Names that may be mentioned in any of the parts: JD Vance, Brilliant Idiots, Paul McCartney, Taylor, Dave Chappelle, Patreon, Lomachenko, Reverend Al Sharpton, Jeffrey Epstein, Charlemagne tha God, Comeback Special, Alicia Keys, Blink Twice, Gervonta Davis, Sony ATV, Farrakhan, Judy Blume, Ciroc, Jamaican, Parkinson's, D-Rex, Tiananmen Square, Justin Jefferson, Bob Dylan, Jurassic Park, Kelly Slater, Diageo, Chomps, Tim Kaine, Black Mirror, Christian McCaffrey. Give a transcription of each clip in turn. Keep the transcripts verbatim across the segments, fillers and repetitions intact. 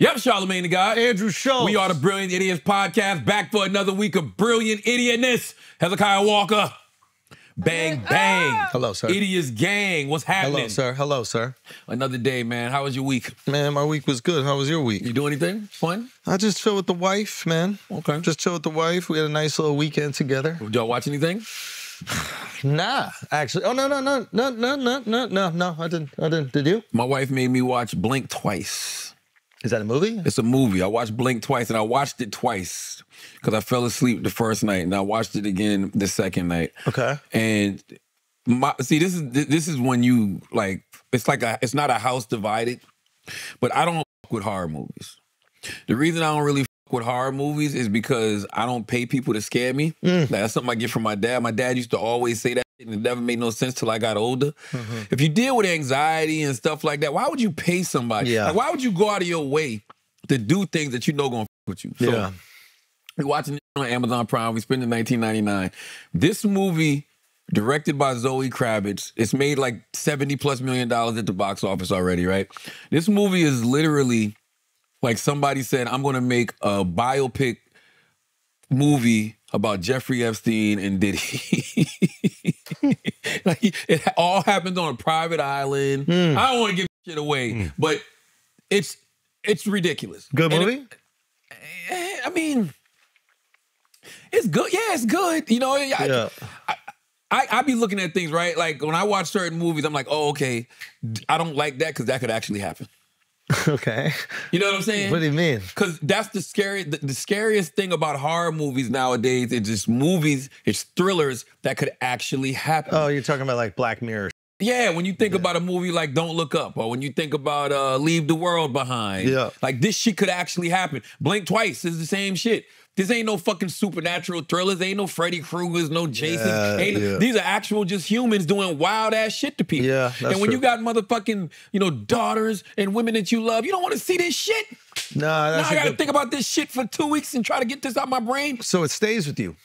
Yep, Charlemagne the God. Andrew Schulz. We are the Brilliant Idiots podcast, back for another week of brilliant idiotness. Hezekiah Walker. Bang, bang. Hello, sir. Idiots gang. What's happening? Hello, sir. Hello, sir. Another day, man. How was your week? Man, my week was good. How was your week? You do anything fun? I just chill with the wife, man. Okay. Just chill with the wife. We had a nice little weekend together. Did y'all watch anything? Nah, actually. Oh, no, no, no, no, no, no, no, no, no. I didn't. I didn't. Did you? My wife made me watch Blink Twice. Is that a movie? It's a movie. I watched Blink twice, and I watched it twice because I fell asleep the first night, and I watched it again the second night. Okay. And my, see, this is this is when you like it's like a it's not a house divided, but I don't fuck with horror movies. The reason I don't really fuck with horror movies is because I don't pay people to scare me. Mm. That's something I get from my dad. My dad used to always say that, and it never made no sense till I got older. Mm-hmm. If you deal with anxiety and stuff like that, why would you pay somebody? Yeah. Like, why would you go out of your way to do things that you know gonna f with you? So, yeah. We're watching it on Amazon Prime. We spent it nineteen ninety-nine. This movie, directed by Zoe Kravitz, it's made like seventy plus million dollars at the box office already, right? This movie is literally like somebody said, I'm gonna make a biopic movie about Jeffrey Epstein and Diddy. Like, it all happens on a private island. Mm. I don't want to give shit away, mm. but it's it's ridiculous. Good movie? It, I mean, it's good. Yeah, it's good. You know, yeah. I, I, I be looking at things, right? Like, when I watch certain movies, I'm like, oh, okay, I don't like that because that could actually happen. Okay. You know what I'm saying? What do you mean? Because that's the scary, the, the scariest thing about horror movies nowadays. It's just movies, it's thrillers that could actually happen. Oh, you're talking about like Black Mirror. Yeah, when you think yeah. about a movie like Don't Look Up, or when you think about uh, Leave the World Behind. Yeah. Like, this shit could actually happen. Blink Twice is the same shit. This ain't no fucking supernatural thrillers. Ain't no Freddy Krueger's, no Jason. Yeah, ain't, yeah. These are actual just humans doing wild ass shit to people. Yeah, that's and when true. You got motherfucking, you know, daughters and women that you love, you don't want to see this shit. No, nah, that's now I got to think about this shit for two weeks and try to get this out of my brain. So it stays with you.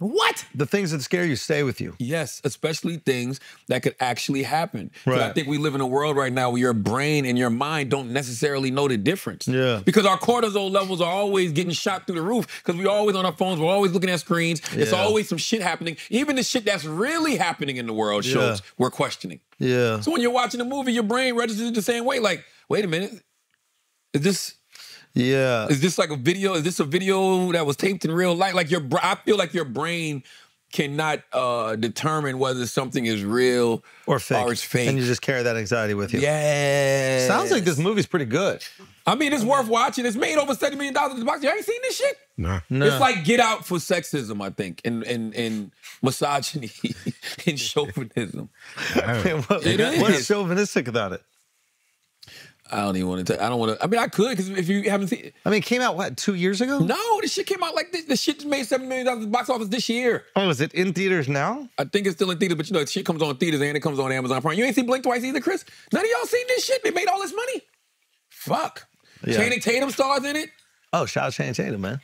What? The things that scare you stay with you. Yes, especially things that could actually happen. Right. I think we live in a world right now where your brain and your mind don't necessarily know the difference. Yeah. Because our cortisol levels are always getting shot through the roof because we're always on our phones. We're always looking at screens. Yeah. It's always some shit happening. Even the shit that's really happening in the world shows yeah. we're questioning. Yeah. So when you're watching a movie, your brain registers the same way. Like, wait a minute. Is this... Yeah. Is this like a video? Is this a video that was taped in real life? Like, your, I feel like your brain cannot uh, determine whether something is real or fake. Or it's fake. And you just carry that anxiety with you. Yeah. Sounds like this movie's pretty good. I mean, it's worth watching. It's made over seventy million dollars in the box. You ain't seen this shit? No. no. It's like Get Out for sexism, I think, and and, and misogyny and chauvinism. Man, what, it is. What is chauvinistic about it? I don't even want to. Tell, I don't want to. I mean, I could because if you haven't seen it. I mean, it came out, what, two years ago? No, this shit came out like this. This shit just made seven million dollars at the box office this year. Oh, is it in theaters now? I think it's still in theaters, but you know, shit comes on theaters and it comes on Amazon Prime. You ain't seen Blink Twice either, Chris? None of y'all seen this shit? They made all this money? Fuck. Yeah. Channing Tatum stars in it? Oh, shout out Channing Tatum, man.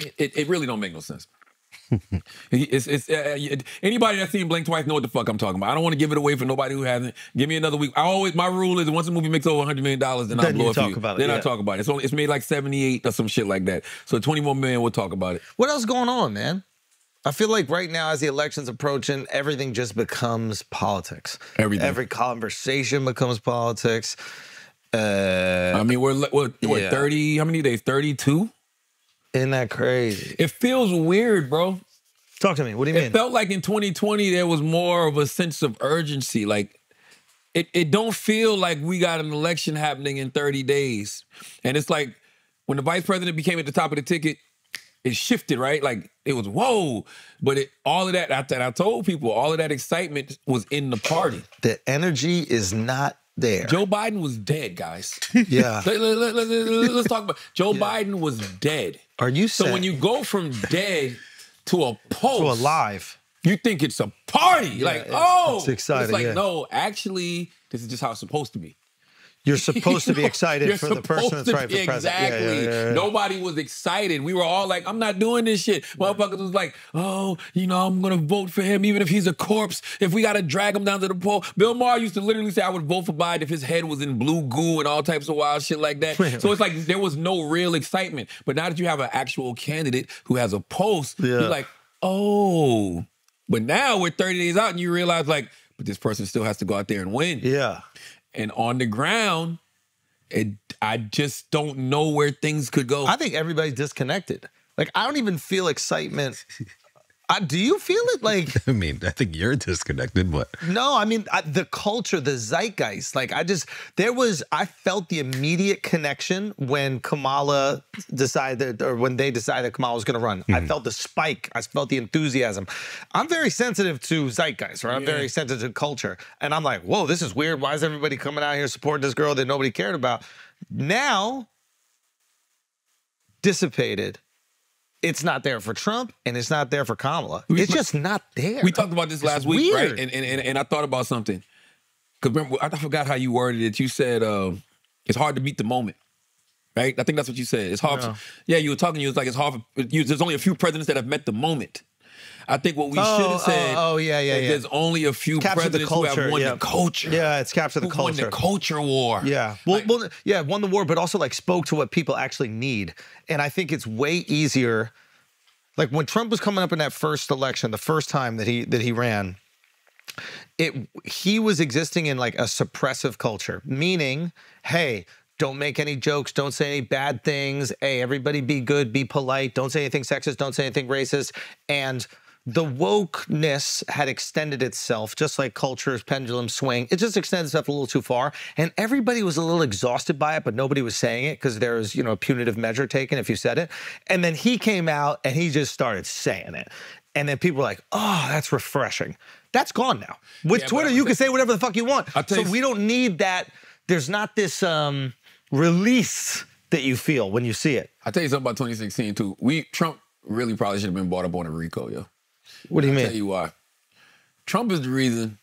It, it, it really don't make no sense. it's, it's, uh, anybody that's seen Blink Twice know what the fuck I'm talking about. I don't want to give it away for nobody who hasn't. Give me another week. I always, my rule is once a movie makes over one hundred million dollars, then, then I'll blow it for you. About it. Then yeah. I talk about it. It's, only, it's made like seventy-eight or some shit like that. So twenty-one million dollars, we'll talk about it. What else going on, man? I feel like right now, as the election's approaching, everything just becomes politics. Everything. Every conversation becomes politics. Uh, I mean, we're, we're, we're yeah. thirty, how many days? thirty-two? Isn't that crazy? It feels weird, bro. Talk to me. What do you mean? It felt like in twenty twenty there was more of a sense of urgency. Like, it, it don't feel like we got an election happening in thirty days. And it's like when the vice president became at the top of the ticket, it shifted, right? Like, it was, whoa. But it, all of that, I, I told people, all of that excitement was in the party. The energy is not there. Joe Biden was dead, guys. Yeah. let, let, let, let, let's talk about Joe yeah. Biden was dead. Are you saying? So when you go from dead to a pulse, to alive, you think it's a party. Yeah, like, it's, oh, it's exciting. It's like, yeah. no, actually, this is just how it's supposed to be. You're supposed you to be excited know, for the person that's right for president. Exactly. Yeah, yeah, yeah. Nobody was excited. We were all like, I'm not doing this shit. Motherfuckers was like, oh, you know, I'm going to vote for him even if he's a corpse, if we got to drag him down to the poll. Bill Maher used to literally say I would vote for Biden if his head was in blue goo and all types of wild shit like that. So it's like there was no real excitement. But now that you have an actual candidate who has a pulse, yeah. you're like, oh. But now we're thirty days out and you realize like, but this person still has to go out there and win. Yeah. And on the ground, it, I just don't know where things could go. I think everybody's disconnected. Like, I don't even feel excitement. I, do you feel it? Like, I mean, I think you're disconnected, but. No, I mean, I, the culture, the zeitgeist. Like, I just, there was, I felt the immediate connection when Kamala decided, or when they decided Kamala was going to run. Mm-hmm. I felt the spike. I felt the enthusiasm. I'm very sensitive to zeitgeist, right? I'm yeah. very sensitive to culture. And I'm like, whoa, this is weird. Why is everybody coming out here supporting this girl that nobody cared about? Now, dissipated. It's not there for Trump, and it's not there for Kamala. We, it's just not there. We talked about this it's last week, weird. right? And, and, and, and I thought about something. Because remember, I forgot how you worded it. You said, uh, it's hard to beat the moment, right? I think that's what you said. It's hard. No. For, yeah, you were talking, you was like, it's hard. For, you, there's only a few presidents that have met the moment. I think what we oh, should have said oh, oh, yeah, yeah, is yeah. there's only a few capture presidents who have won yeah. the culture. Yeah, it's capture the who culture. Won the culture war. Yeah, well, like, well, yeah, won the war, but also like spoke to what people actually need. And I think it's way easier. Like when Trump was coming up in that first election, the first time that he that he ran, it he was existing in like a suppressive culture, meaning, hey, don't make any jokes. Don't say any bad things. Hey, everybody be good, be polite. Don't say anything sexist. Don't say anything racist. And the wokeness had extended itself, just like culture's pendulum swing. It just extended itself a little too far. And everybody was a little exhausted by it, but nobody was saying it because there was, you know, a punitive measure taken if you said it. And then he came out and he just started saying it. And then people were like, oh, that's refreshing. That's gone now. With yeah, Twitter, you can say whatever the fuck you want. So you we don't need that. There's not this... um. release that you feel when you see it. I'll tell you something about twenty sixteen, too. We Trump really probably should have been brought up on a RICO, yo. What do you I'll mean? I'll tell you why. Trump is the reason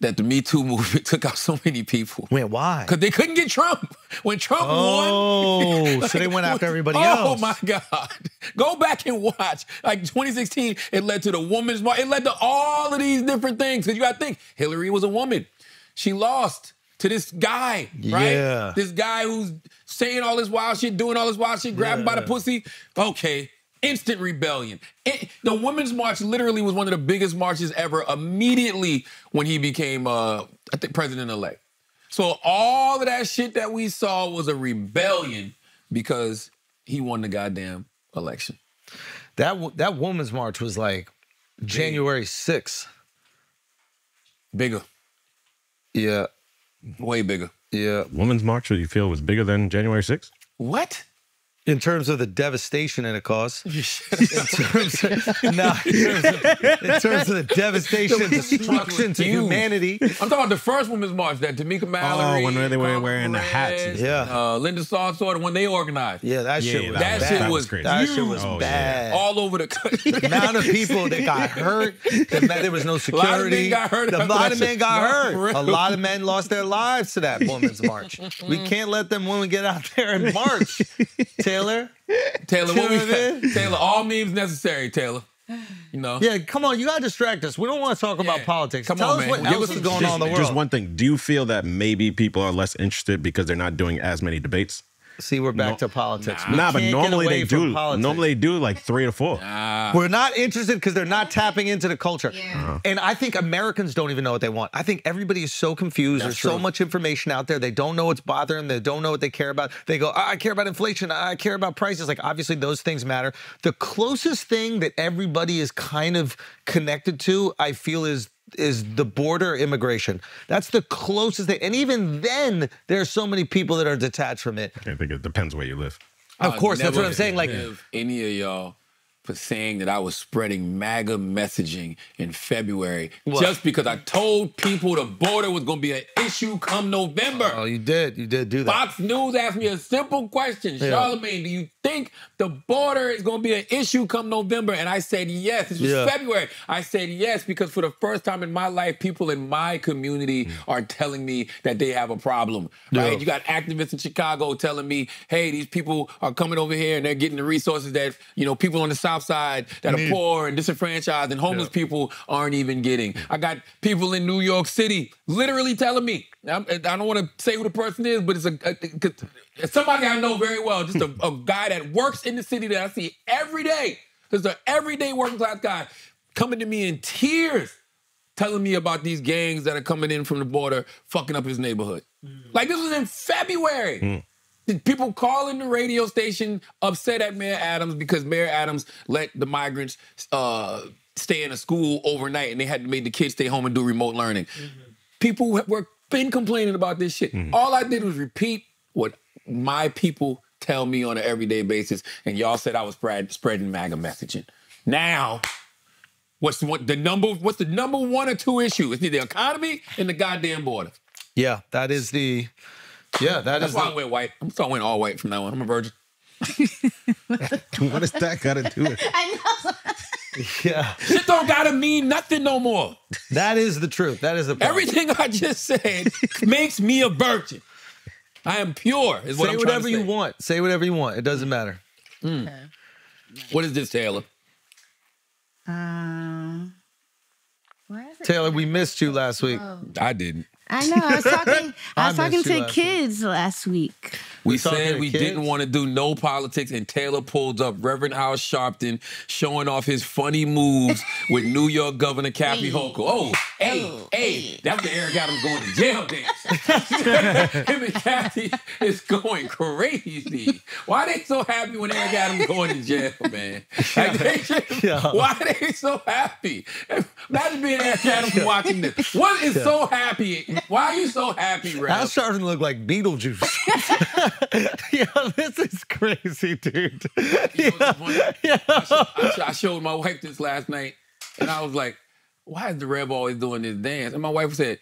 that the Me Too movement took out so many people. Wait, why? Because they couldn't get Trump. When Trump oh, won... Oh, like, so they went after everybody oh else. Oh, my God. Go back and watch. Like, twenty sixteen, it led to the woman's march. It led to all of these different things. Because you got to think, Hillary was a woman. She lost... to this guy, right? Yeah. This guy who's saying all this wild shit, doing all this wild shit, grabbing yeah. by the pussy. Okay, instant rebellion. It, the Women's March literally was one of the biggest marches ever immediately when he became uh, I think president-elect. So all of that shit that we saw was a rebellion because he won the goddamn election. That, that Women's March was like Big. January sixth. Bigger. Yeah. Way bigger. Yeah. Women's March, you feel, was bigger than January sixth? What? In terms of the devastation it caused. in, terms of, nah, in, terms of, in terms of the devastation and destruction to humanity. I'm talking about the first Women's March, that Tamika Mallory. Oh, when they were Congress, wearing the hats. Yeah. Uh, Linda Sarsour, the one they organized. Yeah, that yeah, shit was That, that shit was crazy. That shit was oh, bad. Yeah. All over the country. The amount of people that got hurt. The, there was no security. A lot of men got hurt. A lot of men got hurt. A lot of men lost their lives to that Women's March. We can't let them women get out there and march. Taylor, Taylor, what we got? Taylor, all memes necessary, Taylor. You know, yeah. Come on, you gotta distract us. We don't want to talk about yeah. politics. Come Tell on, us man. What Give else us is going just, on in the world. Just one thing. Do you feel that maybe people are less interested because they're not doing as many debates? See, we're back no, to politics. Nah, nah but normally they do. Politics. Normally they do like three or four. Nah. We're not interested because they're not tapping into the culture. Yeah. Uh-huh. And I think Americans don't even know what they want. I think everybody is so confused. That's There's true. so much information out there. They don't know what's bothering them. They don't know what they care about. They go, I care about inflation. I care about prices. Like, obviously, those things matter. The closest thing that everybody is kind of connected to, I feel, is is the border immigration. That's the closest thing. And even then, there are so many people that are detached from it. I think it depends where you live. Of course, that's what I'm saying. Like, any of y'all for saying that I was spreading MAGA messaging in February what? just because I told people the border was going to be an issue come November. Oh, you did. You did do that. Fox News asked me a simple question. Yeah. Charlemagne, do you think the border is going to be an issue come November? And I said yes. This was yeah. February. I said yes because for the first time in my life, people in my community are telling me that they have a problem. Right? Yeah. You got activists in Chicago telling me, hey, these people are coming over here and they're getting the resources that, you know, people on the South Side that are poor and disenfranchised and homeless yeah. people aren't even getting. I got people in New York City literally telling me, I'm, I don't want to say who the person is, but it's a, a, a somebody I know very well, just a, a guy that works in the city that I see every day, just an everyday working class guy coming to me in tears, telling me about these gangs that are coming in from the border, fucking up his neighborhood. Mm. Like, this was in February. Mm. People calling the radio station upset at Mayor Adams because Mayor Adams let the migrants uh, stay in a school overnight and they had to make the kids stay home and do remote learning. Mm-hmm. People were been complaining about this shit. Mm-hmm. All I did was repeat what my people tell me on an everyday basis, and y'all said I was spread, spreading MAGA messaging. Now, what's the, what, the number? What's the number one or two issue? It's the economy and the goddamn border. Yeah, that is the... Yeah, that That's is. That's why the... I went white. I'm sorry, I went all white from now on. I'm a virgin. What does that got to do with it? I know. Yeah. Shit don't got to mean nothing no more. That is the truth. That is the problem. Everything I just said makes me a virgin. I am pure, is what say I'm whatever to say. you want. Say whatever you want. It doesn't matter. Mm. Okay. Nice. What is this, Taylor? Um. Uh, what is it? Taylor, we missed you last week. Oh. I didn't. I know. I was talking. I was I talking to last kids week. last week. We, we said we kids? didn't want to do no politics, and Taylor pulled up Reverend Al Sharpton showing off his funny moves with New York Governor Kathy Hochul. Oh, hey, oh, hey, hey! That was the Eric Adams going to jail dance. Him and Kathy is going crazy. Why are they so happy when Eric Adams going to jail, man? Like they should, yeah. Why are they so happy? Imagine being Eric Adams yeah. watching this. What is yeah. so happy? Why are you so happy, Ralph? Al Sharpton look like Beetlejuice. Yo, this is crazy, dude. You yeah. know what's yeah. I, show, I, show, I showed my wife this last night, and I was like, why is the Rev always doing this dance? And my wife said,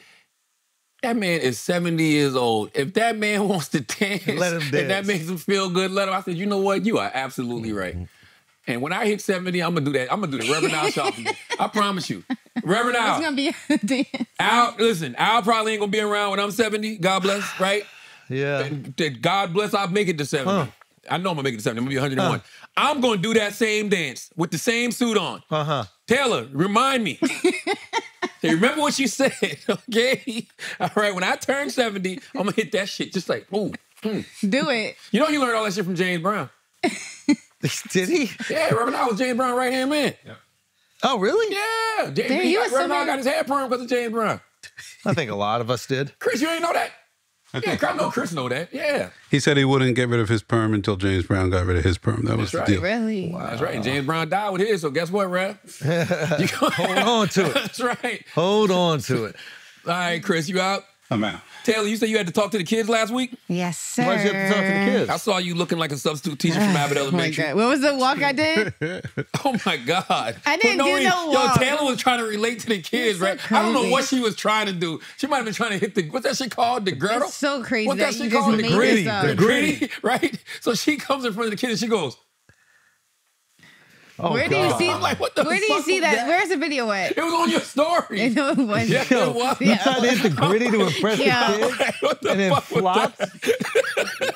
that man is seventy years old. If that man wants to dance, let him dance. And that makes him feel good, let him. I said, you know what? You are absolutely right. And when I hit seventy, I'm going to do that. I'm going to do the Reverend Al Sharpton. I promise you. Reverend Al. It's going to be a dance. Al, listen, Al probably ain't going to be around when I'm seventy. God bless, right? Yeah. That, that God bless, I'll make it to seventy. Huh. I know I'm going to make it to seventy. I'm going to be one oh one. Huh. I'm going to do that same dance with the same suit on. Uh-huh. Taylor, remind me. Hey, remember what you said, okay? All right, when I turn seventy, I'm going to hit that shit just like, ooh. Mm. Do it. You know he learned all that shit from James Brown. Did he? Yeah, Reverend Al was James Brown's right hand man. Yeah. Oh, really? Yeah. James, Dude, he was Reverend Al got his hair perm because of James Brown. I think a lot of us did. Chris, you ain't know that? I yeah, I know Chris know that. Yeah. He said he wouldn't get rid of his perm until James Brown got rid of his perm. That was That's the right. deal. Really? Wow. That's right. And James Brown died with his, so guess what, Rev? Hold on to it. That's right. Hold on to it. All right, Chris, you out? I'm out. Taylor, you said you had to talk to the kids last week? Yes, sir. Why'd you have to talk to the kids? I saw you looking like a substitute teacher from Abbott Elementary. Oh my God. What was the walk I did? Oh, my God. I didn't no do reason. no walk. Yo, Taylor was trying to relate to the kids, so right? Crazy. I don't know what she was trying to do. She might have been trying to hit the, what's that shit called? The girdle? It's so crazy. What's that, that shit called? The gritty. The gritty, right? So she comes in front of the kids and she goes, Oh, where do you see? I'm like, what the where fuck do you see that? that? Where's the video at? It was on your story. It was. Yeah, it was. You tried to hit the gritty to impress Yo. the kids, what the and then flopped.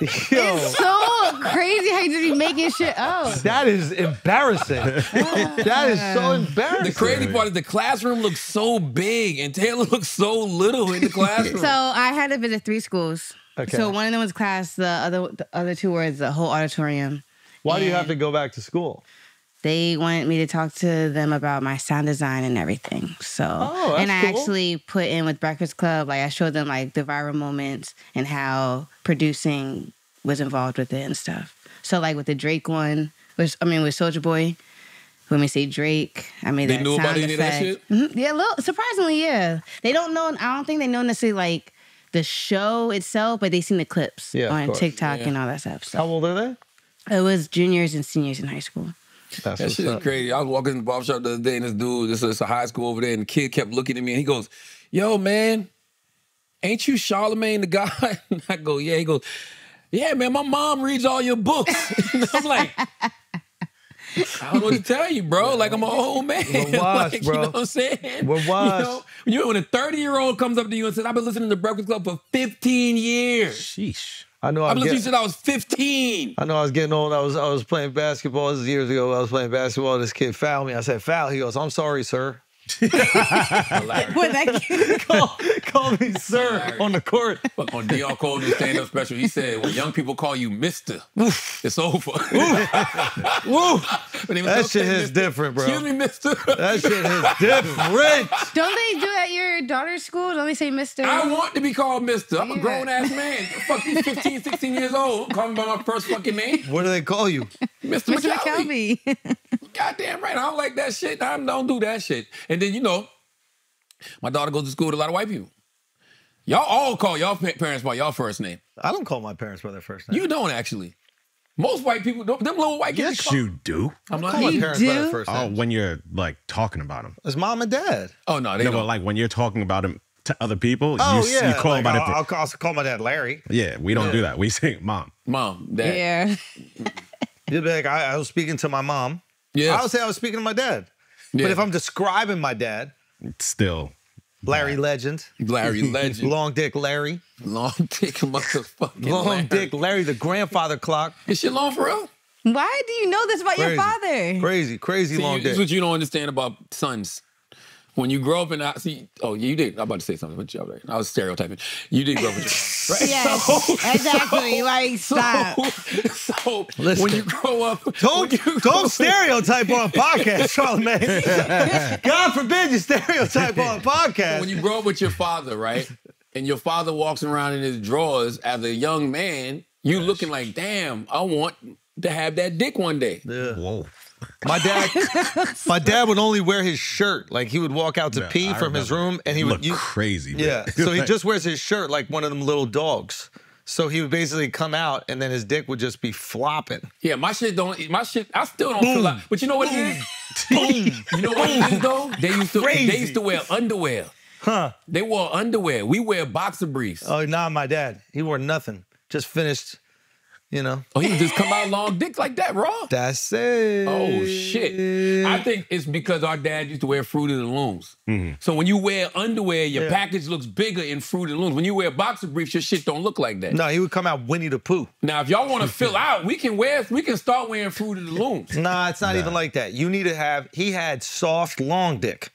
It's so crazy how you just be making shit up. That is embarrassing. Oh, that is so embarrassing. The crazy part is the classroom looks so big, and Taylor looks so little in the classroom. So I had a visit three schools. Okay. So one of them was class. The other, the other two were the whole auditorium. Why and do you have to go back to school? They wanted me to talk to them about my sound design and everything. So, oh, and I cool. actually put in with Breakfast Club. Like I showed them like the viral moments and how producing was involved with it and stuff. So like with the Drake one, which I mean with Soulja Boy, when we say Drake, I mean they that knew sound about any of that shit. Mm-hmm. Yeah, little, surprisingly, yeah. They don't know. I don't think they know necessarily like the show itself, but they seen the clips yeah, on TikTok yeah. and all that stuff. So. How old are they? It was juniors and seniors in high school. That's that shit is crazy. I was walking in the barber shop the other day, and this dude, this is a high school over there, and the kid kept looking at me, and he goes, "Yo, man, ain't you Charlemagne the God?" And I go, "Yeah." He goes, "Yeah, man, my mom reads all your books." And I'm like, I don't know what to tell you, bro. Like, I'm an old man. We're wise, like, bro. You know what I'm saying? We're wise. You know, when, you, when a thirty-year-old comes up to you and says, "I've been listening to The Breakfast Club for fifteen years. Sheesh. I know. I I've been listening since I was fifteen. I know I was getting old. I was I was playing basketball. This was years ago. I was playing basketball. This kid fouled me. I said, "Foul." He goes, "I'm sorry, sir." call, call me sir Larry. On the court. But on D R Cole's stand-up special, he said, "When young people call you Mister, it's over." But that okay, shit is Mister different, bro. Excuse me, Mister. That shit is different. Don't they do that at your daughter's school? Don't they say Mister? I want to be called Mister. I'm yeah. a grown-ass man. Fuck you, fifteen, sixteen years old. Call me by my first fucking name. What do they call you? Mister McKelvey. Goddamn right. I don't like that shit. I don't do that shit. And then, you know, my daughter goes to school with a lot of white people. Y'all all call y'all parents by y'all first name. I don't call my parents by their first name. You don't, actually. Most white people don't. Them little white kids. Yes, call. You do. I'm not calling parents do? by their first name. Oh, when you're, like, talking about them. It's mom and dad. Oh, no, they no, don't. But, like, when you're talking about them to other people, oh, you, yeah. you call like, them by I'll, I'll call my dad Larry. Yeah, we don't yeah. do that. We say mom. Mom, dad. Yeah. You'll be like, I, I was speaking to my mom. Yeah. I would say I was speaking to my dad. Yeah. But if I'm describing my dad. It's still. Larry Legend. Larry Legend. Long Dick Larry. Long Dick motherfucking Long Larry. Dick Larry, the grandfather clock. Is she long for real? Why do you know this about crazy. your father? Crazy, crazy see, long you, dick. This is what you don't understand about sons. When you grow up and I see, oh, you did. I'm about to say something, but you, I was stereotyping. You did grow up with your mom, right? Yes, so, exactly. So, like, stop. So, so Listen, when you grow up, don't you don't stereotype on a podcast, Charlamagne. God forbid you stereotype on a podcast. When you grow up with your father, right, and your father walks around in his drawers as a young man, you Gosh. looking like, damn, I want to have that dick one day. Yeah. Whoa. My dad, my dad would only wear his shirt. Like, he would walk out to no, pee I from his room, and he would look you, crazy. Man. Yeah, so he just wears his shirt like one of them little dogs. So he would basically come out, and then his dick would just be flopping. Yeah, my shit don't. My shit, I still don't Boom. feel like. But you know what Boom. it is? Boom. You know what it is though? They used to. Crazy. They used to wear underwear. Huh? They wore underwear. We wear boxer briefs. Oh, nah, my dad. He wore nothing. Just finished. You know? Oh, he would just come out long dick like that, raw? That's it. Oh, shit. I think it's because our dad used to wear Fruit of the Looms. Mm-hmm. So when you wear underwear, your yeah. package looks bigger in Fruit of the Looms. When you wear boxer briefs, your shit don't look like that. No, he would come out Winnie the Pooh. Now, if y'all want to fill out, we can wear, we can start wearing Fruit of the Looms. Nah, it's not nah. even like that. You need to have, he had soft long dick.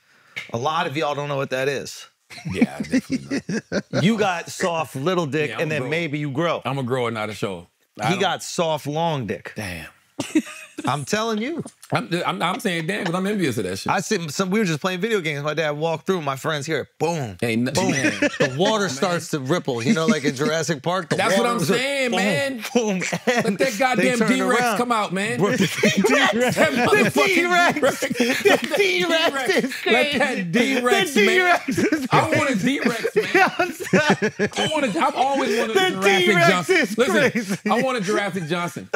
A lot of y'all don't know what that is. Yeah, I definitely know. You got soft little dick, yeah, and then grow. maybe you grow. I'm a grower, not a show. He got soft, long dick. Damn. I'm telling you. I'm, I'm, I'm saying damn because I'm envious of that shit. I said, some, we were just playing video games. My dad walked through. My friends here. Boom. Hey, no, boom. Man. The water man. starts to ripple. You know, like in Jurassic Park. The That's what I'm saying, boom, man. Boom. Let that goddamn D-Rex come out, man. D-Rex. That D-Rex. The D-Rex is crazy. Let that D-Rex, man. I want a D-Rex, man. I want a, I've always wanted a Jurassic Johnson. Is Listen, crazy. I want a Jurassic Johnson.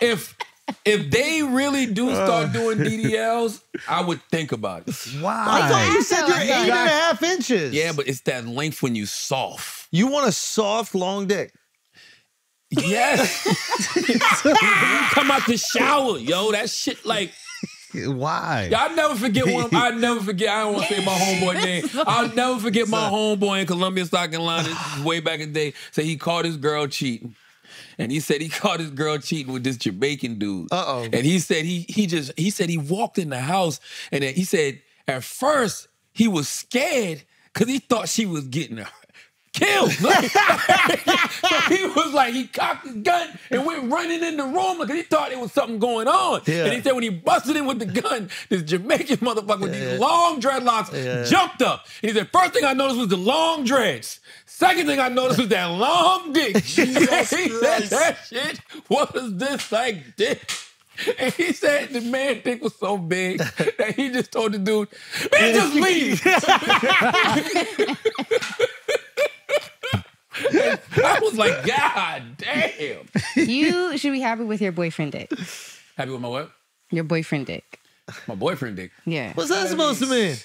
If if they really do start uh, doing D D Ls, I would think about it. Wow. I thought you said you're eight and a half inches. Yeah, but it's that length when you soft. You want a soft, long dick. Yes. When you come out the shower, yo, that shit like... Why? I'll never forget one. I'll never forget. I don't want to say my homeboy name. I'll never forget my homeboy in Columbia, South Carolina, way back in the day. So he caught his girl cheating. And he said he caught his girl cheating with this Jamaican dude. Uh-oh. And he said he he just, he said he walked in the house and then he said at first he was scared because he thought she was getting her killed. Like, so he was like, he cocked his gun and went running in the room because he thought there was something going on. Yeah. And he said when he busted in with the gun, this Jamaican motherfucker with yeah. these long dreadlocks yeah. jumped up. And he said, first thing I noticed was the long dreads. Second thing I noticed was that long dick. Jesus he said, that shit, what is this like dick? And he said the man dick was so big that he just told the dude, man, just leave. I was like, God damn. You should be happy with your boyfriend dick. Happy with my what? Your boyfriend dick. My boyfriend dick? Yeah. What's that, that supposed to mean?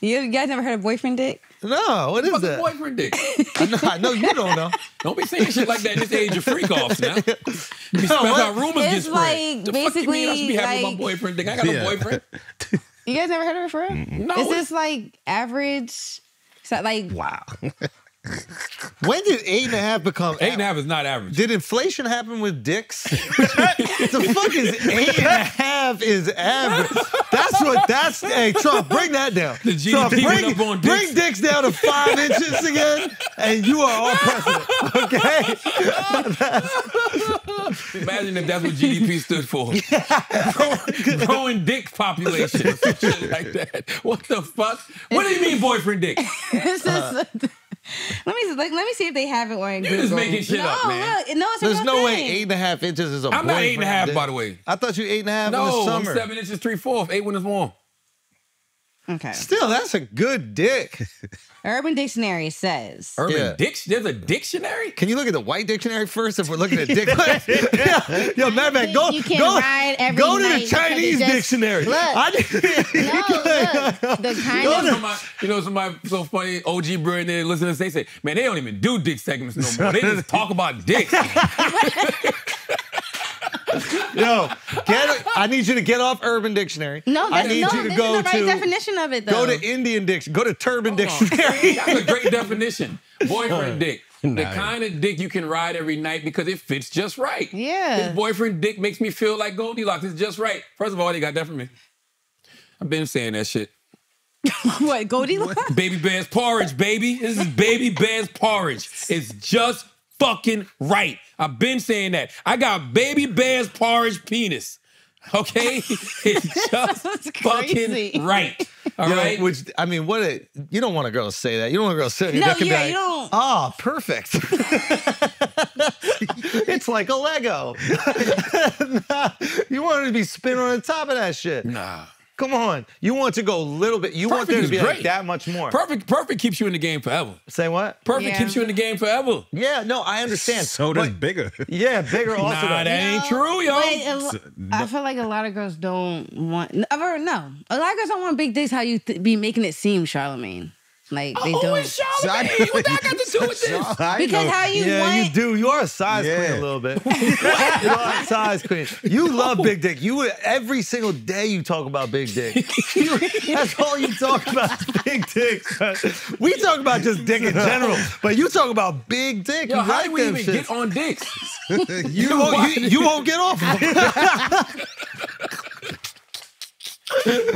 You guys never heard of boyfriend dick? No, what is What's that? Boyfriend dick. I know, I know you don't know. Don't be saying shit like that in this age of freak-offs now. That's how rumors get spread. It's like, the basically, fuck you mean I should be happy like, with my boyfriend dick? I got yeah. a boyfriend. You guys never heard of it for real? Mm-mm. No. Is this like average? So like wow. When did eight and a half become eight and a half is not average? Did inflation happen with dicks? The fuck is eight and a half is average? That's what that's. Hey Trump, bring that down. The G D P Trump, bring, went up on dicks. Bring dicks down to five inches again, and you are all president. Okay. Imagine if that's what G D P stood for. growing, growing dick population, or some shit like that. What the fuck? What do you mean, boyfriend dick? This is. Uh, Let me like, let me see if they have it on Google. You're just making shit no, up, man. Look, no, it's a There's no thing. Way eight and a half inches is a I'm not eight and a half, by the way. I thought you were eight and a half no, in the summer. No, I'm seven inches, three-fourths, eight when it's warm. Okay. Still, that's a good dick. Urban Dictionary says. Urban yeah. Dictionary? There's a dictionary? Can you look at the white dictionary first if we're looking at dick? yeah. Yo, matter of fact, go, you can go, ride every go to the Chinese just, dictionary. Look. I no, look. The kind of... Somebody, you know, somebody so funny, O G bro, and their listeners, they say, man, they don't even do dick segments no more. They just talk about dicks. Yo, get, I need you to get off Urban Dictionary. No, that's, I need no, you to this go is the right to, definition of it, though. Go to Indian Dictionary. Go to Turban oh, Dictionary. That's a great definition. Boyfriend dick. The nah, kind of dick you can ride every night because it fits just right. Yeah. His boyfriend dick makes me feel like Goldilocks. It's just right. First of all, they got that from me. I've been saying that shit. What, Goldilocks? Baby Bear's porridge, baby. This is Baby Bear's porridge. It's just fucking right. I've been saying that. I got Baby Bear's porridge penis. Okay? It's just fucking right. All yeah, right? Which, I mean, what a, you don't want a girl to say that. You don't want a girl to say that. No, yeah, like, you don't. Ah, oh, perfect. It's like a Lego. Nah, you want her to be spinning on the top of that shit. Nah. Come on. You want to go a little bit. You perfect want there to be like that much more. Perfect Perfect keeps you in the game forever. Say what? Perfect yeah. keeps you in the game forever. Yeah, no, I understand. So does but, bigger. Yeah, bigger also. Nah, that you ain't know, true, yo. Wait, I feel like a lot of girls don't want... Or no. A lot of girls don't want big dicks how you th be making it seem, Charlemagne. Like, they oh, don't. Who is Charlemagne? What that got to do with this? Because how you yeah, want... Yeah, you do. You are a size yeah. queen a little bit. You are a size queen. You love big dick. You every single day you talk about big dick. You, that's all you talk about is big dick. We talk about just dick in general, but you talk about big dick. Yo, you how do we even shits. Get on dicks? you, won't, you, you won't get off of them.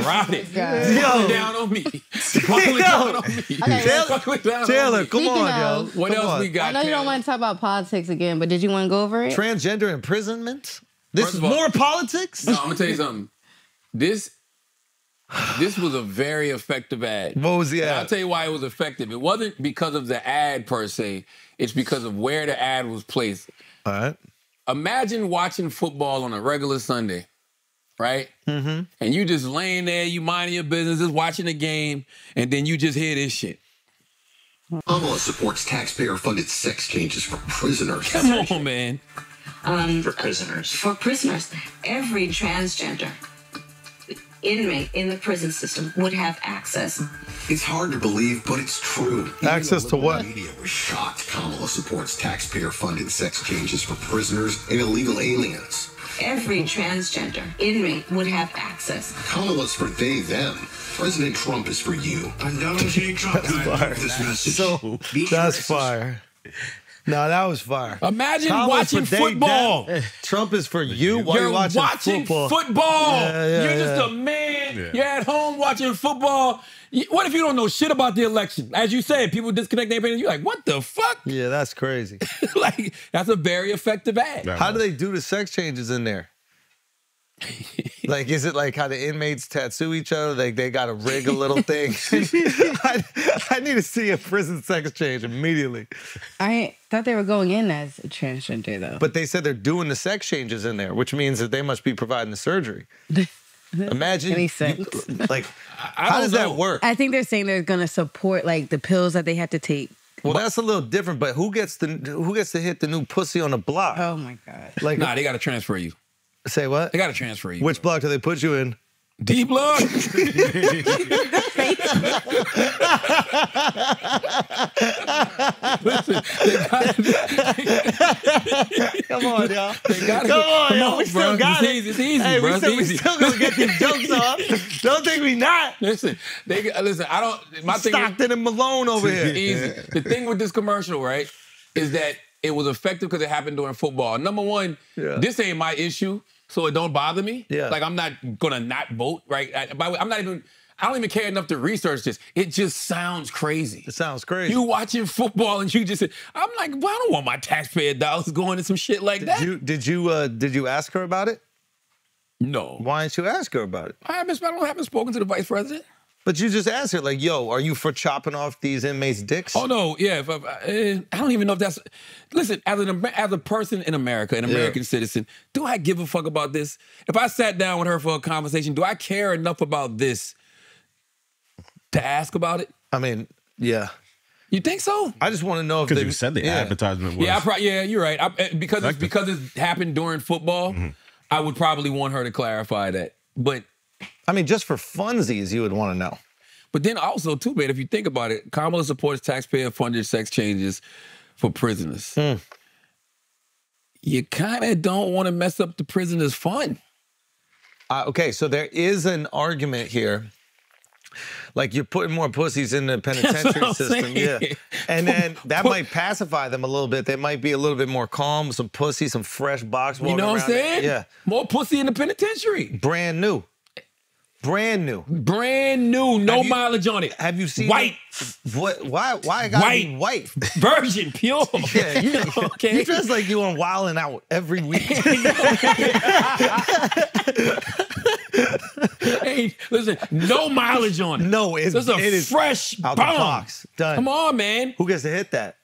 Rock it. Yo. Down on me. Down on me. Okay, Taylor, down Taylor on me. Come on, yo. What come else on. We got? I know you Taylor. Don't want to talk about politics again, but did you want to go over it? Transgender imprisonment? This First is all, more politics? No, I'm going to tell you something. This this was a very effective ad. What was the ad? And I'll tell you why it was effective. It wasn't because of the ad per se. It's because of where the ad was placed. All right. Imagine watching football on a regular Sunday. Right? Mm-hmm. And you just laying there, you minding your business, just watching the game, and then you just hear this shit. Kamala supports taxpayer-funded sex changes for prisoners. Come on, man. Um, for prisoners. For prisoners. Every transgender inmate in the prison system would have access. It's hard to believe, but it's true. Access to what? The media was shocked. Kamala supports taxpayer-funded sex changes for prisoners and illegal aliens. Every transgender inmate would have access. Kamala's for they, them. President Trump is for you. I'm Donald J. Trump. That's fire. This message. So, that's fire. No, that was fire. Imagine Kamala's watching football. They, Trump is for you while you're, you're watching, watching football. football. Yeah, yeah, you're just yeah. a man. Yeah. You're at home watching football. What if you don't know shit about the election? As you said, people disconnect their opinions. You're like, what the fuck? Yeah, that's crazy. Like, that's a very effective ad. That how was. Do they do the sex changes in there? Like, is it like how the inmates tattoo each other? Like, they got to rig a little thing. I, I need to see a prison sex change immediately. I thought they were going in as a transgender, though. But they said they're doing the sex changes in there, which means that they must be providing the surgery. Imagine, any sense. You, like, I, I how does know. That work? I think they're saying they're going to support, like, the pills that they have to take. Well, that's a little different, but who gets the who gets to hit the new pussy on the block? Oh, my God. Like, nah, they got to transfer you. Say what? They got to transfer you. Which block do they put you in? D block. Listen, they gotta, come on, y'all. They gotta, come on, come y'all. On, we still bro. Got it's it. Easy. It's easy, hey, bro. We still, it's easy. We still gonna get these jokes off. Don't think we not. Listen, they listen. I don't. My Stockton thing. Stockton and Malone over here. It's easy. The thing with this commercial, right, is that it was effective because it happened during football. Number one, yeah. This ain't my issue, so it don't bother me. Yeah. Like, I'm not gonna not vote, right? I, by the way, I'm not even. I don't even care enough to research this. It just sounds crazy. It sounds crazy. You watching football and you just, I'm like, well, I don't want my taxpayer dollars going to some shit like did that. You, did you uh, did you ask her about it? No. Why didn't you ask her about it? I haven't, I haven't spoken to the vice president. But you just asked her, like, yo, are you for chopping off these inmates' dicks? Oh, no, yeah. If I, uh, I don't even know if that's... Listen, as, an, as a person in America, an American yeah. citizen, do I give a fuck about this? If I sat down with her for a conversation, do I care enough about this to ask about it? I mean, yeah. You think so? I just want to know if because you said the yeah. advertisement was. Yeah, I pro yeah, you're right. I, because it's, because it happened during football, mm-hmm. I would probably want her to clarify that. But I mean, just for funsies, you would want to know. But then also, too, man, if you think about it, Kamala supports taxpayer-funded sex changes for prisoners. Mm. You kind of don't want to mess up the prisoners' fun. Uh, okay, so there is an argument here. Like, you're putting more pussies in the penitentiary system, yeah. And then that might pacify them a little bit. They might be a little bit more calm, some pussy, some fresh box walking around. You know what I'm saying? Yeah. More pussy in the penitentiary. Brand new. Brand new. Brand new. No mileage on it. Have you seen white? What? Why? Why I gotta be white? Virgin, pure. Yeah, you, okay. You dress like you on Wildin' Out every week. Hey, listen, no mileage on it. No, it's this is a it is fresh out bomb. The box. Done. Come on, man. Who gets to hit that?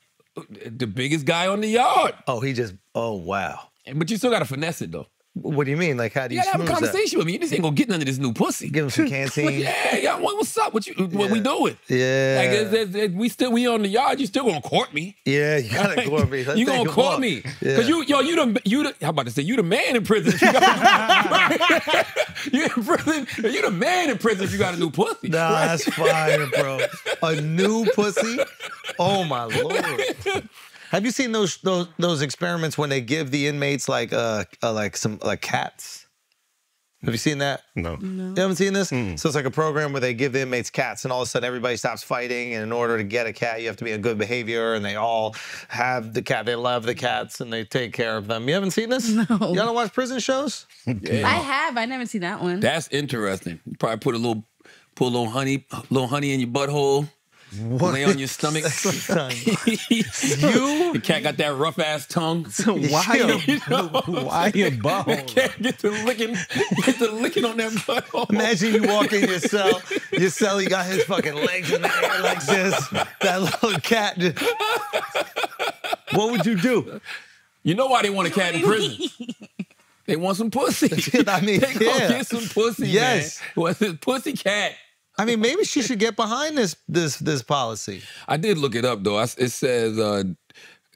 The biggest guy on the yard. Oh, he just. Oh, wow. But you still gotta finesse it though. What do you mean? Like, how do you, you gotta have a conversation that? With me? You just ain't gonna get none of this new pussy. Give him some canteen. Like, yeah, yeah. What's up? What you? What yeah. we doing? Yeah. Like, it's, it's, it's, we still we on the yard. You still gonna court me? Yeah, you gotta court me. Let's you gonna court walk. Me? Yeah. Cause you, yo, you the, you the. How about to say you the man in prison? If you, got you in prison. You the man in prison if you got a new pussy. Nah, right? That's fire, bro. A new pussy. Oh my lord. Have you seen those those those experiments when they give the inmates like uh, uh like some like cats? Have you seen that? No. No. You haven't seen this? Mm. So it's like a program where they give the inmates cats, and all of a sudden everybody stops fighting, and in order to get a cat, you have to be in good behavior, and they all have the cat. They love the cats, and they take care of them. You haven't seen this? No. You don't watch prison shows? Yeah. I have. I never seen that one. That's interesting. You probably put a little, put a little honey, little honey in your butthole. What? Lay on your stomach. You? The cat got that rough ass tongue. So why? You know? Why your butthole? The cat gets to licking, gets to licking on that butthole. Imagine you walk in your cell. Your cell, you got his fucking legs in the air like this. That little cat. Just... What would you do? You know why they want a cat in prison? They want some pussy. I mean, they yeah. gonna get some pussy. Yes, man. What's this pussy cat? I mean, maybe she should get behind this this this policy. I did look it up, though. It says, uh,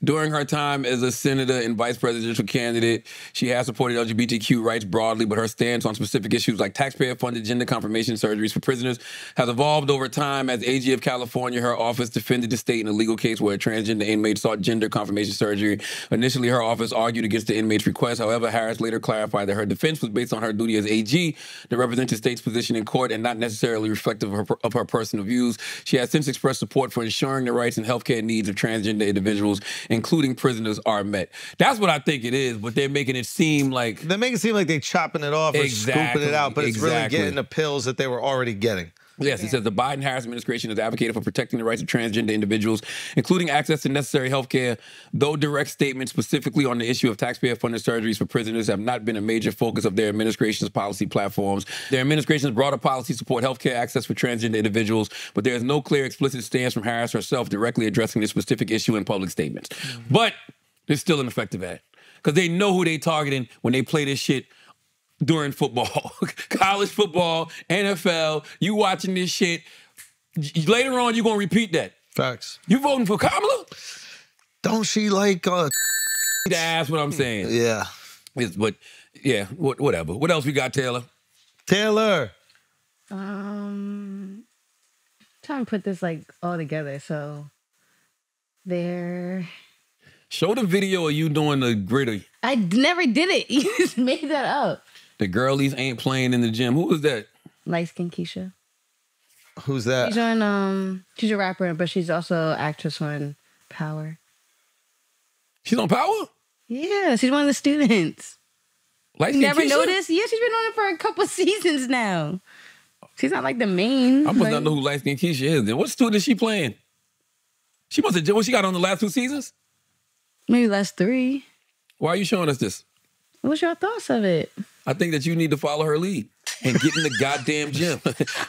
during her time as a senator and vice presidential candidate, she has supported L G B T Q rights broadly, but her stance on specific issues like taxpayer-funded gender confirmation surgeries for prisoners has evolved over time. As A G of California, her office defended the state in a legal case where a transgender inmate sought gender confirmation surgery. Initially, her office argued against the inmate's request. However, Harris later clarified that her defense was based on her duty as A G to represent the state's position in court and not necessarily reflective of her, of her personal views. She has since expressed support for ensuring the rights and healthcare needs of transgender individuals, including prisoners, are met. That's what I think it is, but they're making it seem like... They make it seem like they're chopping it off exactly, or scooping it out, but it's exactly. really getting the pills that they were already getting. Yes, it says the Biden-Harris administration has advocated for protecting the rights of transgender individuals, including access to necessary health care, though direct statements specifically on the issue of taxpayer-funded surgeries for prisoners have not been a major focus of their administration's policy platforms. Their administration's broader policies support health care access for transgender individuals, but there is no clear explicit stance from Harris herself directly addressing this specific issue in public statements. But they're still ineffective at it, because they know who they're targeting when they play this shit during football, college football, N F L, you watching this shit. Later on, you're going to repeat that. Facts. You voting for Kamala? Don't she like... Uh, That's what I'm saying. Yeah. It's, but yeah, whatever. What else we got, Taylor? Taylor. Um, trying to put this like all together. So there. Show the video of you doing the gritty. I never did it. You just made that up. The girlies ain't playing in the gym. Who was that? Light skin Keisha. Who's that? She's on. Um, she's a rapper, but she's also actress on Power. She's on Power. Yeah, she's one of the students. Light skin Never Keisha? Noticed? Yeah, she's been on it for a couple seasons now. She's not like the main. I must like... not know who Light Skin Keisha is. Then what student is she playing? She must have. What she got on the last two seasons? Maybe last three. Why are you showing us this? What's your thoughts of it? I think that you need to follow her lead and get in the goddamn gym.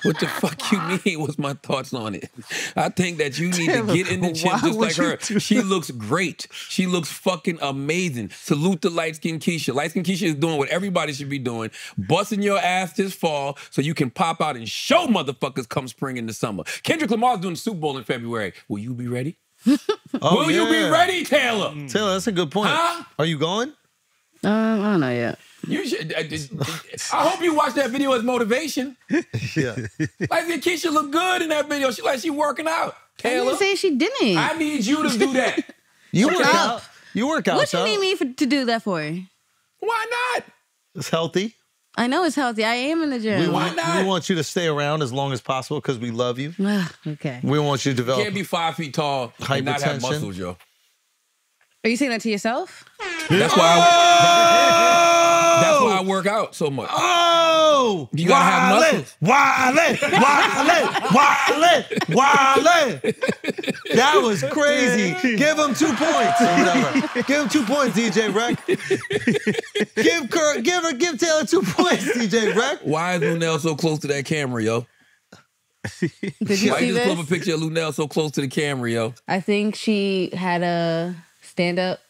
What the fuck you mean? What's my thoughts on it? I think that you need Taylor, to get in the gym just like her. She looks great. She looks fucking amazing. Salute to Light Skin Keisha. Light Skin Keisha is doing what everybody should be doing. Busting your ass this fall so you can pop out and show motherfuckers come spring and the summer. Kendrick Lamar's doing the Super Bowl in February. Will you be ready? Oh, will yeah. you be ready, Taylor? Taylor, that's a good point. Huh? Are you going? Um, I don't know yet. You should. I, just, I hope you watch that video as motivation. Yeah. Like the Keisha look good in that video. She like she working out. Taylor, I didn't say she didn't. I need you to do that. you work out. out. You work out. What do you need me for, to do that for? Why not? It's healthy. I know it's healthy. I am in the gym. We want, Why not? We want you to stay around as long as possible because we love you. Okay. We want you to develop. You can't be five feet tall and not have muscles, yo. Are you saying that to yourself? That's why. I, that's why I work out so much. Oh, you gotta have muscles. Wiley, Wiley, Wiley, Wiley. That was crazy. Give him two points or whatever. Give him two points, D J Rec. give her, give her, give Taylor two points, D J Rec. Why is Lunel so close to that camera, yo? Did you Why see you just this? Love a picture of Lunel so close to the camera, yo? I think she had a stand up.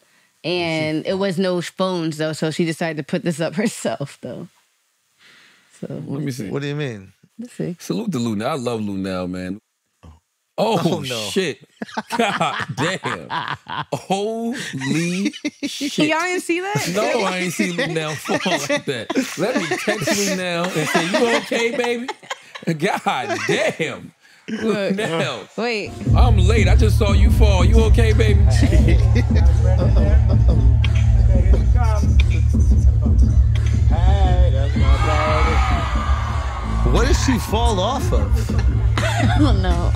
And it was no phones, though, so she decided to put this up herself, though. So let me see. What do you mean? Let's see. Salute to Lunel. I love Lunel, man. Oh, oh, oh no. Shit. God damn. Holy shit. Y'all didn't see that? No, I ain't seen Lunel fall like that. Let me text Lunel and say, you okay, baby? God damn. Look, now, wait. I'm late. I just saw you fall. You okay, baby? What did she fall off of? I don't know.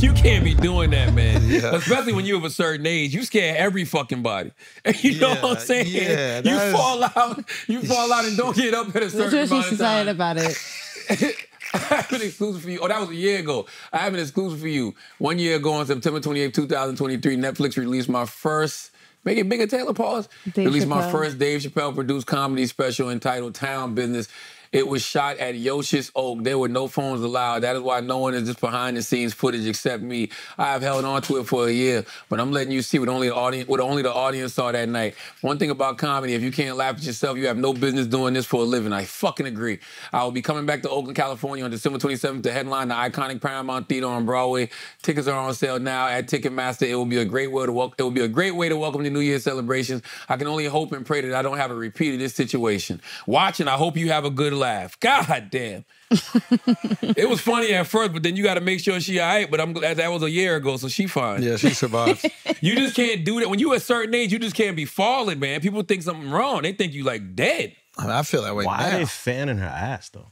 You can't be doing that, man. Yeah. Especially when you're of a certain age. You scare every fucking body. You yeah, know what I'm saying? Yeah, you is... fall out. You fall out and don't get up at a certain amount of time. She's excited about it. I have an exclusive for you. Oh, that was a year ago. I have an exclusive for you. One year ago on September twenty-eighth, two thousand twenty-three, Netflix released my first, make it bigger, Taylor, pause. Dave released Chappelle. my first Dave Chappelle-produced comedy special entitled Town Business. It was shot at Yoshi's Oak. There were no phones allowed. That is why no one is just behind-the-scenes footage except me. I have held on to it for a year, but I'm letting you see what only the audience, what only the audience saw that night. One thing about comedy, if you can't laugh at yourself, you have no business doing this for a living. I fucking agree. I will be coming back to Oakland, California on December twenty-seventh to headline the iconic Paramount Theater on Broadway. Tickets are on sale now at Ticketmaster. It will be a great way to welcome. It will be a great way to welcome the New Year's celebrations. I can only hope and pray that I don't have a repeat of this situation. Watch, and I hope you have a good laugh. God damn. It was funny at first, but then you got to make sure she all right. But I'm glad that was a year ago, so she fine. Yeah, she survived. You just can't do that. When you a certain age, you just can't be falling, man. People think something wrong. They think you like dead. I, mean, I feel that way Why now. Are they fanning her ass, though?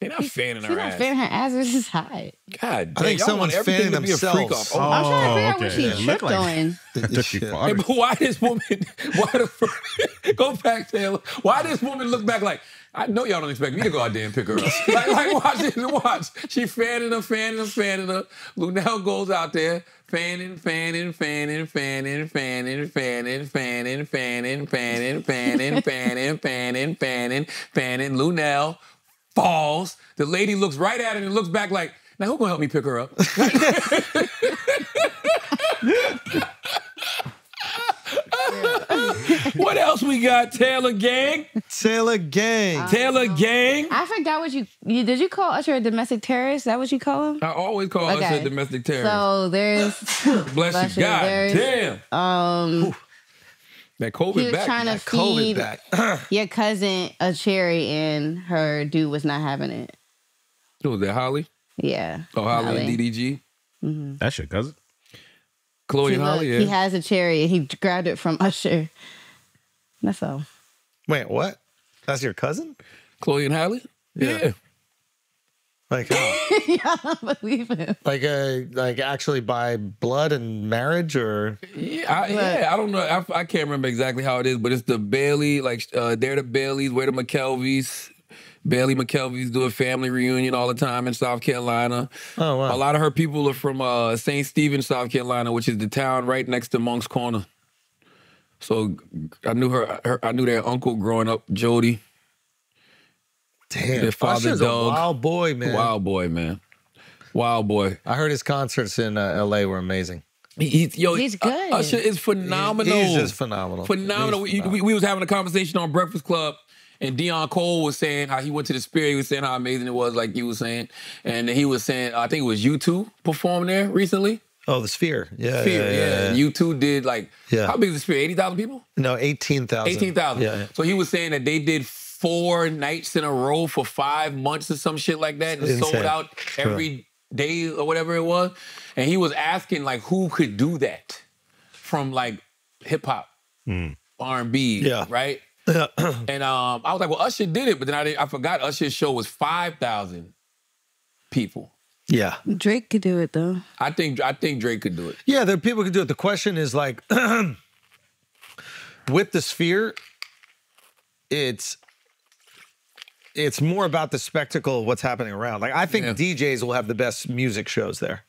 They're not fanning her ass. She's not fanning her ass. It's just hot. God damn. I think someone's fanning themselves. Oh, I'm trying to figure out what she yeah, tripped like, on. Hey, but why this woman... Why the... Go back, Taylor. Why this woman look back like... I know y'all don't expect me to go out there and pick her up. Like, like watch this and watch. She fanning her, fanning her, fanning her. Lunel goes out there, fanning, fanning, fanning, fanning, fanning, fanning, fanning, fanning, fanning, fanning, fanning, fanning, fanning, fanning. Lunel falls. The lady looks right at her and looks back like, now who gonna help me pick her up? What else we got, Taylor Gang? Taylor Gang. Um, Taylor Gang. I forgot what you, you... Did you call Usher a domestic terrorist? Is that what you call him? I always call okay. Usher a domestic terrorist. So there's... Bless, bless you, God there's, damn. Um, That COVID he was back. Trying to that feed COVID back. Your cousin a cherry, and her dude was not having it. Who was that? Holly? Yeah. Oh, Holly, Holly. And D D G. Mm-hmm. That's your cousin. Chloe and Holly. Yeah. He has a cherry, and he grabbed it from Usher. That's all. Wait, what? That's your cousin? Chloe and Holly? Yeah. yeah. Like, oh. Yeah, I don't believe it. Like, uh, like actually by blood and marriage, or yeah, I, yeah, I don't know. I, I can't remember exactly how it is, but it's the Bailey, like uh, they're the Baileys, we're the McKelveys. Bailey McKelveys do a family reunion all the time in South Carolina. Oh wow! A lot of her people are from uh, Saint Stephen, South Carolina, which is the town right next to Monk's Corner. So I knew her. her I knew their uncle growing up, Jody. Damn, their father Usher's Doug. A wild boy, man. Wild boy, man. Wild boy. I heard his concerts in uh, L A were amazing. He, he's, yo, he's good. Usher is phenomenal. He's, he's just phenomenal. Phenomenal. He's phenomenal. We, we was having a conversation on Breakfast Club, and Deion Cole was saying how he went to the Spirit. He was saying how amazing it was, like you were saying. And he was saying, I think it was U two performed there recently. Oh, the Sphere. Yeah, Sphere, yeah, yeah, yeah. yeah. U two did like, yeah. how big is the Sphere? eighty thousand people? No, eighteen thousand. eighteen thousand. Yeah, yeah. So he was saying that they did four nights in a row for five months or some shit like that, and sold out every day or whatever it was. And he was asking like who could do that from like hip hop, mm. R and B, yeah. right? And um, I was like, well, Usher did it, but then I didn't, I forgot Usher's show was five thousand people. Yeah, Drake could do it though. I think I think Drake could do it. Yeah, there are people who could do it. The question is like, with the Sphere, it's. It's more about the spectacle of what's happening around. Like, I think yeah. D Js will have the best music shows there.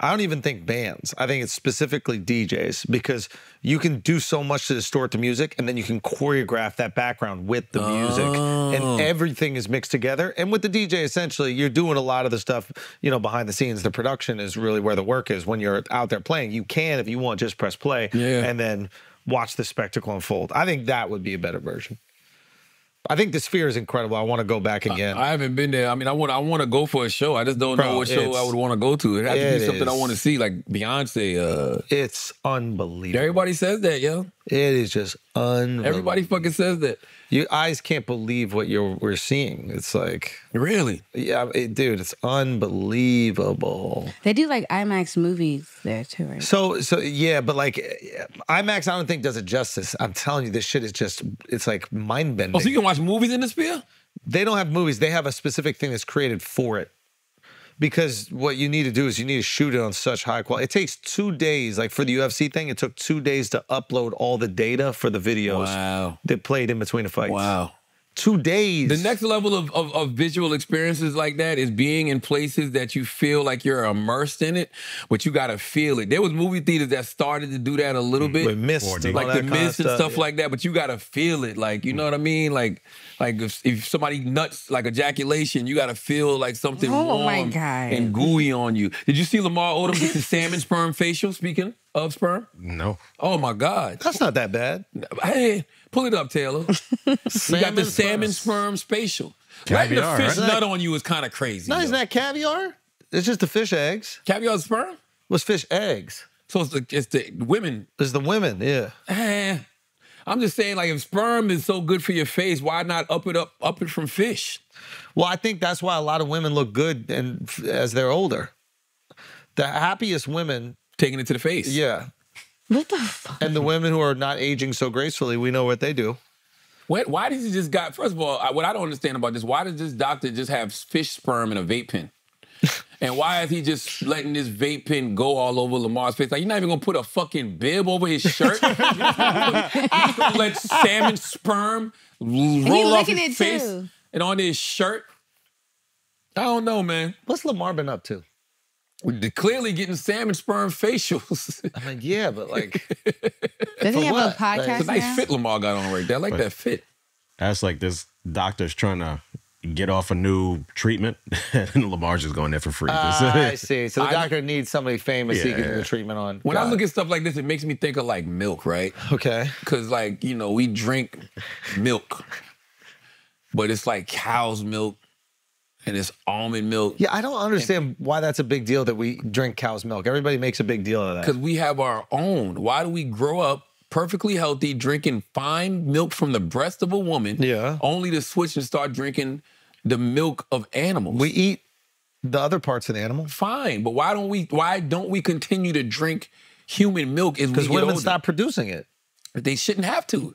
I don't even think bands. I think it's specifically D Js, because you can do so much to distort the music, and then you can choreograph that background with the oh. music, and everything is mixed together. And with the D J, essentially, you're doing a lot of the stuff, you know, behind the scenes. The production is really where the work is. When you're out there playing, you can, if you want, just press play yeah. and then watch the spectacle unfold. I think that would be a better version. I think the Sphere is incredible. I want to go back again. I, I haven't been there. I mean, I want I want to go for a show. I just don't Bro, know what show I would want to go to. It has it to be something is. I want to see, like Beyonce. Uh, it's unbelievable. Everybody says that, yo. It is just unbelievable. Everybody fucking says that. Your eyes can't believe what you're we're seeing. It's like... Really? Yeah, it, dude, it's unbelievable. They do, like, IMAX movies there, too, right? So, so yeah, but, like, IMAX, I don't think does it justice. I'm telling you, this shit is just... It's, like, mind-bending. Oh, so you can watch movies in the Sphere? They don't have movies. They have a specific thing that's created for it. Because what you need to do is you need to shoot it on such high quality. It takes two days. Like for the U F C thing, it took two days to upload all the data for the videos wow. that played in between the fights. Wow. Two days. The next level of, of, of visual experiences like that is being in places that you feel like you're immersed in it, but you got to feel it. There was movie theaters that started to do that a little bit. With mist. Like the mist and stuff yeah. like that, but you got to feel it. Like, you know what I mean? Like, like if, if somebody nuts, like ejaculation, you got to feel like something oh warm my God. and gooey on you. Did you see Lamar Odom get the salmon sperm facial, speaking of sperm? No. Oh, my God. That's not that bad. Hey. Pull it up, Taylor. You got the salmon sperm facial. Letting the fish right? nut on you is kind of crazy. No, it's not caviar. It's just the fish eggs. Caviar is sperm? What's fish eggs? So it's the, it's the women. It's the women, yeah. Eh, I'm just saying, like, if sperm is so good for your face, why not up it up, up it from fish? Well, I think that's why a lot of women look good and as they're older. The happiest women... Taking it to the face. Yeah. What the fuck? And the women who are not aging so gracefully, we know what they do. What? Why does he just got... First of all, what I don't understand about this, why does this doctor just have fish sperm in a vape pen? And why is he just letting this vape pen go all over Lamar's face? Like, you're not even going to put a fucking bib over his shirt? You're just going to let salmon sperm roll off his face too. And on his shirt? I don't know, man. What's Lamar been up to? We're clearly getting salmon sperm facials. I mean, yeah, but like... Does he have what? a podcast like, It's a nice now? fit Lamar got on right there. I like but that fit. That's like this doctor's trying to get off a new treatment, and Lamar's just going there for free. Uh, I see. So the doctor I, needs somebody famous yeah. he can do the treatment on. When God. I look at stuff like this, it makes me think of like milk, right? Okay. Because like, you know, we drink milk, but it's like cow's milk. And it's almond milk. Yeah, I don't understand and, why that's a big deal that we drink cow's milk. Everybody makes a big deal of that. Because we have our own. Why do we grow up perfectly healthy, drinking fine milk from the breast of a woman, yeah, only to switch and start drinking the milk of animals. We eat the other parts of the animal. Fine, but why don't we? Why don't we continue to drink human milk as we get older? Because women stop producing it. They shouldn't have to.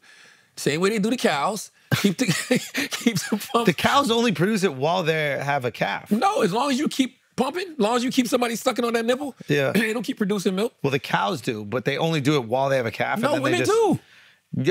Same way they do the cows. Keep the keep the pump. The cows only produce it while they have a calf. No, as long as you keep pumping, as long as you keep somebody sucking on that nipple, yeah, they don't keep producing milk. Well, the cows do, but they only do it while they have a calf. No, and then women they just, do.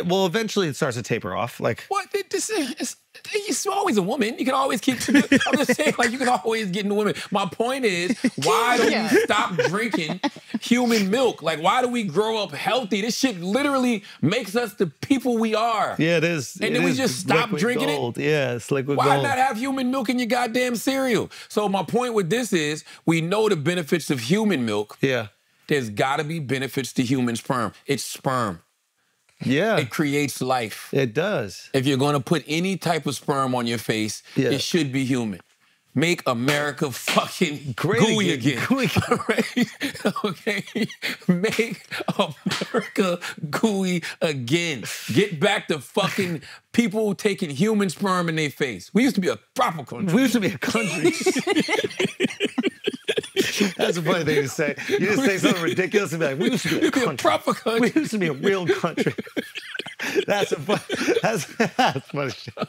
Well, eventually it starts to taper off. Like what? This is it's always a woman. You can always keep. I'm just saying, like you can always get new women. My point is, why don't yeah. we stop drinking human milk? Like, why do we grow up healthy? This shit literally makes us the people we are. Yeah, it is. And it then is we just stop drinking gold. It. Yeah, it's liquid why gold. Why not have human milk in your goddamn cereal? So my point with this is, we know the benefits of human milk. Yeah, there's got to be benefits to human sperm. It's sperm. Yeah. It creates life. It does. If you're going to put any type of sperm on your face, yeah. it should be human. Make America fucking Great gooey again. Gooey. All right? Okay? Make America gooey again. Get back to fucking people taking human sperm in their face. We used to be a proper country. We used to be a country. That's a funny thing to say. You just say something ridiculous and be like, we used to be a country. Proper country. We used to be a real country. That's a fun, that's, that's funny shit.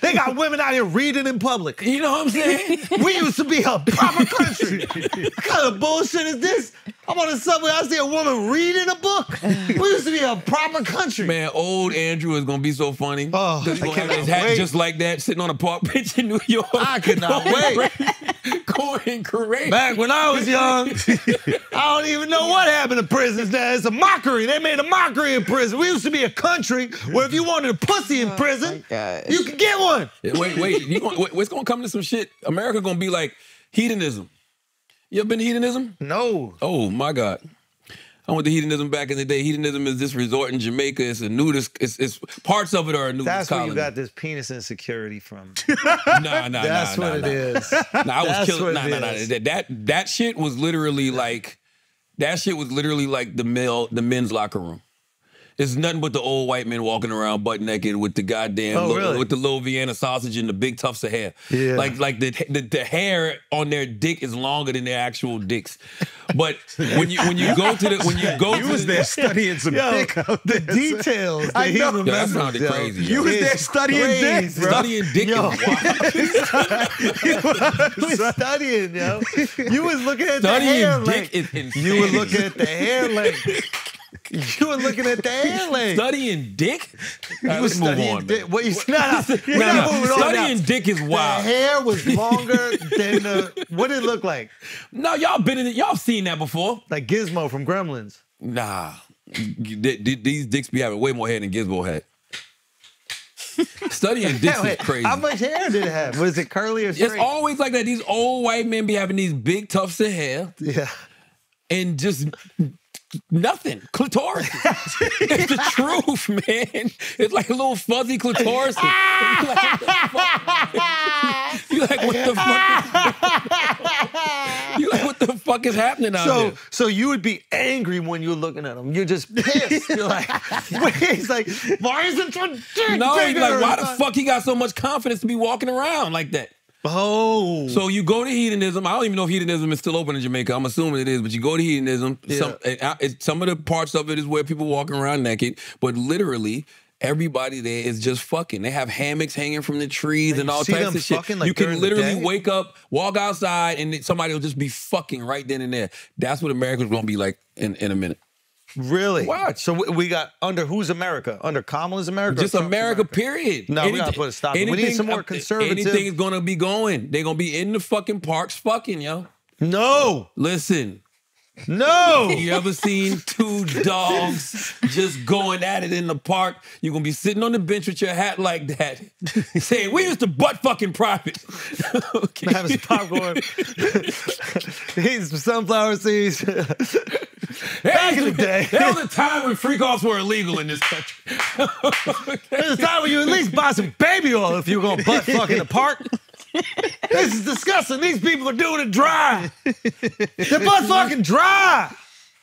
They got women out here reading in public. You know what I'm saying? We used to be a proper country. What kind of bullshit is this? I'm on the subway, I see a woman reading a book. We used to be a proper country. Man, old Andrew is going to be so funny. Oh, he's going to have his hat wait. just like that, sitting on a park bench in New York. I could not wait. Going crazy. Back when I was young, I don't even know what happened to prisons now. It's a mockery. They made a mockery in prison. We used to be a country where if you wanted a pussy in prison, oh you could get one. Wait, wait. You gonna, wait it's going to come to some shit. America going to be like hedonism. You ever been to hedonism? No. Oh, my God. I went to hedonism back in the day. Hedonism is this resort in Jamaica. It's a nudist. It's, it's parts of it are a nudist That's colony. Where you got this penis insecurity from. Nah, nah, nah. That's nah, what nah, it nah. is. Nah, I was That's killing. Nah, nah, nah. That, that that shit was literally like, that shit was literally like the male, the men's locker room. It's nothing but the old white men walking around butt naked with the goddamn oh, little, really? with the little Vienna sausage and the big tufts of hair. Yeah. Like like the, the the hair on their dick is longer than their actual dicks. But when you when you go to the when you go you to was the, there studying some yo, dick out there. The details. I know. Yo, that sounded yo. crazy. Yo. You was there studying dick, bro. Studying dick yo. is wild. You was studying, yo. You was looking at studying the hair length. Studying dick is insane. You were looking at the hair length. You were looking at the hair length. Studying dick? You right, was studying move on, dick. What you, no, no, you're no, not no. moving Studying on dick is wild. The hair was longer than the... What did it look like? No, y'all been in it. Y'all seen that before. Like Gizmo from Gremlins. Nah. These dicks be having way more hair than Gizmo had. Studying dicks is crazy. How much hair did it have? Was it curly or straight? It's always like that. These old white men be having these big tufts of hair. Yeah. And just... Nothing. Clitoris. It's the truth, man. It's like a little fuzzy clitoris. You like what the fuck? You like what the fuck is happening out so, there? So you would be angry when you're looking at him. You're just pissed. You're like, wait, he's like, why isn't your dick No, bigger? Like, why the fuck he got so much confidence to be walking around like that? Oh. So you go to hedonism. I don't even know if hedonism is still open in Jamaica. I'm assuming it is, but you go to hedonism. Yeah. Some, it, some of the parts of it is where people walking around naked, but literally everybody there is just fucking. They have hammocks hanging from the trees and, and all types of shit. Fucking, like, you can literally wake up, walk outside, and somebody will just be fucking right then and there. That's what America's going to be like in, in a minute. Really? Watch. So we got under who's America? Under Kamala's America? Just America, America, period. No, anything, we got to put a stop. Anything, we need some more conservative. Anything is going to be going. They're going to be in the fucking parks fucking, yo. No. Listen. No. You ever seen two dogs just going at it in the park? You're going to be sitting on the bench with your hat like that. Saying, we used to butt fucking profit. Okay. Have his popcorn. These sunflower seeds. Back in the day. That was a time when freak-offs were illegal in this country. There was a time when you at least buy some baby oil if you were going to butt fuck in the park. This is disgusting. These people are doing it dry. They're butt fucking dry.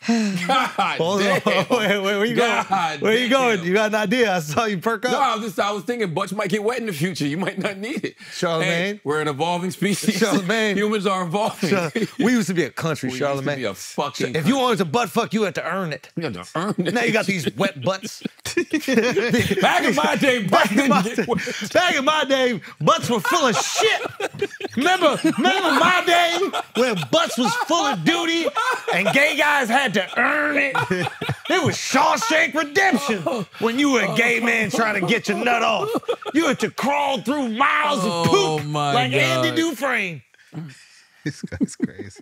God damn. Wait, wait, where you God going? Where damn. you going? You got an idea? I saw you perk up. No, I was just, I was thinking Butch might get wet in the future. You might not need it. Charlemagne. Hey, we're an evolving species. Charlemagne. Humans are evolving. Char we used to be a country, Charlemagne. We used to be a fucking country. If you wanted to butt fuck, you had to earn it. You had to earn it. Now you got these wet butts. Back in my day, back in my day, back in my day, butts were full of shit. Remember, remember my day when butts was full of duty and gay guys had to earn it. It was Shawshank Redemption when you were a gay man trying to get your nut off. You had to crawl through miles oh of poop my like God. Andy Dufresne. This guy's crazy.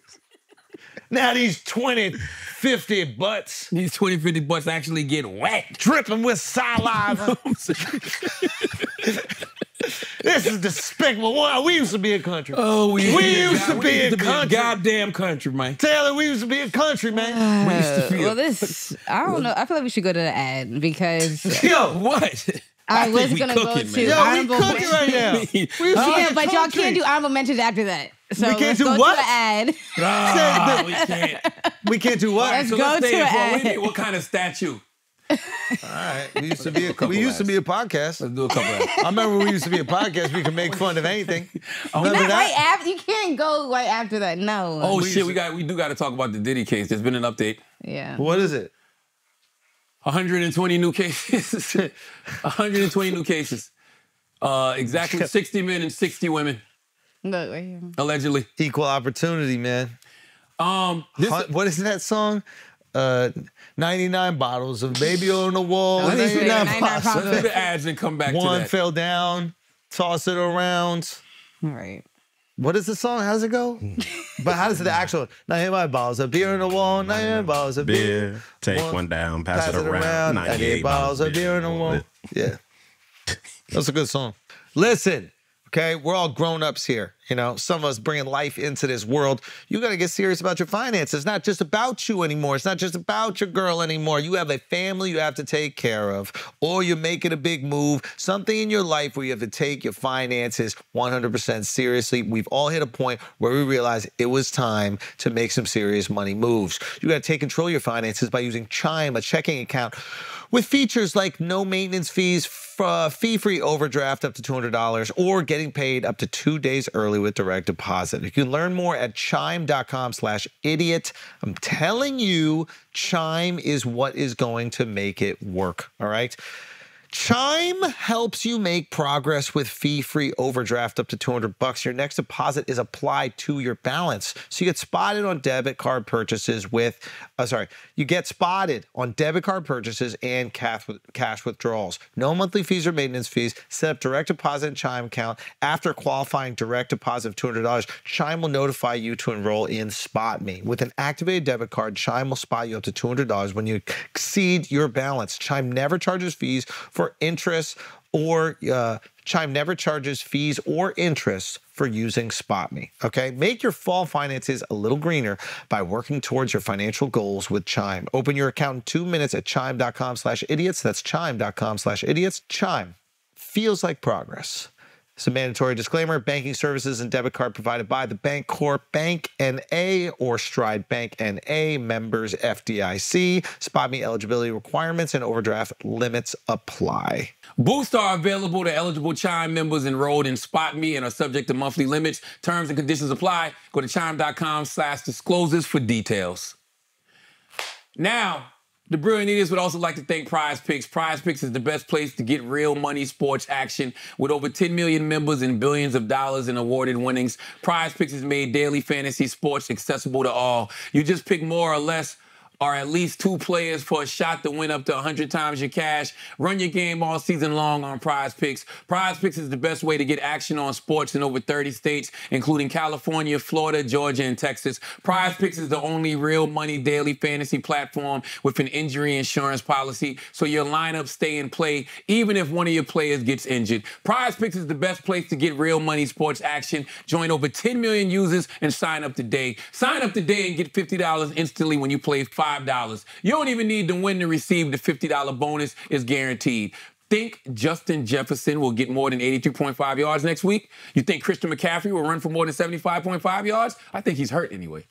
Now these twenty, fifty butts. These twenty, fifty butts actually get wet. Dripping with saliva. This is despicable. Wow, we used to be a country. Oh, we, we used God, to be a country. Goddamn country, man. Taylor, we used to be a country, man. Uh, we used to be well, a this, I don't know. I feel like we should go to the ad because. Yo, what? I, I was going to go to. Yo, honorable we cooking right now. We yeah, but y'all can't do honorable mentions after that. So we can't do go what? To ad. Oh, we can't. We can't do what? Let's so go let's to an ad. What kind of statue? All right, we used to be a we used to be a podcast. Let's do a couple. I remember we used to be a podcast. We could make fun of anything. Remember that? Right after, you can't go right after that. No. Oh we shit, we got we do got to talk about the Diddy case. There's been an update. Yeah. What is it? one hundred twenty new cases. one hundred twenty new cases. Uh, exactly sixty men and sixty women. Look, right here. Allegedly. Equal opportunity, man. Um, this, Hunt, what is that song? Uh, ninety-nine bottles of baby on the wall. ninety-nine bottles. Let's do the ads and come back to that. One fell down, toss it around. All right. What is the song? How does it go? But how does it the actual? ninety-nine bottles of beer on the wall, ninety-nine bottles of beer. beer. Take one, one down, pass, pass it around. around. ninety-eight bottles of beer on the wall. Yeah. That's a good song. Listen. Okay, we're all grown-ups here. You know, some of us bringing life into this world. You got to get serious about your finances. It's not just about you anymore. It's not just about your girl anymore. You have a family you have to take care of, or you're making a big move, something in your life where you have to take your finances one hundred percent seriously. We've all hit a point where we realize it was time to make some serious money moves. You got to take control of your finances by using Chime, a checking account, with features like no maintenance fees, uh, fee-free overdraft up to two hundred dollars, or getting paid up to two days early with direct deposit. You can learn more at chime dot com slash idiot. I'm telling you, Chime is what is going to make it work, all right? Chime helps you make progress with fee-free overdraft up to two hundred bucks. Your next deposit is applied to your balance. So you get spotted on debit card purchases with, uh, sorry, you get spotted on debit card purchases and cash, cash withdrawals. No monthly fees or maintenance fees. Set up direct deposit and Chime account. After qualifying direct deposit of two hundred dollars, Chime will notify you to enroll in Spot Me. With an activated debit card, Chime will spot you up to two hundred dollars when you exceed your balance. Chime never charges fees for interest or uh, Chime never charges fees or interest for using Spot Me. Okay, make your fall finances a little greener by working towards your financial goals with Chime. Open your account in two minutes at chime dot com slash idiots. That's chime dot com slash idiots. Chime feels like progress. It's a mandatory disclaimer. Banking services and debit card provided by the Bancorp Bank N A or Stride Bank N A, members F D I C. Spot Me eligibility requirements and overdraft limits apply. Boosts are available to eligible Chime members enrolled in Spot Me and are subject to monthly limits. Terms and conditions apply. Go to chime dot com slash disclosures for details. Now, the Brilliant Idiots would also like to thank Prize Picks. Prize Picks is the best place to get real money sports action. With over ten million members and billions of dollars in awarded winnings, Prize Picks has made daily fantasy sports accessible to all. You just pick more or less, or at least two players for a shot to win up to one hundred times your cash. Run your game all season long on Prize Picks. Prize Picks is the best way to get action on sports in over thirty states, including California, Florida, Georgia, and Texas. Prize Picks is the only real money daily fantasy platform with an injury insurance policy, so your lineups stay in play even if one of your players gets injured. Prize Picks is the best place to get real money sports action. Join over ten million users and sign up today. Sign up today and get fifty dollars instantly when you play five. five dollars. You don't even need to win to receive the fifty dollar bonus. It's guaranteed. Think Justin Jefferson will get more than eighty-two point five yards next week? You think Christian McCaffrey will run for more than seventy-five point five yards? I think he's hurt anyway.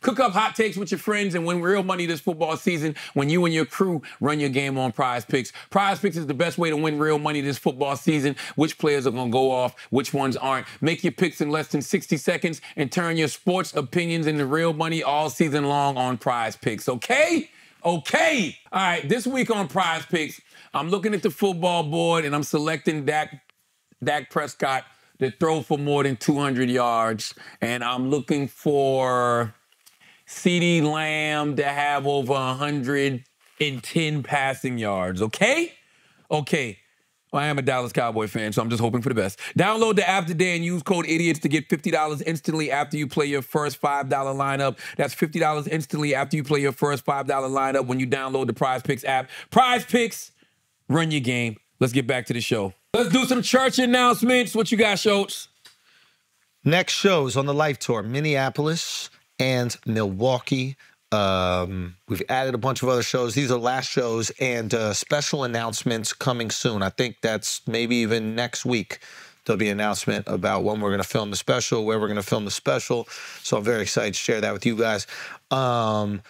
Cook up hot takes with your friends and win real money this football season when you and your crew run your game on Prize Picks. Prize Picks is the best way to win real money this football season. Which players are going to go off, which ones aren't. Make your picks in less than sixty seconds and turn your sports opinions into real money all season long on Prize Picks. Okay? Okay. All right, this week on Prize Picks, I'm looking at the football board and I'm selecting Dak, Dak Prescott to throw for more than two hundred yards. And I'm looking for CeeDee Lamb to have over one hundred ten passing yards, okay? Okay. Well, I am a Dallas Cowboy fan, so I'm just hoping for the best. Download the app today and use code IDIOTS to get fifty dollars instantly after you play your first five dollar lineup. That's fifty dollars instantly after you play your first five dollar lineup when you download the Prize Picks app. Prize Picks, run your game. Let's get back to the show. Let's do some church announcements. What you got, Schulz? Next shows on the Life Tour, Minneapolis and Milwaukee. Um, we've added a bunch of other shows. These are last shows and uh, special announcements coming soon. I think that's maybe even next week. There'll be an announcement about when we're going to film the special, where we're going to film the special. So I'm very excited to share that with you guys. Um,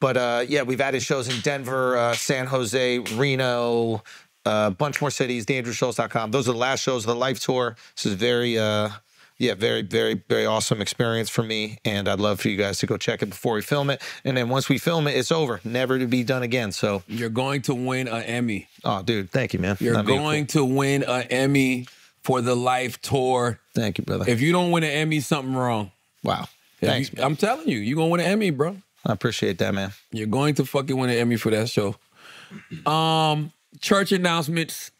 but uh, yeah, we've added shows in Denver, uh, San Jose, Reno, a uh, bunch more cities, the andrew schulz dot com. Those are the last shows of the Life Tour. This is very... Uh, Yeah, very, very, very awesome experience for me, and I'd love for you guys to go check it before we film it. And then once we film it, it's over, never to be done again. So you're going to win an Emmy. Oh, dude, thank you, man. You're That'd going cool. to win an Emmy for the Life Tour. Thank you, brother. If you don't win an Emmy, something wrong. Wow. If Thanks. You, I'm telling you, you're gonna win an Emmy, bro. I appreciate that, man. You're going to fucking win an Emmy for that show. Um, church announcements.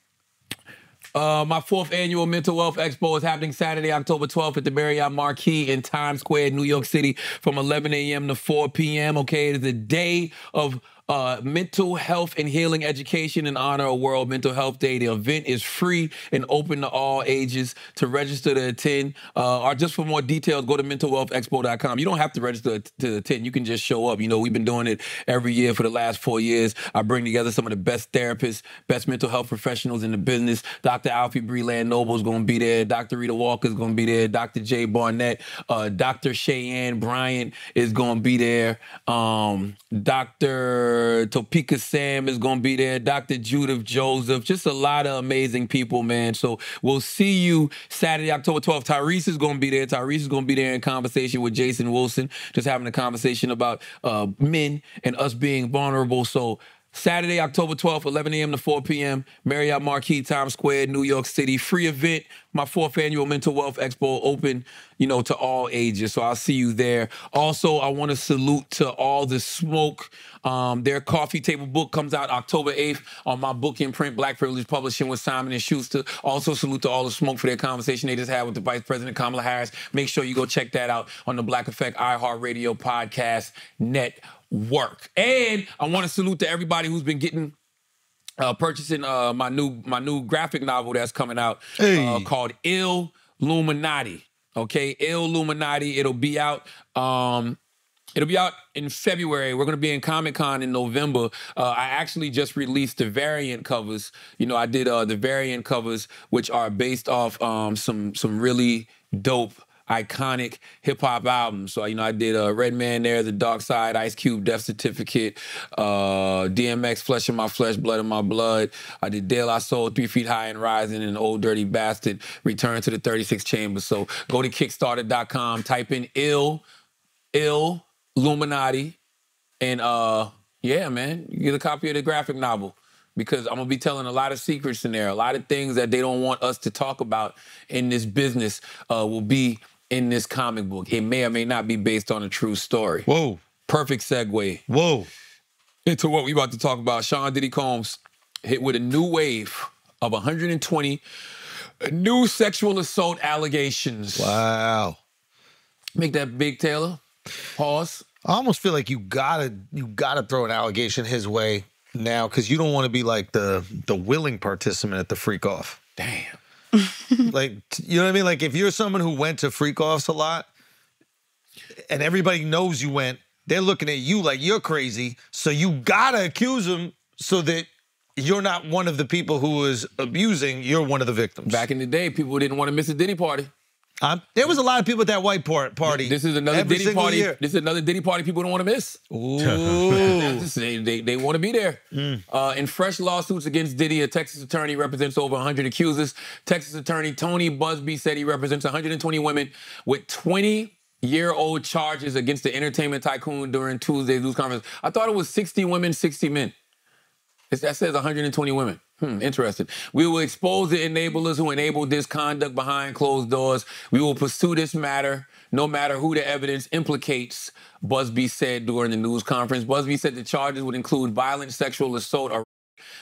Uh, my fourth annual Mental Wealth Expo is happening Saturday, October twelfth at the Marriott Marquis in Times Square, New York City from eleven a m to four p m Okay, it is a day of Uh, mental health and healing education in honor of World Mental Health Day. The event is free and open to all ages. To register to attend, uh, or just for more details, go to mental wealth expo dot com. You don't have to register to attend. You can just show up. You know, we've been doing it every year for the last four years. I bring together some of the best therapists, best mental health professionals in the business. Doctor Alfie Breland-Noble is going to be there. Doctor Rita Walker is going to be there. Doctor Jay Barnett. Uh, Doctor Cheyenne Bryant is going to be there. Um, Doctor Topeka Sam is going to be there. Doctor Judith Joseph. Just a lot of amazing people, man. So we'll see you Saturday, October twelfth. Tyrese is going to be there. Tyrese is going to be there in conversation with Jason Wilson. Just having a conversation about uh, men and us being vulnerable. So Saturday, October twelfth, eleven a m to four p m, Marriott Marquis, Times Square, New York City. Free event. My fourth annual Mental Wealth Expo, open, you know, to all ages. So I'll see you there. Also, I want to salute to All the Smoke. Um, their coffee table book comes out October eighth on my book imprint, Black Privilege Publishing with Simon and Schuster. Also, salute to All the Smoke for their conversation they just had with the Vice President Kamala Harris. Make sure you go check that out on the Black Effect iHeartRadio podcast network. And I want to salute to everybody who's been getting... Uh, purchasing uh, my new my new graphic novel that's coming out hey. uh, called Illuminati. Okay, Illuminati. It'll be out. Um, it'll be out in February. We're gonna be in Comic-Con in November. Uh, I actually just released the variant covers. You know, I did uh, the variant covers, which are based off um, some some really dope, iconic hip-hop albums. So, you know, I did uh, Redman there, The Dark Side, Ice Cube, Death Certificate, uh, D M X, Flesh in My Flesh, Blood in My Blood. I did De La Soul, Three Feet High and Rising, and Old Dirty Bastard, Return to the thirty-six Chambers. So go to Kickstarter dot com, type in Ill, Ill, Illuminati, and uh, yeah, man, you get a copy of the graphic novel. Because I'm going to be telling a lot of secrets in there. A lot of things that they don't want us to talk about in this business uh, will be in this comic book. It may or may not be based on a true story. Whoa. Perfect segue. Whoa. Into what we're about to talk about. Sean Diddy Combs hit with a new wave of one hundred twenty new sexual assault allegations. Wow. Make that big, Taylor. Pause. I almost feel like you gotta, you gotta throw an allegation his way now, because you don't want to be like the the willing participant at the freak off. Damn. Like, you know what I mean? Like, if you're someone who went to freak offs a lot and everybody knows you went, they're looking at you like you're crazy. So you gotta accuse them so that you're not one of the people who is abusing. You're one of the victims. Back in the day, people didn't want to miss a Diddy party. I'm, there was a lot of people at that white party. This is another Every Diddy party. Year. This is another Diddy party people don't want to miss. Ooh. they they, they want to be there. Mm. Uh, in fresh lawsuits against Diddy, a Texas attorney represents over one hundred accusers. Texas attorney Tony Busby said he represents one hundred twenty women with twenty-year-old charges against the entertainment tycoon during Tuesday's news conference. I thought it was sixty women, sixty men. It's, that says one hundred twenty women. Hmm, interesting. We will expose the enablers who enabled this conduct behind closed doors. We will pursue this matter, no matter who the evidence implicates, Busby said during the news conference. Busby said the charges would include violent sexual assault or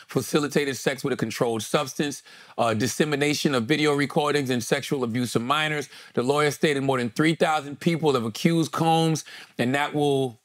facilitated sex with a controlled substance, uh, dissemination of video recordings, and sexual abuse of minors. The lawyer stated more than three thousand people have accused Combs, and that will...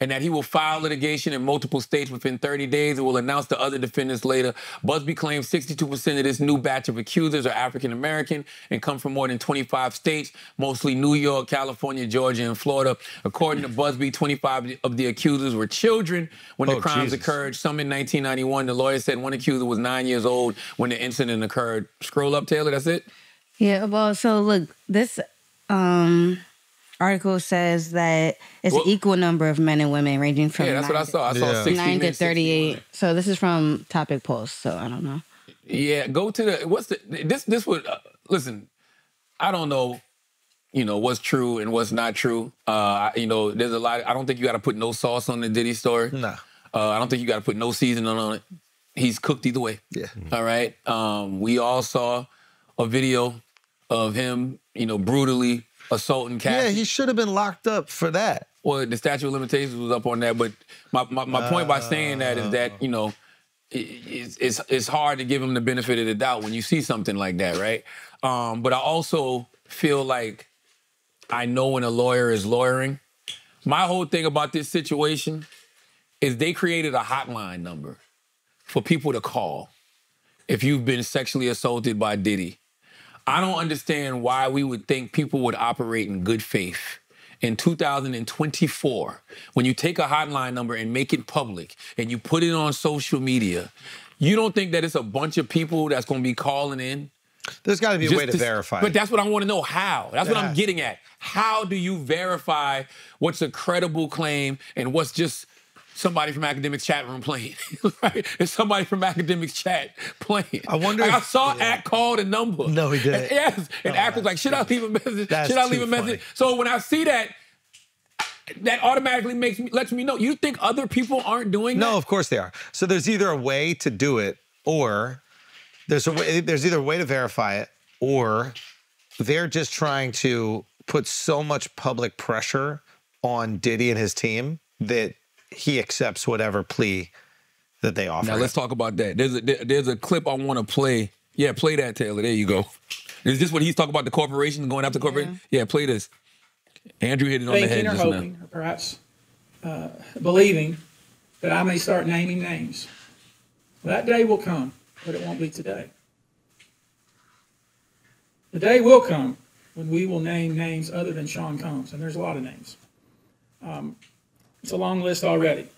and that he will file litigation in multiple states within thirty days and will announce the other defendants later. Busby claims sixty-two percent of this new batch of accusers are African-American and come from more than twenty-five states, mostly New York, California, Georgia, and Florida. According to Busby, twenty-five of the accusers were children when oh, the crimes Jesus. occurred, some in nineteen ninety-one. The lawyer said one accuser was nine years old when the incident occurred. Scroll up, Taylor, that's it? Yeah, well, so look, this... um article says that it's well, an equal number of men and women ranging from yeah, that's nine, what I saw. I saw yeah. nine to thirty-eight. So this is from Topic Pulse. So I don't know. Yeah, go to the what's the this this would uh, listen. I don't know, you know what's true and what's not true. Uh, you know, there's a lot. I don't think you got to put no sauce on the Diddy story. Nah. Uh, I don't think you got to put no seasoning on it. He's cooked either way. Yeah. All right. Um, we all saw a video of him, you know, brutally assaulting Cassie. Yeah, he should have been locked up for that. Well, the statute of limitations was up on that, but my, my, my uh, point by saying that is that, you know, it, it's, it's it's hard to give him the benefit of the doubt when you see something like that, right? Um, but I also feel like I know when a lawyer is lawyering. My whole thing about this situation is they created a hotline number for people to call if you've been sexually assaulted by Diddy. I don't understand why we would think people would operate in good faith in two thousand twenty-four when you take a hotline number and make it public and you put it on social media. You don't think that it's a bunch of people that's going to be calling in? There's got to be a way to, to verify. But that's what I want to know, how. That's what I'm getting at. How do you verify what's a credible claim and what's just... somebody from Academic's chat room playing, right? It's somebody from Academic's chat playing. I wonder. Like if, I saw yeah. Act call the number. No, he didn't. And, yes, and oh, Act was like, "Should I leave a message? That's Should I leave a message?" Funny. So when I see that, that automatically makes me lets me know. You think other people aren't doing no, that? No, of course they are. So there's either a way to do it, or there's a way, there's either a way to verify it, or they're just trying to put so much public pressure on Diddy and his team that he accepts whatever plea that they offer. Now, let's talk about that. There's a, there's a clip I want to play. Yeah, play that, Taylor. There you go. Is this what he's talking about, the corporation, going after corporation? Yeah. yeah, play this. Andrew hit it on Thinking the head just now. Thinking or hoping, or perhaps uh, believing that I may start naming names. That day will come, but it won't be today. The day will come when we will name names other than Sean Combs, and there's a lot of names. Um... It's a long list already.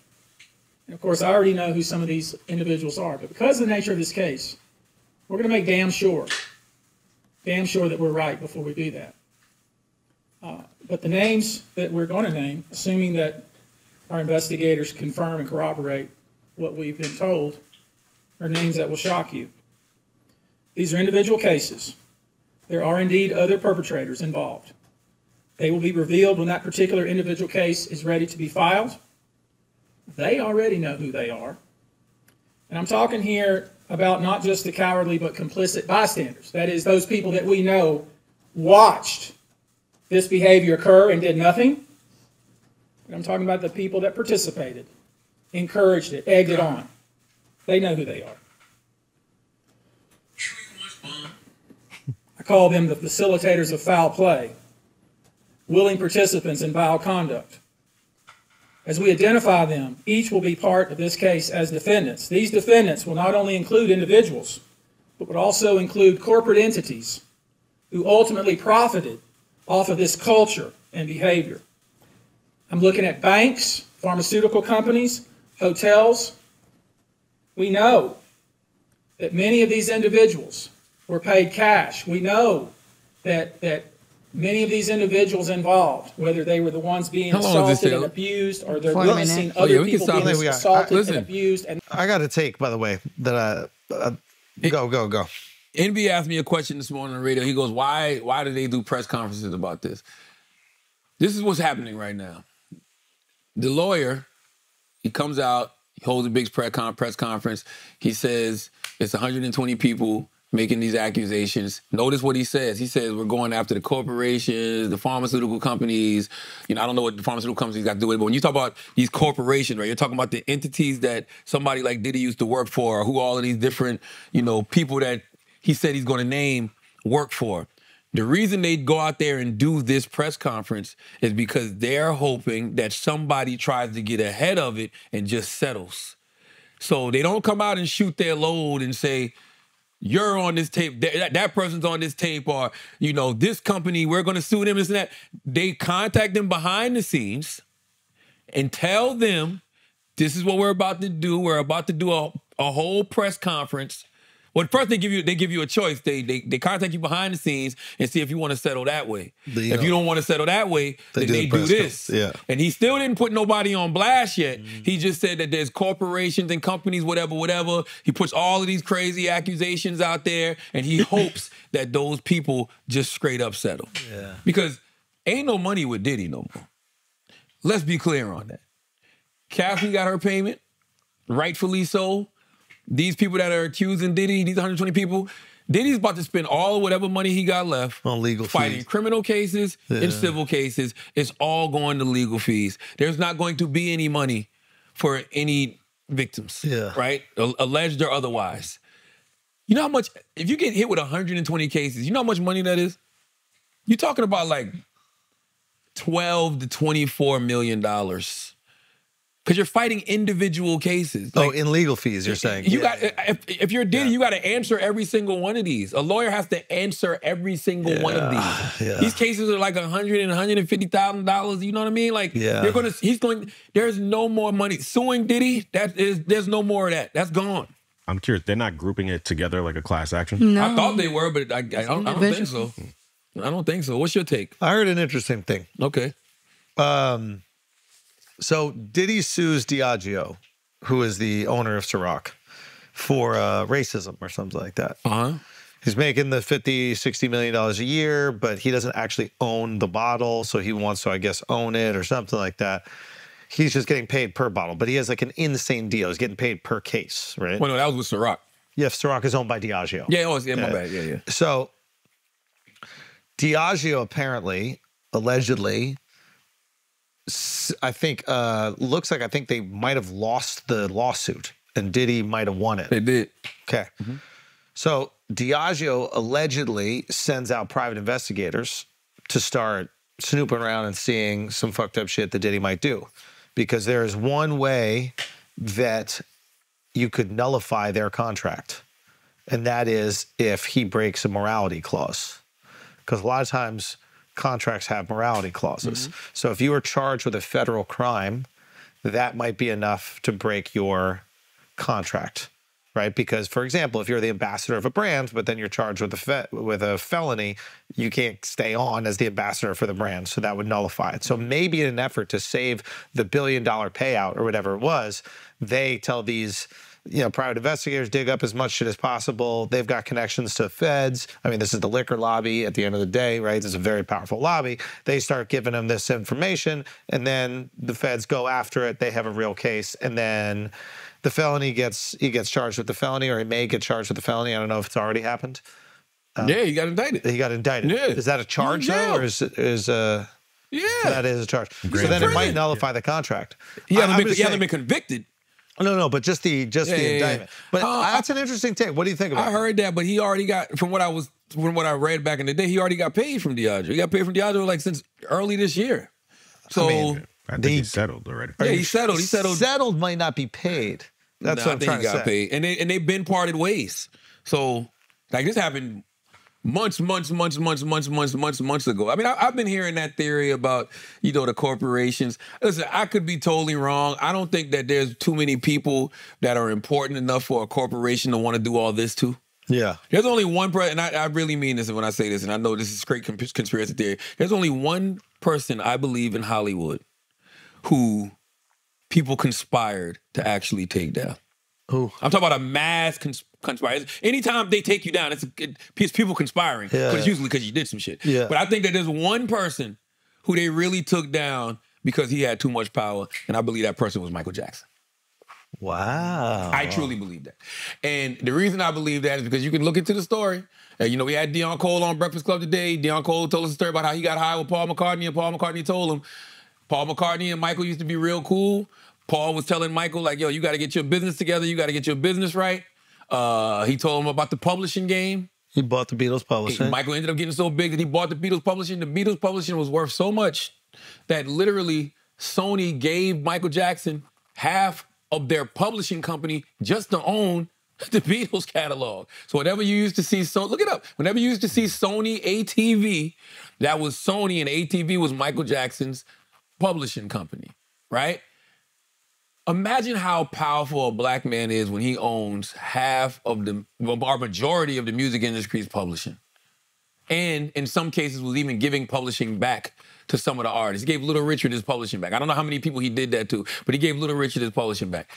And of course, I already know who some of these individuals are, but because of the nature of this case, we're gonna make damn sure, damn sure that we're right before we do that. Uh, but the names that we're gonna name, assuming that our investigators confirm and corroborate what we've been told, are names that will shock you. These are individual cases. There are indeed other perpetrators involved. They will be revealed when that particular individual case is ready to be filed. They already know who they are. And I'm talking here about not just the cowardly but complicit bystanders. That is, those people that we know watched this behavior occur and did nothing. And I'm talking about the people that participated, encouraged it, egged it on. They know who they are. I call them the facilitators of foul play. Willing participants in vile conduct. As we identify them, each will be part of this case as defendants. These defendants will not only include individuals, but would also include corporate entities who ultimately profited off of this culture and behavior. I'm looking at banks, pharmaceutical companies, hotels. We know that many of these individuals were paid cash. We know that, that Many of these individuals involved, whether they were the ones being assaulted and abused, or they're witnessing other people being assaulted and abused. And I got a take, by the way, that uh, uh go go go. N B asked me a question this morning on the radio. He goes, "Why why do they do press conferences about this?" This is what's happening right now. The lawyer, he comes out, he holds a big press conference. He says it's one hundred twenty people making these accusations. Notice what he says. He says, we're going after the corporations, the pharmaceutical companies. You know, I don't know what the pharmaceutical companies got to do with it, but when you talk about these corporations, right, you're talking about the entities that somebody like Diddy used to work for, or who all of these different, you know, people that he said he's going to name work for. The reason they go out there and do this press conference is because they're hoping that somebody tries to get ahead of it and just settles. So they don't come out and shoot their load and say, you're on this tape, that, that person's on this tape, or, you know, this company, we're going to sue them, this and that. They contact them behind the scenes and tell them, this is what we're about to do. We're about to do a, a whole press conference. Well, first they give you, they give you a choice. They, they, they contact you behind the scenes and see if you want to settle that way. The, if you don't want to settle that way, they then do they the do this. Yeah. And he still didn't put nobody on blast yet. Mm-hmm. He just said that there's corporations and companies, whatever, whatever. He puts all of these crazy accusations out there, and he hopes that those people just straight up settle. Yeah. Because ain't no money with Diddy no more. Let's be clear on that. Kathy got her payment, rightfully so. These people that are accusing Diddy, these one hundred twenty people, Diddy's about to spend all whatever money he got left on legal fighting fees. Criminal cases yeah. and civil cases. It's all going to legal fees. There's not going to be any money for any victims, yeah. right? Alleged or otherwise. You know how much, if you get hit with one hundred twenty cases, you know how much money that is? You're talking about like twelve to twenty-four million dollars. Because you're fighting individual cases. Like, oh, in legal fees, you're saying. You yeah. got if, if you're Diddy, yeah. you got to answer every single one of these. A lawyer has to answer every single yeah. one of these. Yeah. These cases are like one hundred thousand and one hundred fifty thousand dollars. You know what I mean? Like yeah. they're going to. He's going. There's no more money suing Diddy. That is. There's no more of that. That's gone. I'm curious. They're not grouping it together like a class action. No. I thought they were, but I, I, don't, I don't think so. I don't think so. What's your take? I heard an interesting thing. Okay. Um. So Diddy sues Diageo, who is the owner of Ciroc, for uh, racism or something like that. Uh-huh. He's making the fifty, sixty million dollars a year, but he doesn't actually own the bottle, so he wants to, I guess, own it or something like that. He's just getting paid per bottle, but he has like an insane deal. He's getting paid per case, right? Well, no, that was with Ciroc. Yeah, Ciroc is owned by Diageo. Yeah, oh, yeah, my bad. Yeah, yeah. So Diageo apparently, allegedly, I think, uh, looks like I think they might have lost the lawsuit and Diddy might have won it. They did. Okay. Mm-hmm. So Diageo allegedly sends out private investigators to start snooping around and seeing some fucked up shit that Diddy might do. Because there is one way that you could nullify their contract. And that is if he breaks a morality clause. Because a lot of times contracts have morality clauses. Mm-hmm. So if you were charged with a federal crime, that might be enough to break your contract, right? Because, for example, if you're the ambassador of a brand, but then you're charged with a, fe with a felony, you can't stay on as the ambassador for the brand. So that would nullify it. So maybe in an effort to save the billion dollar payout or whatever it was, they tell these, you know, private investigators dig up as much shit as possible. They've got connections to feds. I mean, this is the liquor lobby at the end of the day, right? This is a very powerful lobby. They start giving them this information, and then the feds go after it. They have a real case, and then the felony gets, he gets charged with the felony, or he may get charged with the felony. I don't know if it's already happened. Um, yeah, he got indicted. He got indicted. Yeah. Is that a charge, though, or is, is uh, yeah. that is a charge? Great. So then it might nullify yeah. the contract. You haven't, been, you haven't been convicted. No, no, but just the just yeah, the yeah, indictment. Yeah. But uh, that's an interesting take. What do you think about it? I heard that, but he already got, from what I was from what I read back in the day, he already got paid from Diageo. He got paid from Diageo like since early this year. So I, mean, I think the, he settled already. Yeah, he settled. He settled. Settled might not be paid. That's no, what I'm I think trying he got to say. Paid. And they and they've been parted ways. So like this happened months, months, months, months, months, months, months, months ago. I mean, I, I've been hearing that theory about, you know, the corporations. Listen, I could be totally wrong. I don't think that there's too many people that are important enough for a corporation to want to do all this to. Yeah. There's only one person, and I, I really mean this when I say this, and I know this is straight conspiracy theory. There's only one person I believe in Hollywood who people conspired to actually take down. Who? I'm talking about a mass cons conspiracy. Anytime they take you down, it's, it, it's people conspiring, yeah. but it's usually because you did some shit. Yeah. But I think that there's one person who they really took down because he had too much power, and I believe that person was Michael Jackson. Wow. I truly believe that. And the reason I believe that is because you can look into the story. Uh, you know, we had Deion Cole on Breakfast Club today. Deion Cole told us a story about how he got high with Paul McCartney, and Paul McCartney told him. Paul McCartney and Michael used to be real cool. Paul was telling Michael, like, yo, you got to get your business together. You got to get your business right. Uh, he told him about the publishing game. He bought the Beatles Publishing. He, Michael ended up getting so big that he bought the Beatles Publishing. The Beatles Publishing was worth so much that literally Sony gave Michael Jackson half of their publishing company just to own the Beatles catalog. So whenever you used to see, so look it up. Whenever you used to see Sony A T V, that was Sony, and A T V was Michael Jackson's publishing company, right? Imagine how powerful a black man is when he owns half of the, or majority of the music industry's publishing. And in some cases was even giving publishing back to some of the artists. He gave Little Richard his publishing back. I don't know how many people he did that to, but he gave Little Richard his publishing back.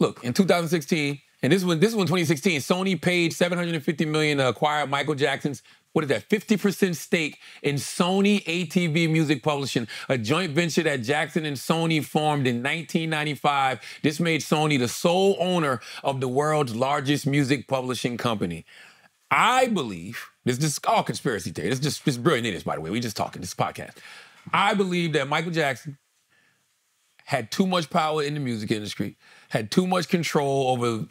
Look, in two thousand sixteen, and this one, this one, twenty sixteen, Sony paid seven hundred fifty million dollars to acquire Michael Jackson's, what is that, fifty percent stake in Sony A T V Music Publishing, a joint venture that Jackson and Sony formed in nineteen ninety-five. This made Sony the sole owner of the world's largest music publishing company. I believe, this is all conspiracy theory. This is just this is Brilliant Idiots, by the way. We just talking, this podcast. I believe that Michael Jackson had too much power in the music industry, had too much control over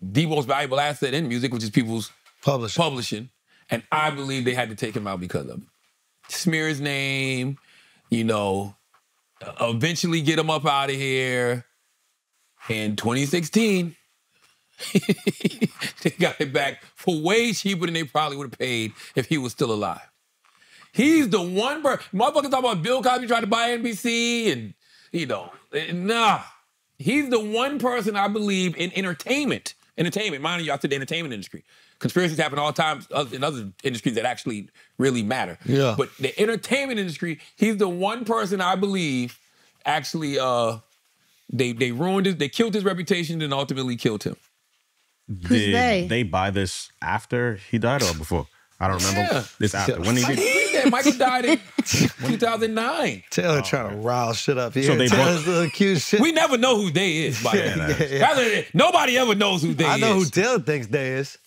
the most valuable asset in music, which is people's publishing. publishing. And I believe they had to take him out because of it. Smear his name, you know, eventually get him up out of here. In twenty sixteen, they got it back for way cheaper than they probably would have paid if he was still alive. He's the one person. Motherfuckers talk about Bill Cosby trying to buy N B C and, you know, nah. He's the one person I believe in entertainment. Entertainment, mind you, I said the entertainment industry. Conspiracies happen all the time in other industries that actually really matter. Yeah. But the entertainment industry, he's the one person I believe actually uh, they they ruined his, they killed his reputation and ultimately killed him. Who's Did they? they buy this after he died or before? I don't remember. Yeah. This after. When he did. Yeah, Michael died in two thousand nine. Taylor oh, trying to rile shit up here. So they bought the accused shit. We never know who they is, by yeah, the way. Yeah, yeah. Nobody ever knows who they I is. I know who Taylor thinks they is.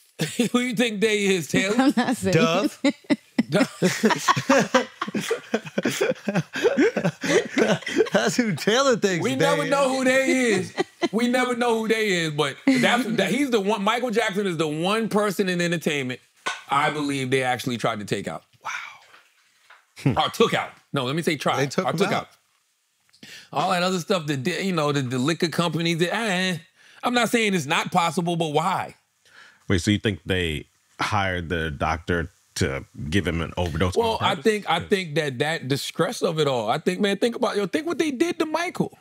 Who you think they is, Taylor? I'm not saying. Dove. That's who Taylor thinks. We never is. know who they is. We never know who they is, but that's, that he's the one. Michael Jackson is the one person in entertainment I believe they actually tried to take out. Wow. Or took out. No, let me say tried. They took, or took out. out. All that other stuff that did, you know, the, the liquor companies. That, eh, I'm not saying it's not possible, but why? Wait, so you think they hired the doctor to give him an overdose? Well, I think I think that that the stress of it all. I think, man, think about yo, think what they did to Michael.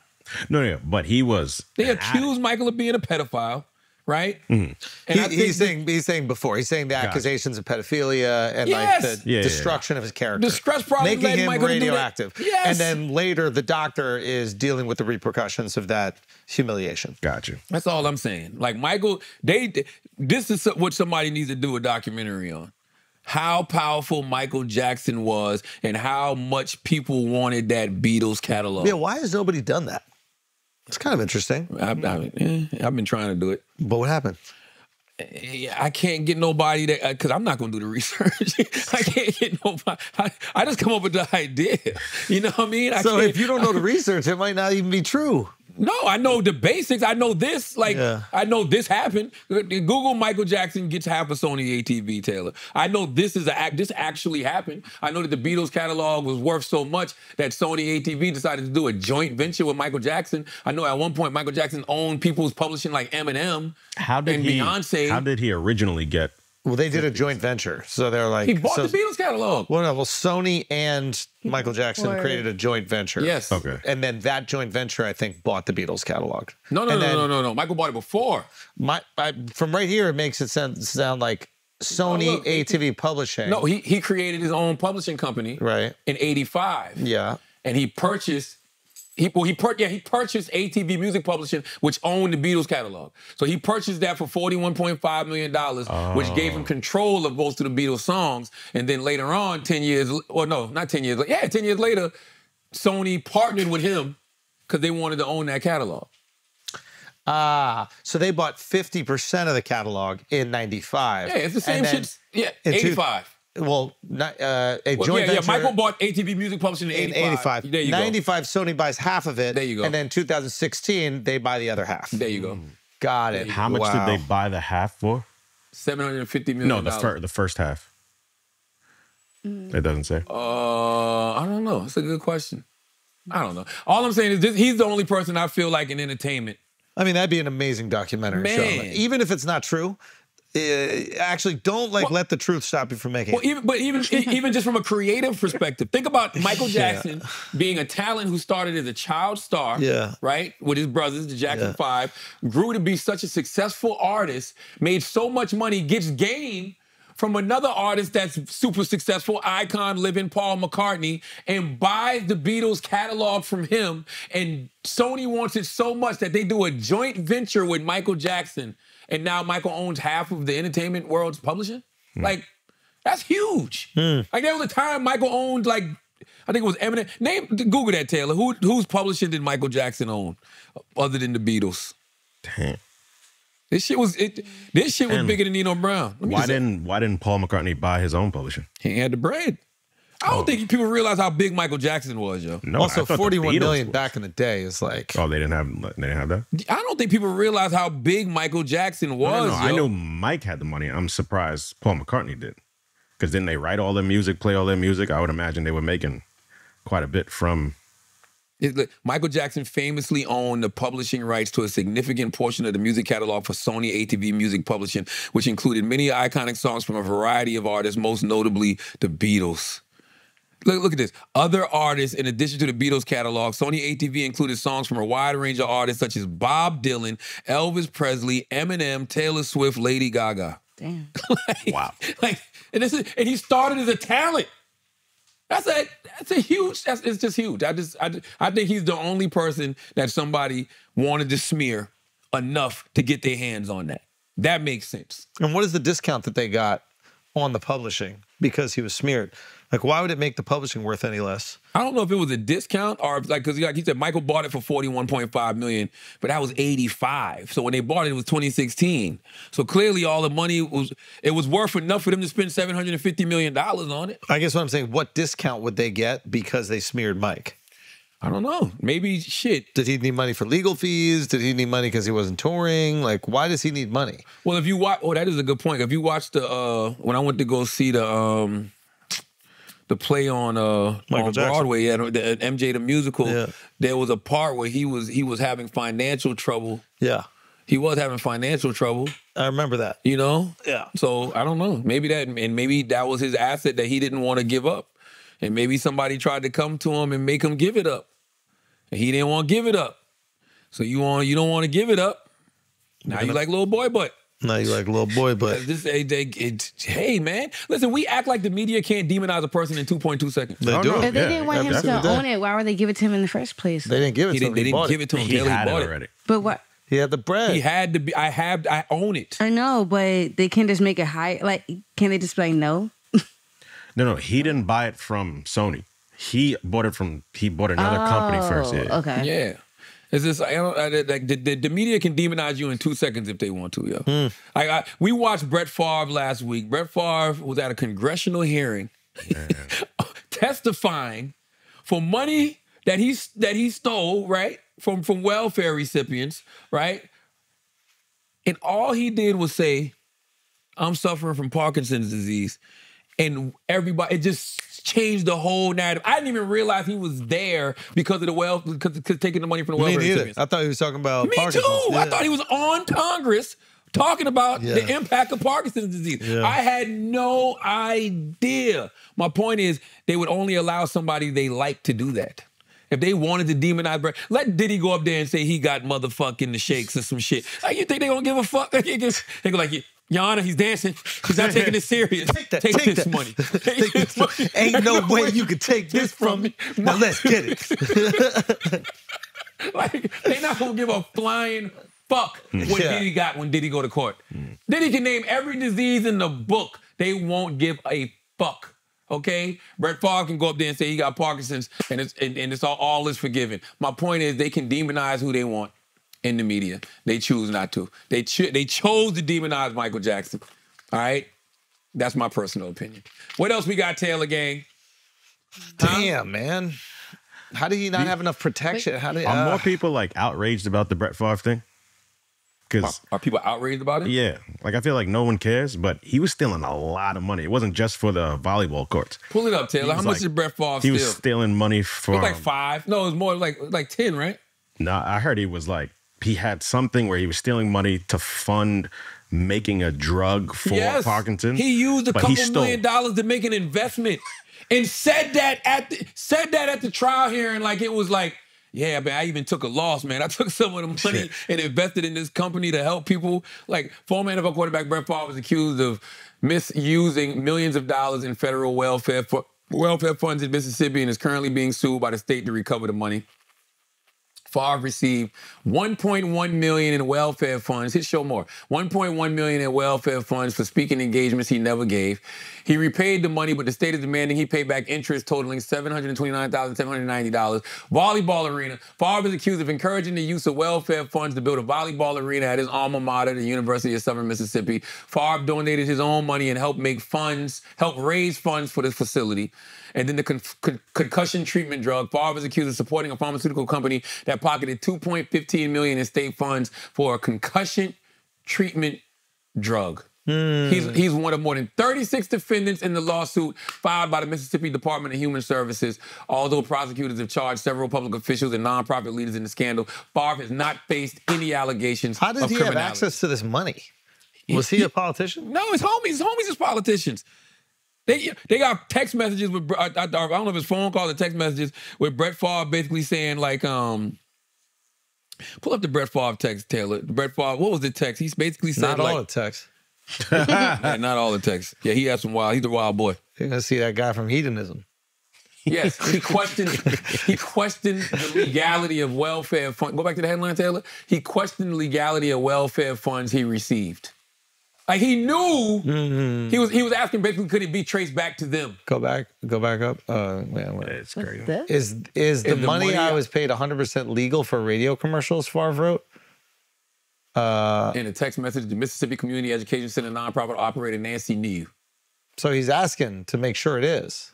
No, no, but he was. They accused Michael of being a pedophile, right? Mm-hmm. And he, I think he's the, saying he's saying before he's saying the accusations of pedophilia and yes! like the yeah, destruction yeah, yeah. of his character, the stress problem, making him Michael radioactive. Yes. And then later, the doctor is dealing with the repercussions of that humiliation. Got you. That's all I'm saying. Like Michael, they. This is what somebody needs to do a documentary on. How powerful Michael Jackson was and how much people wanted that Beatles catalog. Yeah, why has nobody done that? It's kind of interesting. I, I mean, eh, I've been trying to do it. But what happened? I can't get nobody that, because I'm not going to do the research. I can't get nobody. I, I just come up with the idea. You know what I mean? I so if you don't know the research, it might not even be true. No, I know the basics. I know this. Like, yeah. I know this happened. Google Michael Jackson gets half a Sony A T V, Taylor. I know this is a this actually happened. I know that the Beatles catalog was worth so much that Sony A T V decided to do a joint venture with Michael Jackson. I know at one point Michael Jackson owned people's publishing like Eminem how did and he, Beyonce. How did he originally get Well, they did a joint venture, so they're like he bought so, the Beatles catalog. Well, no, well, Sony and Michael Jackson right. created a joint venture. Yes, okay, and then that joint venture, I think, bought the Beatles catalog. No, no, and no, then, no, no, no. Michael bought it before. My, I, from right here, it makes it sound, sound like Sony no, look, A T V Publishing. No, he he created his own publishing company, right, in eighty-five. Yeah, and he purchased. He, well, he per yeah, he purchased A T V Music Publishing, which owned the Beatles catalog. So he purchased that for forty-one point five million dollars, oh. which gave him control of most of the Beatles songs. And then later on, ten years, or no, not ten years, yeah, ten years later, Sony partnered with him because they wanted to own that catalog. Ah, so they bought fifty percent of the catalog in ninety-five. Yeah, it's the same shit, yeah, eighty-five. Well, not, uh, a well, joint yeah, venture. Yeah, Michael bought A T V Music Publishing in eighty-five. eighty-five. There you ninety-five, go. Sony buys half of it. There you go. And then two thousand sixteen, they buy the other half. There you go. Mm. Got it. How much wow. did they buy the half for? seven hundred fifty million dollars. No, the, fir the first half. Mm. It doesn't say. Uh, I don't know. That's a good question. I don't know. All I'm saying is this, he's the only person I feel like in entertainment. I mean, that'd be an amazing documentary. Man. Show. Like, even if it's not true. Uh, actually, don't like well, let the truth stop you from making. Well, it. Even, but even even just from a creative perspective, think about Michael Jackson yeah. being a talent who started as a child star, yeah, right, with his brothers, the Jackson yeah. Five, grew to be such a successful artist, made so much money, gets game from another artist that's super successful, icon living Paul McCartney, and buys the Beatles catalog from him. And Sony wants it so much that they do a joint venture with Michael Jackson. And now Michael owns half of the entertainment world's publishing? Mm. Like, that's huge. Mm. Like, there was a time Michael owned, like, I think it was Eminem. Name, Google that, Taylor. Who, whose publishing did Michael Jackson own other than the Beatles? Damn. This shit was it. This shit was and bigger than Nino Brown. Why didn't, why didn't Paul McCartney buy his own publishing? He had the bread. I don't oh. think people realize how big Michael Jackson was, yo. No, also, forty-one million was. Back in the day is like. Oh, they didn't have they didn't have that. I don't think people realize how big Michael Jackson was. No, no, no. Yo. I know Mike had the money. I'm surprised Paul McCartney did, because didn't they write all their music, play all their music? I would imagine they were making quite a bit from. It, look, Michael Jackson famously owned the publishing rights to a significant portion of the music catalog for Sony A T V Music Publishing, which included many iconic songs from a variety of artists, most notably the Beatles. Look, look at this. Other artists, in addition to the Beatles catalog, Sony A T V included songs from a wide range of artists such as Bob Dylan, Elvis Presley, Eminem, Taylor Swift, Lady Gaga. Damn. like, wow. Like, and this is, and he started as a talent. That's a that's a huge. That's, it's just huge. I just I just, I think he's the only person that somebody wanted to smear enough to get their hands on that. That makes sense. And what is the discount that they got on the publishing because he was smeared? Like, why would it make the publishing worth any less? I don't know if it was a discount or, like, because, like you said, Michael bought it for forty-one point five million dollars, but that was eighty-five. So when they bought it, it was twenty sixteen. So clearly all the money, was it was worth enough for them to spend seven hundred fifty million dollars on it. I guess what I'm saying, what discount would they get because they smeared Mike? I don't know. Maybe, shit. Did he need money for legal fees? Did he need money because he wasn't touring? Like, why does he need money? Well, if you watch, oh, that is a good point. If you watch the, uh, when I went to go see the, um, the play on uh Michael on Broadway at, at M J the Musical, yeah. there was a part where he was he was having financial trouble. Yeah, he was having financial trouble. I remember that. You know. Yeah. So I don't know. Maybe that and maybe that was his asset that he didn't want to give up, and maybe somebody tried to come to him and make him give it up, and he didn't want to give it up. So you want you don't want to give it up. Now you like little boy butt. Now you like little boy, but this, they, they, it, hey man, listen. We act like the media can't demonize a person in two point two seconds. They do. If they yeah. didn't want yeah, him to own it, why would they give it to him in the first place? They didn't give it. He to him. They didn't give it to him. He, he had it already. It. But what? He had the bread. He had to be. I have. I own it. I know, but they can't just make it high. Like, can they just be like no? no, no. He didn't buy it from Sony. He bought it from. He bought another oh, company first. Yeah. Okay. Yeah. It's just, I don't, I, like, the, the, the media can demonize you in two seconds if they want to, yo. Mm. I, I, we watched Brett Favre last week. Brett Favre was at a congressional hearing testifying for money that he, that he stole, right, from, from welfare recipients, right? And all he did was say, I'm suffering from Parkinson's disease. And everybody, it just changed the whole narrative. I didn't even realize he was there because of the wealth, because, because taking the money from the welfare recipients. I thought he was talking about Me Parkinson's. Me too. Yeah. I thought he was on Congress talking about yeah. the impact of Parkinson's disease. Yeah. I had no idea. My point is, they would only allow somebody they like to do that. If they wanted to demonize Brett, let Diddy go up there and say he got motherfucking the shakes or some shit. Like, you think they gonna give a fuck? Like, just, they go like, Your Honor, he's dancing. He's not taking it serious. Take, that, take, take this that. money. Take this money. Ain't no way you can take this from me. Now let's get it. Like, they not gonna give a flying fuck mm. what yeah. Diddy got when Diddy go to court. Mm. Diddy can name every disease in the book. They won't give a fuck. Okay? Brett Favre can go up there and say he got Parkinson's and it's, and, and it's all, all is forgiven. My point is, they can demonize who they want in the media. They choose not to. They, cho they chose to demonize Michael Jackson. All right? That's my personal opinion. What else we got, Taylor gang? Damn, huh? man. How did he not you, have enough protection? How did, are uh, more people like outraged about the Brett Favre thing? Are, are people outraged about it? Yeah. Like, I feel like no one cares, but he was stealing a lot of money. It wasn't just for the volleyball courts. Pull it up, Taylor. How much like, did Brett Favre steal? He was stealing money for... It was like five. No, it was more like like ten, right? No, nah, I heard he was like, he had something where he was stealing money to fund making a drug for yes. Parkinson's. He used a couple million dollars to make an investment and said that at the, said that at the trial hearing like it was like, yeah, man, I even took a loss, man. I took some of the money and invested in this company to help people. Like, former N F L quarterback Brett Favre was accused of misusing millions of dollars in federal welfare for, welfare funds in Mississippi and is currently being sued by the state to recover the money. Favre received one point one million dollars in welfare funds. His show more. one point one million dollars in welfare funds for speaking engagements he never gave. He repaid the money, but the state is demanding he pay back interest totaling seven hundred twenty-nine thousand seven hundred ninety dollars. Volleyball arena. Favre is accused of encouraging the use of welfare funds to build a volleyball arena at his alma mater, the University of Southern Mississippi. Favre donated his own money and helped make funds, helped raise funds for the facility. And then the con con concussion treatment drug. Favre is accused of supporting a pharmaceutical company that pocketed two point one five million dollars in state funds for a concussion treatment drug. Mm. He's, he's one of more than thirty-six defendants in the lawsuit filed by the Mississippi Department of Human Services. Although prosecutors have charged several public officials and nonprofit leaders in the scandal, Favre has not faced any allegations of criminality. How did he have access to this money? Was he, he a politician? No, his homies. His homies is politicians. They, they got text messages with, I, I, I don't know if it's phone calls or text messages, with Brett Favre basically saying, like, um, pull up the Brett Favre text, Taylor. Brett Favre, what was the text? He basically said, Not all like, the text. Man, not all the text. Yeah, he had some wild, he's a wild boy. You're going to see that guy from Hedonism. Yes, he questioned, he questioned the legality of welfare funds. Go back to the headline, Taylor. He questioned the legality of welfare funds he received. Like, he knew mm-hmm. he was he was asking basically could it be traced back to them? Go back, go back up. Uh, man, what, it's crazy. Is is the, is the money, money I was paid one hundred percent legal for radio commercials? Favre wrote uh, in a text message to Mississippi Community Education Center nonprofit operator Nancy Neve. So he's asking to make sure it is.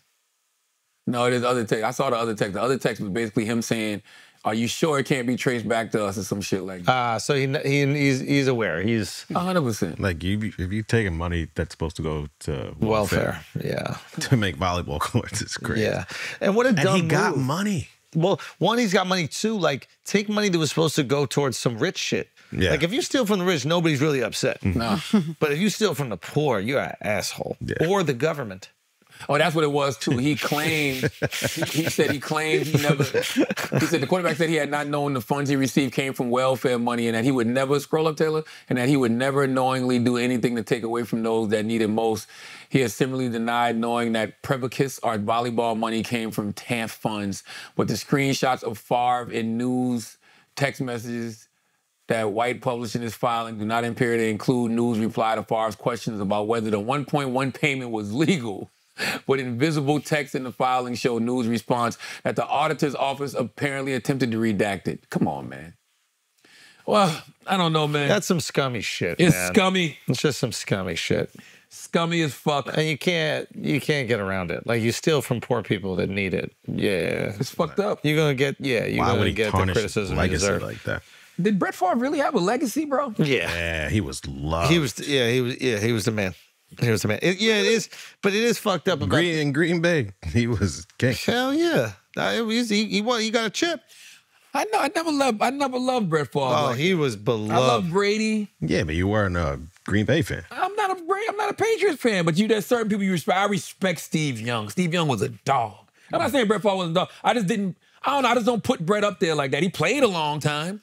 No, it is other text. I saw the other text. The other text was basically him saying, "Are you sure it can't be traced back to us?" or some shit like that. Ah, uh, so he, he he's he's aware. He's one hundred percent. Like, you, if you're taking money that's supposed to go to welfare, welfare, yeah, to make volleyball courts, it's crazy. Yeah, and what a dumb. And he move. got money. Well, one, he's got money. Two, like, take money that was supposed to go towards some rich shit. Yeah. Like, if you steal from the rich, nobody's really upset. No. But if you steal from the poor, you're an asshole. Yeah. Or the government. Oh, that's what it was, too. He claimed, he, he said he claimed he never, he said the quarterback said he had not known the funds he received came from welfare money and that he would never, scroll up, Taylor, and that he would never knowingly do anything to take away from those that needed most. He has similarly denied knowing that Prevacus or volleyball money came from T A M F funds, but the screenshots of Favre in news text messages that white publishing is filing do not appear to include news reply to Favre's questions about whether the one point one payment was legal. But invisible text in the filing show news response that the auditor's office apparently attempted to redact it. Come on, man. Well, I don't know, man. That's some scummy shit. It's man. scummy. It's just some scummy shit. Scummy as fuck. And you can't, you can't get around it. Like, you steal from poor people that need it. Yeah, it's fucked up. You're gonna get yeah. You're Why gonna would get the criticism you deserve like that? Did Brett Favre really have a legacy, bro? Yeah, yeah, he was loved. He was yeah, he was yeah, he was the man. Here's the man. It, yeah, it is, but it is fucked up. About Green in Green Bay, he was king. Hell yeah, he, he, he got a chip. I know. I never loved. I never loved Brett Favre. Oh, like he was beloved. I love Brady. Yeah, but you weren't a Green Bay fan. I'm not a I'm not a Patriots fan. But you, there's certain people you respect. I respect Steve Young. Steve Young was a dog. I'm not saying Brett Favre was a dog. I just didn't. I don't know. I just don't put Brett up there like that. He played a long time.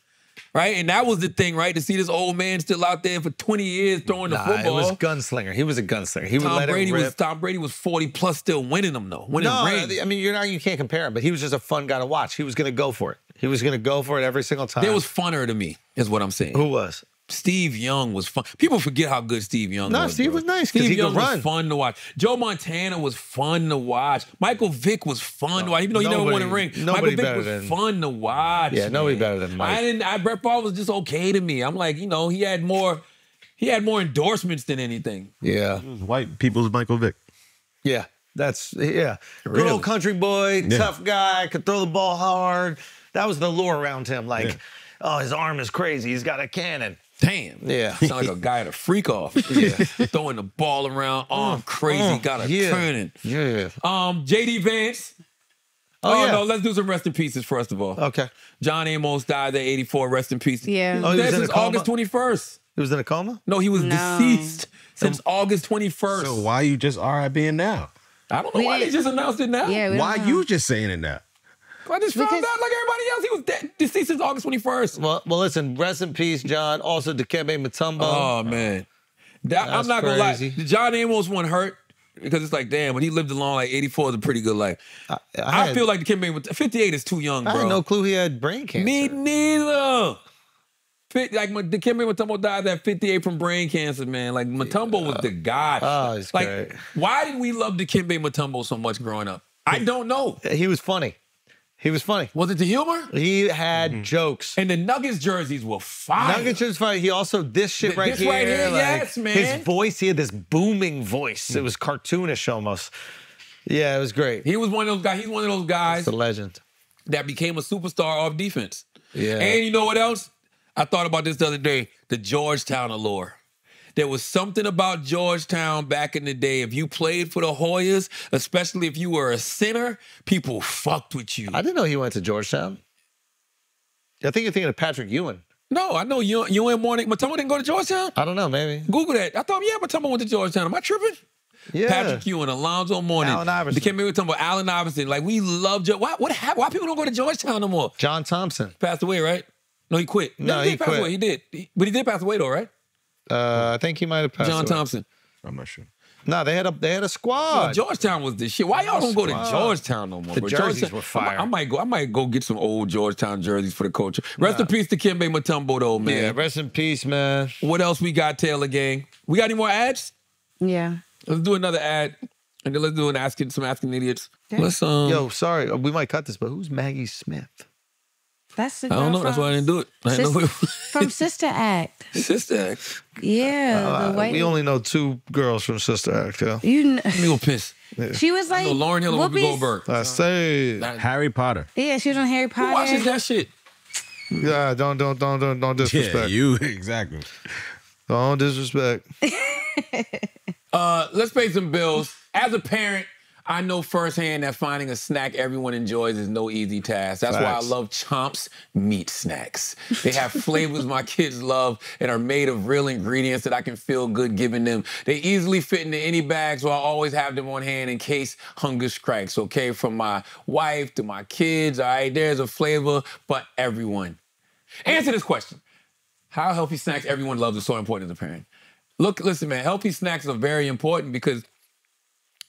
Right? And that was the thing, right? To see this old man still out there for twenty years throwing nah, the football. It was gunslinger. He was a gunslinger. He Tom would let Brady him rip. Was, Tom Brady was forty plus still winning them, though. Winning no, rings. I mean, you're not, you can't compare him, but he was just a fun guy to watch. He was going to go for it. He was going to go for it every single time. It was funner to me, is what I'm saying. Who was? Steve Young was fun. People forget how good Steve Young no, was. No, Steve bro. was nice. Steve he Young could run. was fun to watch. Joe Montana was fun to watch. Michael Vick was fun no, to watch. Even though nobody, he never won a ring, Michael Vick was than, fun to watch. Yeah, nobody man. better than Mike. I didn't. I, Brett Favre was just okay to me. I'm like, you know, he had more, he had more endorsements than anything. Yeah, he was white people's Michael Vick. Yeah, that's yeah. Really? Good old country boy, yeah. tough guy, could throw the ball hard. That was the lore around him. Like, yeah. oh, his arm is crazy. He's got a cannon. Damn. Yeah. Sound like a guy at a freak off. Yeah. Throwing the ball around. Arm mm, crazy. Mm, got a yeah, turning. Yeah. Um, J D Vance. Oh, oh yeah. no. Let's do some rest in pieces first of all. Okay. John Amos died at eighty-four. Rest in peace. Yeah. Oh, he was in since a coma? August twenty-first. He was in a coma? No, he was no. deceased since um, August twenty-first. So why are you just R I B-ing now? I don't know we, why they just announced it now. Yeah, why are you just saying it now? I just found because, out, like everybody else, he was dead, deceased since August twenty-first. Well, well, listen, rest in peace, John. Also, Dikembe Mutombo. Oh, man. That, I'm not going to lie. John Amos one hurt because it's like, damn, when he lived along, like, eighty-four is a pretty good life. I, I, had, I feel like Dikembe, fifty-eight is too young, bro. I had no clue he had brain cancer. Me neither. Like, Dikembe Mutombo died at fifty-eight from brain cancer, man. Like, Mutombo yeah. was the god. Oh, he's like, great. Why did we love Dikembe Mutombo so much growing up? I don't know. He was funny. He was funny. Was it the humor? He had mm-hmm. jokes. And the Nuggets jerseys were fire. Nuggets jerseys were fire. He also, this shit Th right this here. This right here, like, yes, man. His voice, he had this booming voice. Mm-hmm. It was cartoonish almost. Yeah, it was great. He was one of those guys. He's one of those guys. He's a legend. That became a superstar off defense. Yeah. And you know what else? I thought about this the other day. The Georgetown allure. There was something about Georgetown back in the day. If you played for the Hoyas, especially if you were a center, people fucked with you. I didn't know he went to Georgetown. I think you're thinking of Patrick Ewing. No, I know Ewing, Ewing Morning. Mutombo didn't go to Georgetown? I don't know, maybe. Google that. I thought, yeah, Mutombo went to Georgetown. Am I tripping? Yeah. Patrick Ewing, Alonzo Mourning. Allen Iverson. They came in with talking about Allen Iverson. Like, we love Georgetown. Why, what happened? Why people don't go to Georgetown no more? John Thompson. Passed away, right? No, he quit. No, no he, he did quit. pass away. He did. He, but he did pass away, though, right? Uh, I think he might have passed John away. Thompson. I'm not sure. No, nah, they had a they had a squad. Well, Georgetown was this shit. Why y'all don't go to Georgetown no more? The bro? jerseys Georgetown, were fire. I, I might go. I might go get some old Georgetown jerseys for the culture. Rest nah. in peace to Dikembe Mutombo, though, man. Yeah, rest in peace, man. What else we got, Taylor gang? We got any more ads? Yeah. Let's do another ad, and then let's do an asking some asking idiots. Okay. Let's um. Yo, sorry, we might cut this, but who's Maggie Smith? That's the I don't know. That's why I didn't do it. I didn't know it from Sister Act. Sister Act. Yeah. Uh, the white we only know two girls from Sister Act. Yeah. You know. Let me go piss. Yeah. She was like I know Lauren Hill and Whoopi Goldberg. I say Harry Potter. Yeah, she was on Harry Potter. Who watches that shit? Yeah, don't don't don't don't don't disrespect. Yeah, you exactly. Don't disrespect. uh, let's pay some bills. As a parent. I know firsthand that finding a snack everyone enjoys is no easy task. That's Facts. why I love Chomp's meat snacks. They have flavors my kids love and are made of real ingredients that I can feel good giving them. They easily fit into any bag, so I always have them on hand in case hunger strikes, okay? From my wife to my kids, all right? There's a flavor for everyone. Answer this question. How healthy snacks everyone loves is so important as a parent. Look, listen, man, healthy snacks are very important because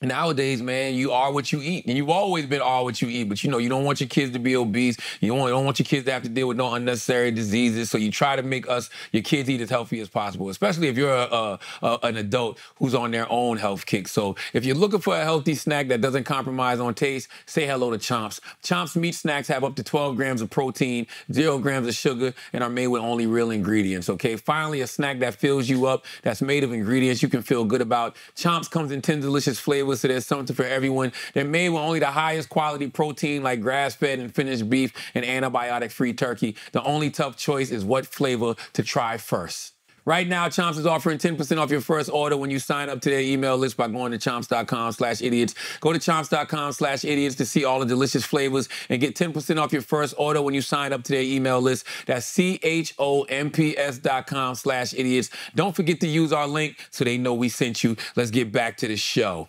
nowadays, man, you are what you eat. And you've always been all what you eat, but you know, you don't want your kids to be obese. You don't, you don't want your kids to have to deal with no unnecessary diseases. So you try to make us, your kids eat as healthy as possible, especially if you're a, a, a, an adult who's on their own health kick. So if you're looking for a healthy snack that doesn't compromise on taste, say hello to Chomp's. Chomp's meat snacks have up to twelve grams of protein, zero grams of sugar, and are made with only real ingredients, okay? Finally, a snack that fills you up, that's made of ingredients you can feel good about. Chomp's comes in ten delicious flavors. So there's something for everyone. They're made with only the highest quality protein like grass-fed and finished beef and antibiotic-free turkey. The only tough choice is what flavor to try first. Right now, Chomps is offering ten percent off your first order when you sign up to their email list by going to chomps.com slash idiots. Go to chomps.com slash idiots to see all the delicious flavors and get ten percent off your first order when you sign up to their email list. That's C H O M P S dot com slash idiots. Don't forget to use our link so they know we sent you. Let's get back to the show.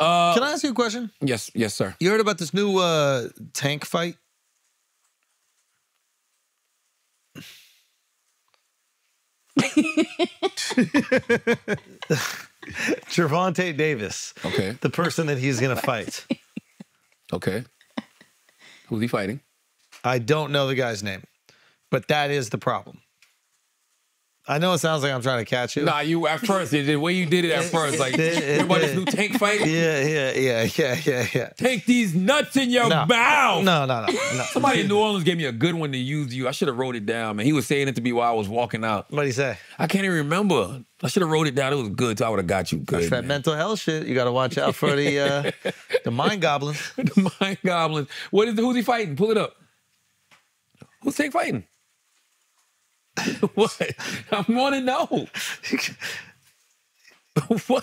Uh, Can I ask you a question? Yes, yes, sir. You heard about this new uh, tank fight? Gervonta Davis. Okay. The person that he's going to fight. Okay. Who's he fighting? I don't know the guy's name, but that is the problem. I know it sounds like I'm trying to catch you. Nah, you at first, the way you did it at first, like, you about this new tank fight? Yeah, yeah, yeah, yeah, yeah, yeah. Take these nuts in your no. mouth. No, no, no, no. Somebody in New Orleans gave me a good one to use you. I should have wrote it down, man. He was saying it to me while I was walking out. What'd he say? I can't even remember. I should have wrote it down. It was good, so I would have got you good. That's that mental health shit. You got to watch out for the uh, the mind goblins. The mind goblins. What is the, who's he fighting? Pull it up. Who's tank fighting? What? I want to know. What?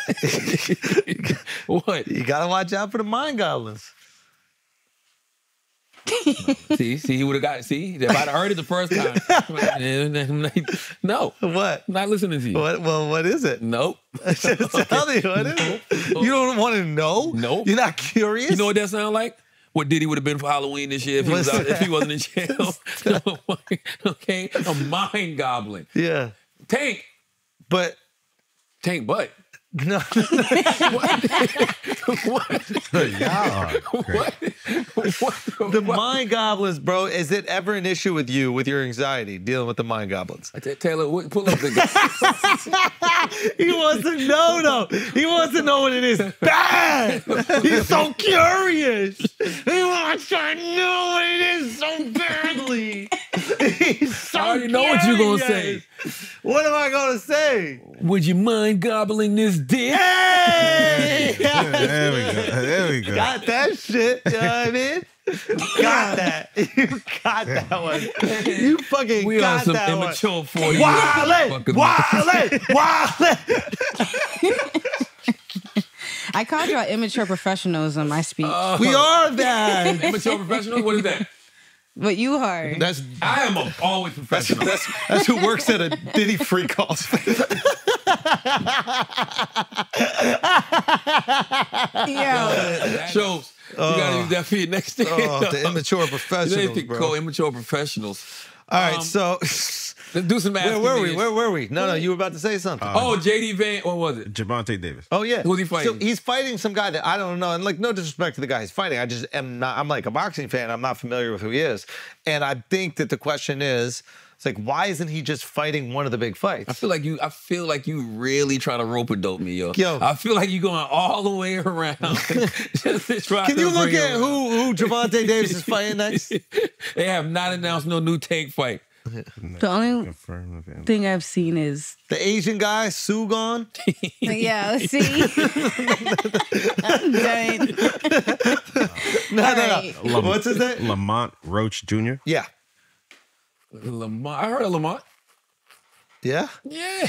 What? You got to watch out for the mind goblins. See, see, he would have got, see, if I'd heard it the first time. No. What? I'm not listening to you. What? Well, what is it? Nope. Tell me what it is. You don't want to know? Nope. You're not curious? You know what that sounds like? What Diddy would have been for Halloween this year if he, was out, if he wasn't in jail. Okay? A mind goblin. Yeah. Tank. But. Tank butt. No. What? What? Y'all are what? What? The mind goblins, bro. Is it ever an issue with you, with your anxiety, dealing with the mind goblins? Taylor, what, pull up the guy. He wants to know, though. He wants to know what it is. Bad. He's so curious. He wants to know what it is so badly. He's so I already know curious. What you're going to say. What am I going to say? Would you mind gobbling this dick? Hey! There we go. There we go. Got that shit. You know what I mean? Got that. You got that one. You fucking we got that one. We are some immature for you. Wale! Wale! Wale! I called y'all immature professionals on my speech. Uh, we are that. Immature professionals? What is that? But you are. That's I am a, always professional. That's, that's, that's who works at a Diddy free call space. Yeah. So uh, you gotta use that for your next thing. Oh, no. The immature professionals, bro. Call immature professionals. All right, um, so let's do some. Where were we? Where were we? No, no, you were about to say something. Uh, oh, J D Van. What was it? Gervonta Davis. Oh yeah. Who's he fighting? So he's fighting some guy that I don't know. And like, no disrespect to the guy he's fighting. I just am not. I'm like a boxing fan. I'm not familiar with who he is. And I think that the question is, it's like, why isn't he just fighting one of the big fights? I feel like you. I feel like you really trying to rope a dope me, yo. Yo. I feel like you going all the way around. Just to try Can to you look at around. who who Gervonta Davis is fighting next? They have not announced no new tank fight. The only thing I've seen is the Asian guy, Sugon. Yeah, see. I'm done. No, right. no, no, no. What's his name? Lamont Roach Junior Yeah. Lamont. I heard of Lamont. Yeah? Yeah.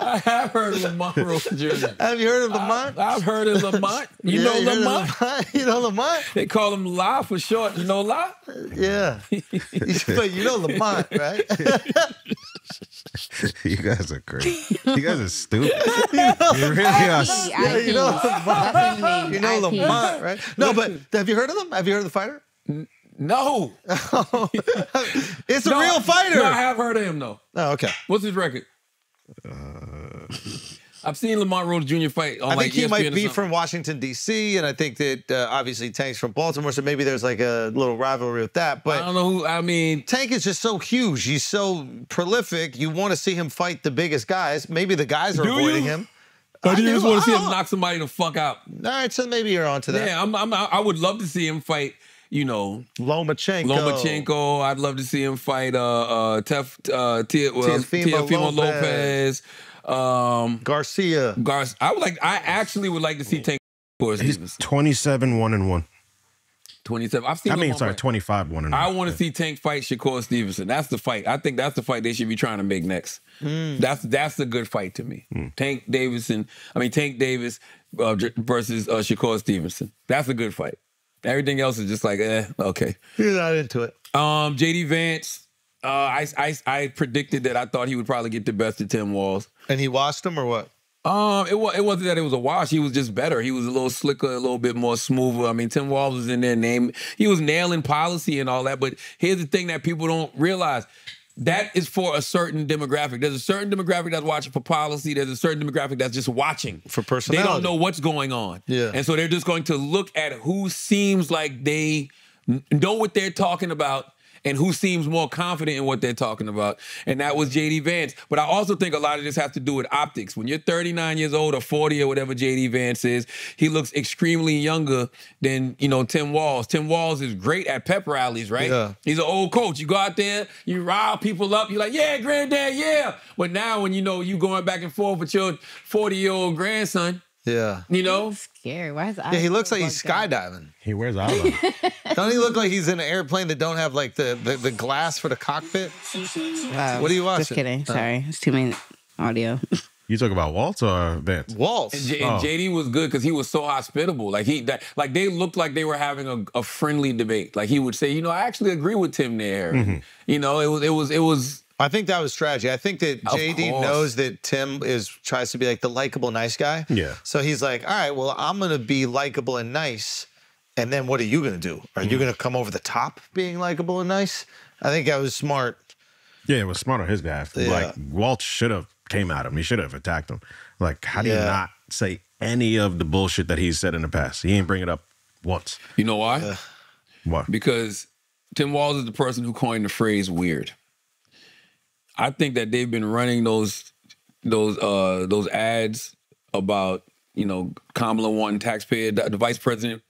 I have heard of Lamont Roach Junior Have you heard of Lamont? I, I've heard of Lamont. You yeah, know you Lamont? Lamont? You know Lamont? They call him La for short. You know La? Yeah. But you know Lamont, right? You guys are crazy. You guys are stupid. You really are stupid. You know Lamont. You know Lamont, right? No, but have you heard of them? Have you heard of the fighter? No. It's a no, real fighter. No, I have heard of him, though. Oh, okay. What's his record? Uh, I've seen Lamont Roach Junior fight on, I think like, he E S P N might be from Washington, D C, and I think that, uh, obviously, Tank's from Baltimore, so maybe there's, like, a little rivalry with that. But I don't know who, I mean... Tank is just so huge. He's so prolific. You want to see him fight the biggest guys. Maybe the guys are do avoiding you? him. But I you do. just want to see him knock somebody the fuck out. All right, so maybe you're onto that. Yeah, I'm, I'm, I would love to see him fight... You know, Lomachenko. Lomachenko. I'd love to see him fight uh, uh, Tef, uh, Tia, well, Teofimo Lopez. Lopez. Um, Garcia. Garcia. I would like. I actually would like to see Tank. He's twenty-seven, one and one. twenty-seven. I've seen. I mean, sorry, twenty-five. One. I want to see Tank fight Shakur Stevenson. That's the fight. I think that's the fight they should be trying to make next. Mm. That's that's the good fight to me. Mm. Tank Davidson. I mean, Tank Davis uh, versus uh, Shakur Stevenson. That's a good fight. Everything else is just like, eh, okay. You're not into it. Um, J D Vance. Uh, I, I I predicted that I thought he would probably get the best of Tim Walz. And he washed him or what? Um, it, it wasn't that it was a wash. He was just better. He was a little slicker, a little bit more smoother. I mean, Tim Walz was in there name. He was nailing policy and all that. But here's the thing that people don't realize. That is for a certain demographic. There's a certain demographic that's watching for policy. There's a certain demographic that's just watching. For personality. They don't know what's going on. Yeah. And so they're just going to look at who seems like they know what they're talking about and who seems more confident in what they're talking about. And that was J D Vance. But I also think a lot of this has to do with optics. When you're thirty-nine years old or forty or whatever J D Vance is, he looks extremely younger than, you know, Tim Walz. Tim Walz is great at pep rallies, right? Yeah. He's an old coach. You go out there, you rile people up. You're like, yeah, granddad, yeah. But now when you know you going back and forth with your forty-year-old grandson, yeah, you know, he's scary. Why is yeah? He looks like he's skydiving. Down? He wears eyeliner. Don't he look like he's in an airplane that don't have like the the, the glass for the cockpit? Wow. What are you watching? Just kidding. Oh. Sorry, it's too many audio. You talk about Waltz or Vance? Waltz. And, J and oh. J D was good because he was so hospitable. Like he, that, like they looked like they were having a, a friendly debate. Like he would say, you know, I actually agree with Tim there. Mm -hmm. You know, it was, it was, it was. I think that was strategy. I think that J D knows that Tim is tries to be like the likable nice guy. Yeah. So he's like, all right, well, I'm going to be likable and nice. And then what are you going to do? Are mm. you going to come over the top being likable and nice? I think that was smart. Yeah, it was smart on his behalf. Yeah. Like, Walt should have came at him. He should have attacked him. Like, how do yeah. you not say any of the bullshit that he's said in the past? He ain't bring it up once. You know why? Uh, why? Because Tim Walz is the person who coined the phrase weird. I think that they've been running those those uh, those ads about, you know, Kamala wanting taxpayer, the vice president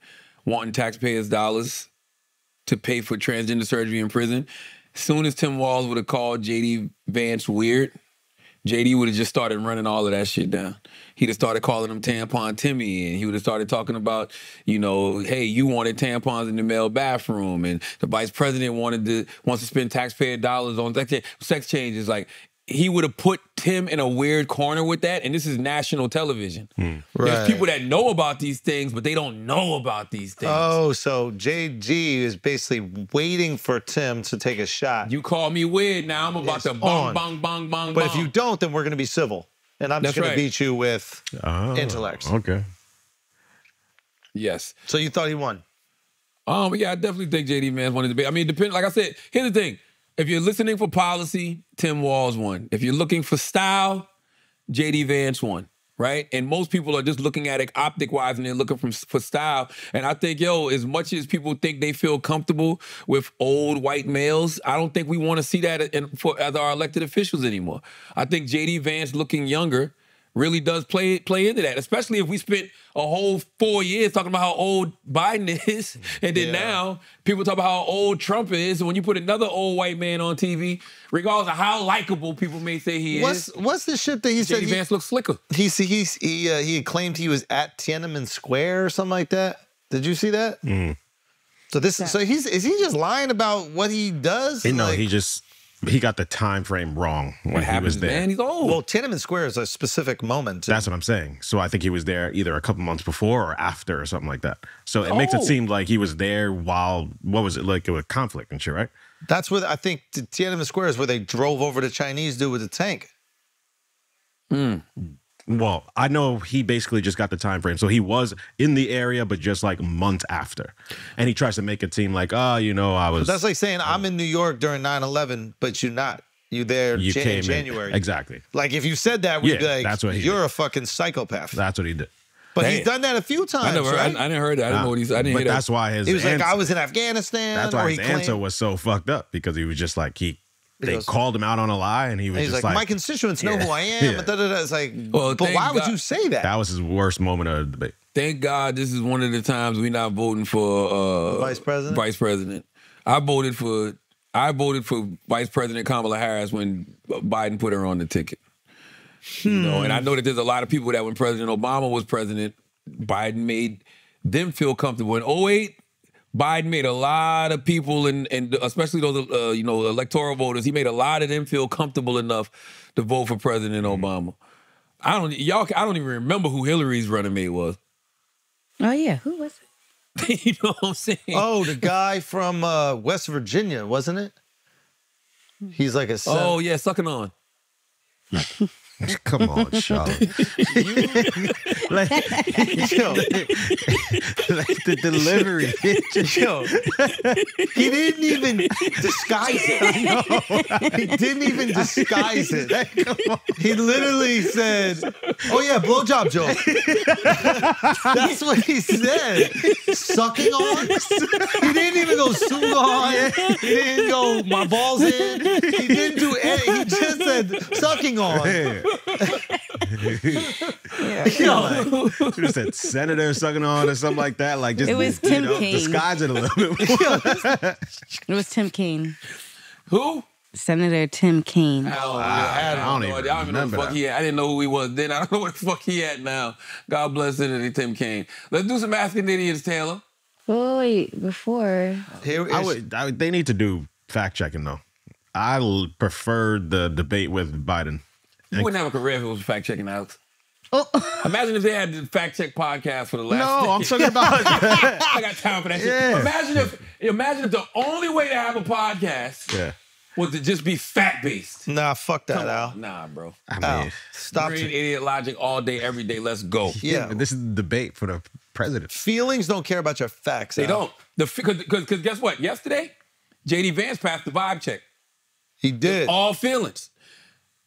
wanting taxpayers' dollars to pay for transgender surgery in prison. As soon as Tim Walz would have called J D Vance weird, J D would have just started running all of that shit down. He'd have started calling him Tampon Timmy, and he would have started talking about, you know, hey, you wanted tampons in the male bathroom, and the vice president wanted to wants to spend taxpayer dollars on sex changes. Like, he would have put Tim in a weird corner with that, and this is national television. Hmm. Right. There's people that know about these things, but they don't know about these things. Oh, so J G is basically waiting for Tim to take a shot. You call me weird, now I'm about it's to bong, bong, bong, bong, But bong. If you don't, then we're going to be civil, and I'm That's just going right. to beat you with oh, intellects. Okay. Yes. So you thought he won? Um, yeah, I definitely think J D Vance wanted to be. I mean, depend, like I said, here's the thing. If you're listening for policy, Tim Walz won. If you're looking for style, J D Vance won, right? And most people are just looking at it optic-wise, and they're looking from, for style. And I think, yo, as much as people think they feel comfortable with old white males, I don't think we want to see that in, for, as our elected officials anymore. I think J D Vance looking younger really does play play into that, especially if we spent a whole four years talking about how old Biden is, and then yeah. now people talk about how old Trump is. And when you put another old white man on T V, regardless of how likable people may say he what's, is, what's the shit that he J D said? J D Vance looks slicker. He he he uh, he claimed he was at Tiananmen Square or something like that. Did you see that? Mm. So this yeah. so he's is he just lying about what he does? No, like, he just. He got the time frame wrong when what he happens, was there. Man, he's old. Well, Tiananmen Square is a specific moment. That's what I'm saying. So I think he was there either a couple months before or after or something like that. So it oh. makes it seem like he was there while, what was it, like a conflict and shit, right? That's where I think Tiananmen Square is where they drove over the Chinese dude with the tank. Mm. Well, I know he basically just got the time frame. So he was in the area, but just like months after. And he tries to make it seem like, oh, you know, I was. But that's like saying I'm in New York during nine eleven, but you're not. You're there you jan came January. In. Exactly. Like if you said that, we'd yeah, be like, that's what he you're did. A fucking psychopath. That's what he did. But Damn. He's done that a few times. I never, right? I, I didn't hear that. I didn't nah, know what he's. I didn't hear that. That's why his. He was answer, like, I was in Afghanistan. That's why his claimed, answer was so fucked up because he was just like he. They goes, called him out on a lie, and he was and he's just like, like, "My constituents know yeah, who I am." Yeah. Da, da, da. It's like, well, but why God, would you say that? That was his worst moment of the debate. Thank God, this is one of the times we're not voting for uh, vice president. Vice president, I voted for I voted for Vice President Kamala Harris when Biden put her on the ticket. Hmm. You know, and I know that there's a lot of people that when President Obama was president, Biden made them feel comfortable in oh eight. Biden made a lot of people, and and especially those uh, you know electoral voters, he made a lot of them feel comfortable enough to vote for President Obama. I don't y'all. I don't even remember who Hillary's running mate was. Oh yeah, who was it? You know what I'm saying? Oh, the guy from uh, West Virginia, wasn't it? He's like a seven. Oh yeah, sucking on. Come on, Charlotte. like, yo, like the delivery. Yo, he didn't even disguise it. I know. He didn't even disguise it. Like, come on. He literally said, "Oh yeah, blowjob joke." That's what he said. Sucking on. He didn't even go sucking on. He didn't go my balls in. He didn't do anything. He just said sucking on. Yeah. Yo, like, should have said senator sucking on or something like that. Like just it was Tim know, Kaine. Disguise it a little bit more. It was Tim Kaine. Who? Senator Tim Kaine. I don't, I don't, I don't know. Even I don't remember know who the fuck he at. I didn't know who he was then. I don't know what the fuck he at now. God bless Senator Tim Kaine. Let's do some Asking Idiots, Taylor. Well, wait, before Here, I would, I would, they need to do fact checking though. I prefer the debate with Biden. You wouldn't have a career if it was fact checking, Alex. Oh. Imagine if they had the fact check podcast for the last. No, day. I'm talking about. I got time for that. Yeah. Shit. Imagine if, imagine if the only way to have a podcast yeah. was to just be fact based. Nah, fuck that, Come Al. On. Nah, bro. I Al, mean, stop green idiot logic all day, every day. Let's go. Yeah, yeah, this is the debate for the president. Feelings don't care about your facts. They Al. don't. The because guess what? Yesterday, J D Vance passed the vibe check. He did. It's all feelings.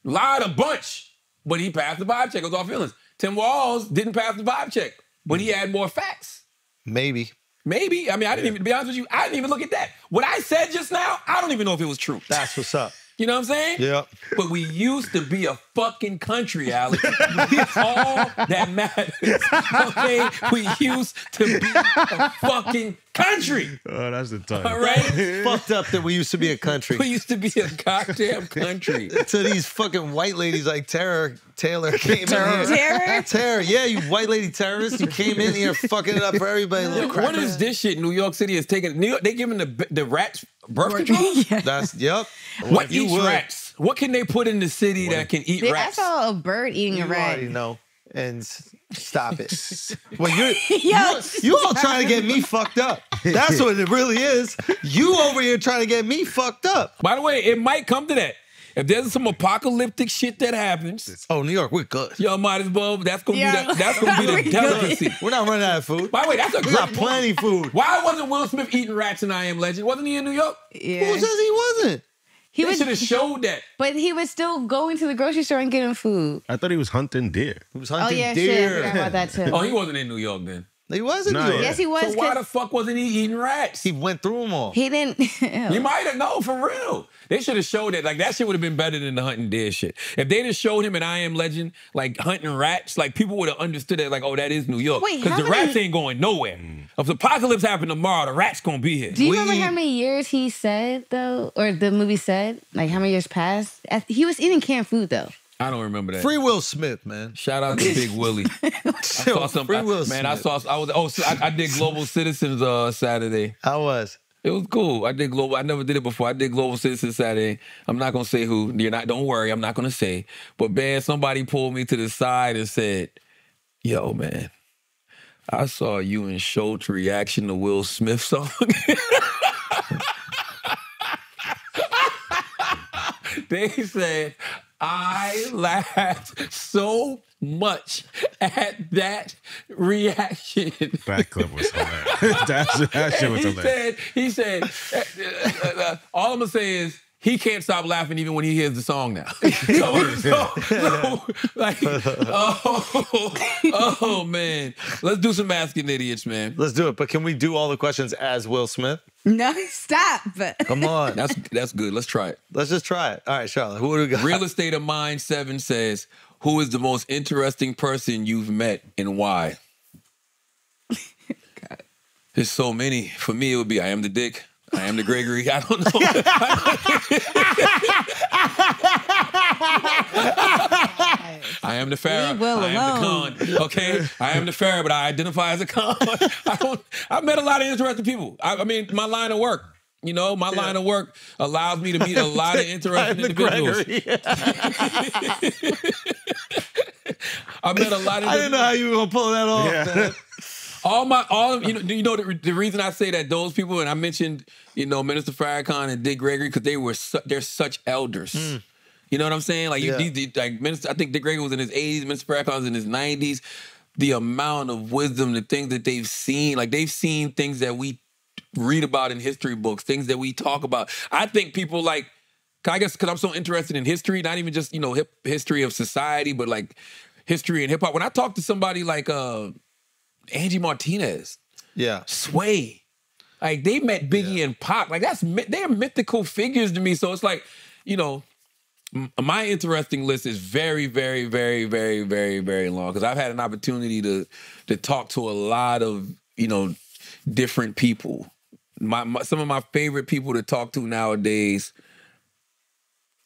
Lied a bunch, but he passed the vibe check. It was all feelings. Tim Walz didn't pass the vibe check, but he had more facts. Maybe. Maybe. I mean, I didn't yeah. even, to be honest with you, I didn't even look at that. What I said just now, I don't even know if it was true. That's what's up. You know what I'm saying? Yeah. But we used to be a fucking country, Alex. It's all that matters. Okay? We used to be a fucking country. Oh, that's the time. All right? It's fucked up that we used to be a country. We used to be a goddamn country. So these fucking white ladies like Taylor, Taylor came Terror. in here. Terror? Terror. Yeah, you white lady terrorists. You came in here fucking it up for everybody. Little crap. What is this shit New York City is taking? New York, they giving the, the rats... Birth control? Yeah. That's, yep. What eats would. rats? What can they put in the city what? that can eat Dude, rats? I saw a bird eating you a rat. You already know. And stop it. Well, you're, Yo, you're, you all trying to get me fucked up. That's what it really is. You over here trying to get me fucked up. By the way, it might come to that. If there's some apocalyptic shit that happens, oh, New York, we're good. Y'all might as well. That's gonna yeah. be the, that's gonna be the delicacy. We're not running out of food. By the way, that's a we got plenty of food. Why wasn't Will Smith eating rats in I Am Legend? Wasn't he in New York? Yeah. Who says he wasn't? He should have showed that. But he was still going to the grocery store and getting food. I thought he was hunting deer. He was hunting oh, yeah, deer. Shit, I forgot about that too. Oh, he wasn't in New York then. He was in New York. Yes, he was. So why the fuck wasn't he eating rats? He went through them all. He didn't. You might have known for real. They should have showed that. Like, that shit would have been better than the hunting deer shit. If they'd have showed him in I Am Legend, like, hunting rats, like, people would have understood that, like, oh, that is New York. Wait, because the many... rats ain't going nowhere. Mm. If the apocalypse happened tomorrow, the rats gonna be here. Do you we... remember how many years he said, though? Or the movie said? Like, how many years passed? He was eating canned food, though. I don't remember that. Free Will Smith, man. Shout out to Big Willie. I saw some, Free Will I, Smith. Man, I saw, I was, oh, so I, I did Global Citizens uh, Saturday. How was? It was cool. I did Global, I never did it before. I did Global Citizens Saturday. I'm not going to say who, you're not, don't worry, I'm not going to say. But man, somebody pulled me to the side and said, yo, man, I saw you and Schulz reaction to Will Smith song. They said, I laughed so much at that reaction. That clip was hilarious. That, that shit was hilarious. He said, he said uh, uh, all I'm going to say is, he can't stop laughing even when he hears the song now. so, so, so, like, oh, oh, man. Let's do some Asking Idiots, man. Let's do it. But can we do all the questions as Will Smith? No, stop. Come on. That's that's good. Let's try it. Let's just try it. All right, Charlotte, who do we got? Real Estate of Mind seven says, who is the most interesting person you've met and why? God. There's so many. For me, it would be I Am the Dick. I am the Gregory. I don't know. I am the Pharaoh. Well I am alone. The con. Okay, I am the Pharaoh, but I identify as a con. I don't. I've met a lot of interesting people. I, I mean, my line of work. You know, my yeah. line of work allows me to meet a lot of interesting individuals. I met a lot of. I didn't know how you were gonna pull that off. Yeah. Man. All my, all of, you know, you know the, the reason I say that those people, and I mentioned, you know, Minister Farrakhan and Dick Gregory, because they were, su they're such elders. Mm. You know what I'm saying? Like, yeah. you, these, like Minister, I think Dick Gregory was in his eighties, Minister Farrakhan was in his nineties. The amount of wisdom, the things that they've seen, like they've seen things that we read about in history books, things that we talk about. I think people like, I guess because I'm so interested in history, not even just, you know, hip, history of society, but like history and hip hop. When I talk to somebody like, uh, Angie Martinez, yeah, Sway, like they met Biggie yeah. and Pac, like that's they're mythical figures to me. So it's like, you know, my interesting list is very, very, very, very, very, very long because I've had an opportunity to to talk to a lot of, you know, different people. My, my some of my favorite people to talk to nowadays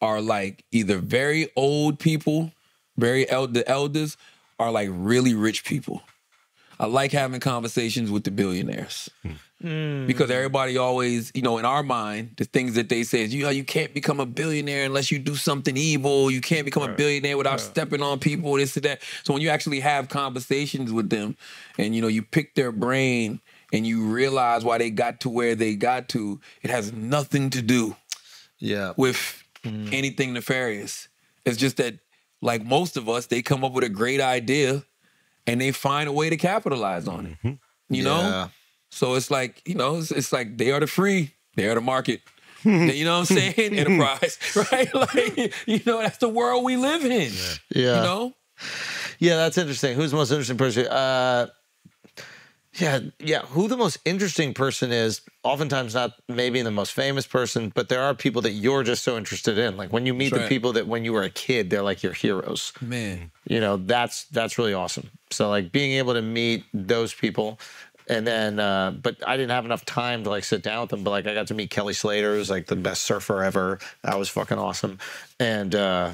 are like either very old people, very el the elders, are like really rich people. I like having conversations with the billionaires mm. because everybody always, you know, in our mind, the things that they say is, you know, you can't become a billionaire unless you do something evil. You can't become right. a billionaire without right. stepping on people, this and that. So when you actually have conversations with them and, you know, you pick their brain and you realize why they got to where they got to, it has nothing to do yeah. with mm. anything nefarious. It's just that, like most of us, they come up with a great idea and they find a way to capitalize on it, you know? Yeah. So it's like, you know, it's, it's like they are the free, they are the market. You know what I'm saying? Enterprise, right? Like, you know, that's the world we live in, yeah. yeah. you know? Yeah, that's interesting. Who's the most interesting person? Uh, yeah, yeah, who the most interesting person is, oftentimes not maybe the most famous person, but there are people that you're just so interested in. Like when you meet that's the right. people that when you were a kid, they're like your heroes. Man. You know, that's that's really awesome. So like being able to meet those people and then, uh, but I didn't have enough time to like sit down with them, but like I got to meet Kelly Slater, who's like the best surfer ever. That was fucking awesome. And uh,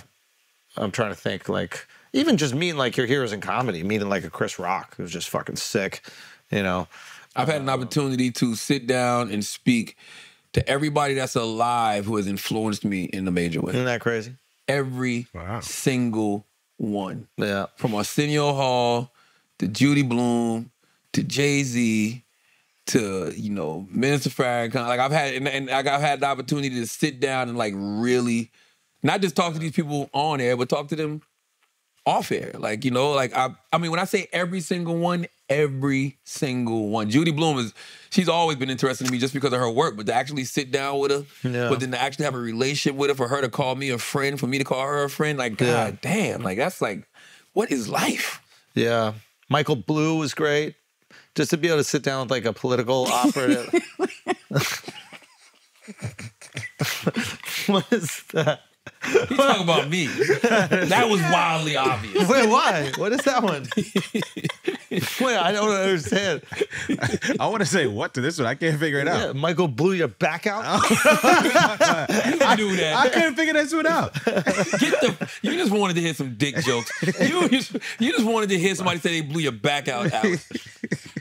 I'm trying to think like, even just meeting like your heroes in comedy, meeting like a Chris Rock, who's just fucking sick, you know. I've had an opportunity to sit down and speak to everybody that's alive who has influenced me in a major way. Isn't that crazy? Every wow. single one. Yeah. From Arsenio Hall to Judy Blume to Jay-Z to, you know, Minister Farrakhan. Like I've had and, and I've had the opportunity to sit down and like really not just talk to these people on air, but talk to them off air. Like, you know, like I I mean when I say every single one, every single one. Judy Blume is she's always been interesting to me just because of her work, but to actually sit down with her, yeah. but then to actually have a relationship with her, for her to call me a friend, for me to call her a friend, like God yeah. damn, like that's like what is life? Yeah. Michael Blue was great. Just to be able to sit down with like a political operative. What is that? He's talking about me. That was wildly obvious. Wait, why? What is that one? Wait, I don't understand. I want to say what to this one. I can't figure it yeah, out. Michael blew your back out? I, I do that. I couldn't figure this one out. Get the, you just wanted to hear some dick jokes. You just, you just wanted to hear somebody say they blew your back out, Alex.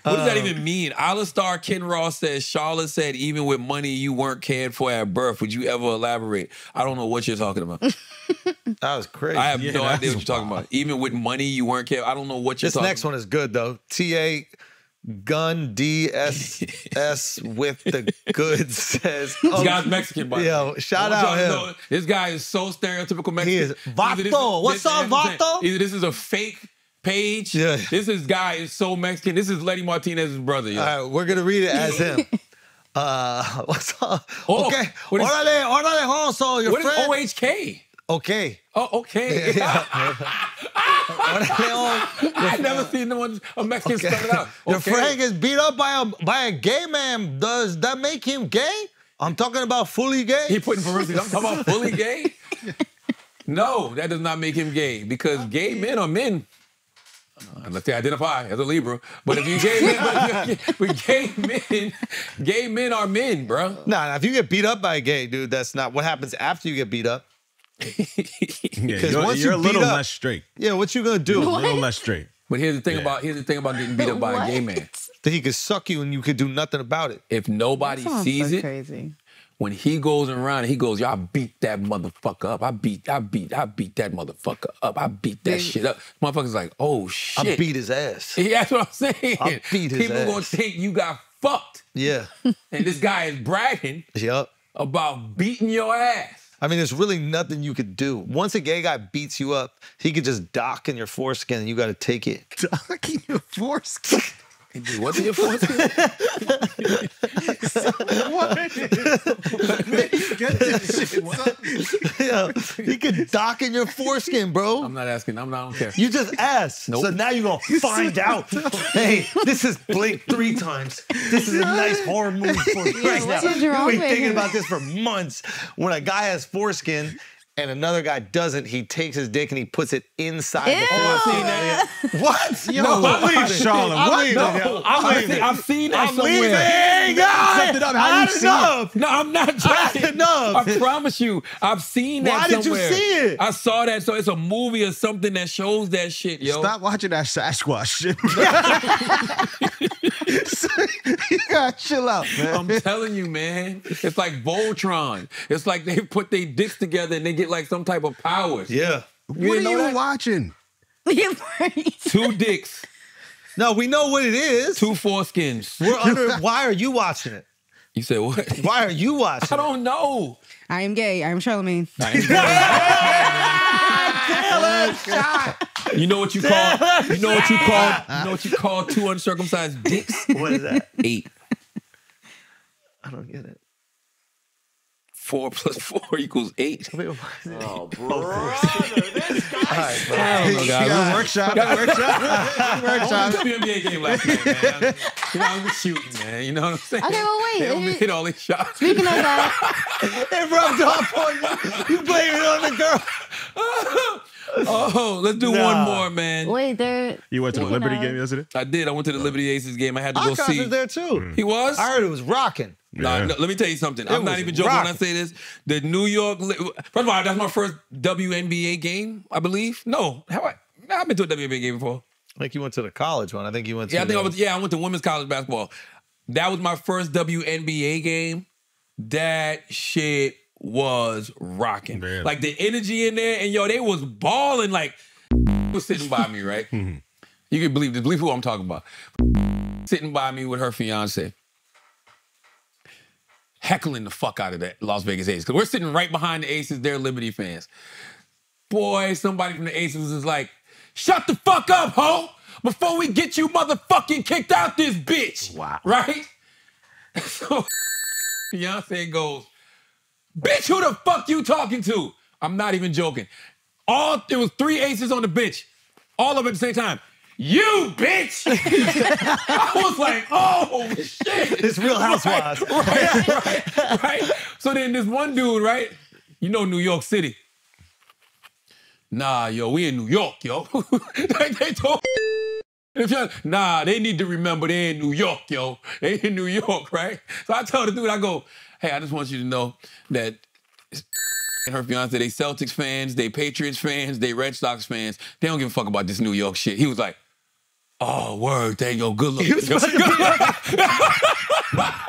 What does that even mean? Isla Star Ken Ross says, Charlotte said, even with money you weren't cared for at birth, would you ever elaborate? I don't know what you're talking about. That was crazy. I have yeah, no idea what you're talking about. Even with money you weren't cared. I don't know what you're this talking about. This next one is good, though. T A Gun D S S with the goods says. Oh, this guy's Mexican, by the way. Yo, shout out him. Know, this guy is so stereotypical Mexican. He is. Vato. This, What's this, up, Vato? Either this is a fake page. Yeah. This is guy is so Mexican. This is Lenny Martinez's brother. Yo. All right, we're going to read it as him. uh, what's up? Oh, okay. What is, orale, orale, home, so your what friend. What is O H K? Okay. Oh, okay. Yeah. I've never seen the one a Mexican okay. spell it out. Okay. Your friend gets beat up by a by a gay man. Does that make him gay? I'm talking about fully gay. He putting parentheses. I'm talking about fully gay. No, that does not make him gay because gay men are men. Unless they identify as a Libra, but if you gay men, but gay men, gay men are men, bro. Nah, nah, if you get beat up by a gay dude, that's not what happens after you get beat up. Because yeah, once you're you a little up, less straight. Yeah, what you gonna do? What? A little less straight. But here's the thing yeah. about here's the thing about getting beat up by what? a gay man. That he could suck you and you could do nothing about it. If nobody sees so it, crazy. When he goes around, he goes, "Y'all beat that motherfucker up. I beat, I beat, I beat that motherfucker up. I beat that yeah. shit up." Motherfucker's like, "Oh shit, I beat his ass." Yeah, that's what I'm saying. I beat his People ass. Gonna think you got fucked. Yeah. And this guy is bragging. Yep. About beating your ass. I mean, there's really nothing you could do. Once a gay guy beats you up, he could just dock in your foreskin and you got to take it. Dock in your foreskin? What's in your foreskin? So, what? Where do you get this shit? Yo, he could dock in your foreskin, bro. I'm not asking. I'm not, I don't care. You just asked. Nope. So now you're going to find out. Hey, this is Blink three times. This is a nice horror movie for me right now. We've been thinking about this for months. When a guy has foreskin and another guy doesn't, he takes his dick and he puts it inside Ew. the foreskin. What? Yo, no, I'm leaving, Charlotte. I'm what? leaving. No, I'm leaving. I've seen that I'm somewhere. I'm leaving. God, I had enough. No, I'm not trying. I enough. I promise you, I've seen that Why somewhere. Why did you see it? I saw that, so it's a movie or something that shows that shit, yo. Stop watching that Sasquatch shit. You gotta chill out, man. I'm telling you, man. It's like Voltron. It's like they put their dicks together and they get like some type of powers. Yeah. You what are you that? watching? Two dicks. No, we know what it is. Two foreskins. We're under. Why are you watching it? You said what? Why are you watching? I don't know. I am gay. I am Charlemagne. I am gay. Taylor shot. You know what you call? You know what you call? You know what you call two uncircumcised dicks? What is that? Eight. I don't get it. Four plus four equals eight. Wait, what is it? Oh, brother, this guy's All right, bro. Guys. Workshop, workshop, workshop. I went to the N B A game last night, man. You know, I was shooting, man. You know what I'm saying? Okay, well, wait. They only hit all these shots. Speaking of that. It rubbed off on you. You blame it on the girl. Oh, let's do nah. one more, man. Wait, there. You went to the Liberty know. game yesterday? I did. I went to the Liberty Aces game. I had to Our go see. was there, too. Mm. He was? I heard it was rocking. Nah, yeah. no, let me tell you something. It I'm not even joking rocking. when I say this. The New York... First of all, that's my first W N B A game, I believe. No. How I, I've been to a W N B A game before. I think you went to the college one. I think you went to... Yeah, I, think the, I, was, yeah, I went to women's college basketball. That was my first W N B A game. That shit... was rocking. Man. Like the energy in there, and yo, they was balling. Like was sitting by me, right? Mm-hmm. You can believe, believe who I'm talking about. Sitting by me with her fiance, heckling the fuck out of that Las Vegas Aces. Cause we're sitting right behind the Aces, they're Liberty fans. Boy, somebody from the Aces is like, "Shut the fuck up, ho, before we get you motherfucking kicked out this bitch." Wow. Right? So fiance goes, "Bitch, who the fuck you talking to?" I'm not even joking. All it was three Aces on the bench, all of them at the same time. "You bitch!" I was like, "Oh shit!" It's Real Housewives, right, right, right, right. So then this one dude, right? You know New York City. "Nah, yo, we in New York, yo." Like they told. Nah, they need to remember they in New York, yo. They in New York, right? So I tell the dude, I go, "Hey, I just want you to know that and her fiance, they Celtics fans, they Patriots fans, they Red Sox fans. They don't give a fuck about this New York shit." He was like, "Oh, word, there you go. Good luck." He was supposed to be like...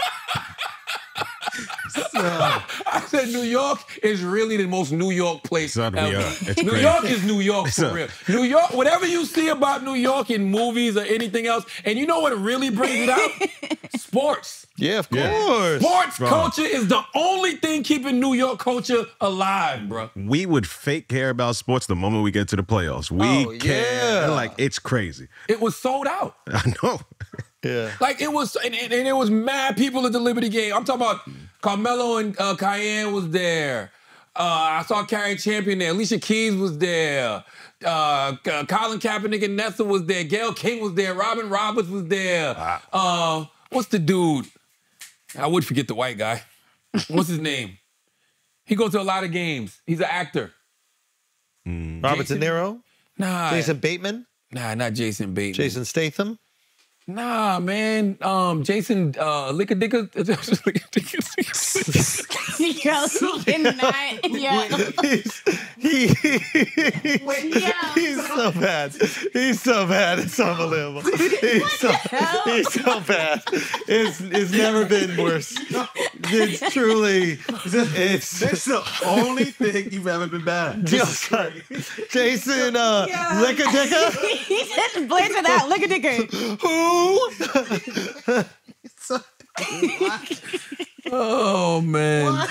I said, New York is really the most New York place ever. New crazy. York is New York for real. New York, whatever you see about New York in movies or anything else, and you know what really brings it out? Sports. Yeah, of course. Yeah. Sports bro. culture is the only thing keeping New York culture alive, bro. We would fake care about sports the moment we get to the playoffs. We oh, care. Yeah. Like, it's crazy. It was sold out. I know. Yeah. Like, it was, and, and, and it was mad people at the Liberty game. I'm talking about Carmelo and uh, Cayenne was there. Uh, I saw Carrie Champion there. Alicia Keys was there. Uh, uh, Colin Kaepernick and Nessa was there. Gayle King was there. Robin Roberts was there. Wow. Uh, what's the dude? I would forget the white guy. What's his name? He goes to a lot of games. He's an actor. Mm. Robert Jason? De Niro? Nah. Jason Bateman? Nah, not Jason Bateman. Jason Statham? Nah, man. Um, Jason, uh, lick a dick. Yo, he cannot. Yo. He's, he, yeah. he's so bad. He's so bad. It's unbelievable. He's so, he's so bad. It's it's never been worse. It's truly. It's that's the only thing you've ever been bad at. Jason, uh, yeah. lick a dicker. He just blazing out. Lick a dicker. Who? Oh man! What?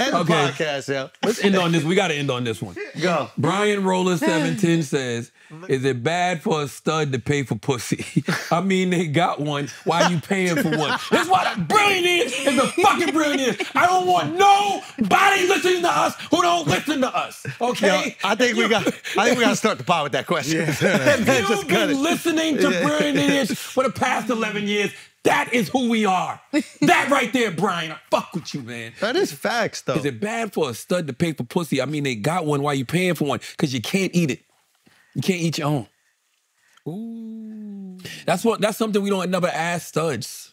End the okay. podcast, yeah. Let's end on this. We got to end on this one. Go. Brian Roller seven ten says, "Is it bad for a stud to pay for pussy? I mean, they got one. Why are you paying for one? That's why the brilliant is the fucking brilliant. I don't want nobody listening to us who don't listen to us. Okay? Yo, I think you, we got. I think we got to start the pod with that question. Yeah. You've been listening to yeah. Brilliant Idiots for the past eleven years." That is who we are. That right there, Brian. I fuck with you, man. That is facts, though. Is it bad for a stud to pay for pussy? I mean, they got one. Why you paying for one? Because you can't eat it. You can't eat your own. Ooh. That's what. That's something we don't never ask studs.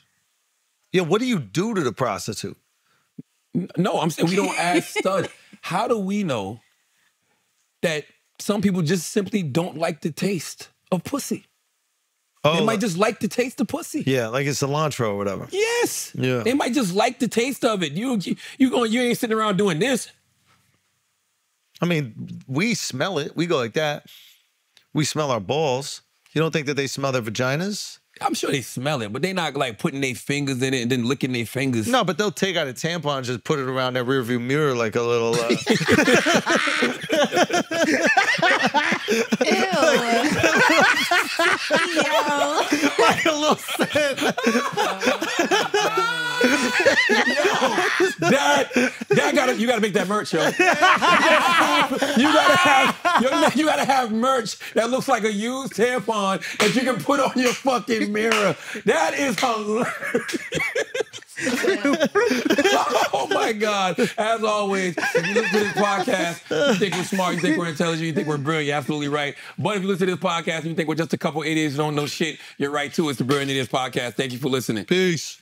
Yeah, what do you do to the prostitute? No, I'm saying we don't ask studs. How do we know that some people just simply don't like the taste of pussy? Oh, they might just like to taste the pussy. Yeah, like it's cilantro or whatever. Yes. Yeah. They might just like the taste of it. You you you going you ain't sitting around doing this. I mean, we smell it. We go like that. We smell our balls. You don't think that they smell their vaginas? I'm sure they smell it, but they not like putting their fingers in it and then licking their fingers. No, but they'll take out a tampon and just put it around their rearview mirror like a little. Uh... Ew. Like, like a little sand. that that gotta you gotta make that merch, yo. You gotta have you gotta have, you gotta have merch that looks like a used tampon that you can put on your fucking mirror. That is hilarious. Oh my God. As always, if you listen to this podcast, you think we're smart, you think we're intelligent, you think we're brilliant, you're absolutely right. But if you listen to this podcast and you think we're just a couple idiots who don't know shit, you're right too. It's the Brilliant Idiots Podcast. Thank you for listening. Peace.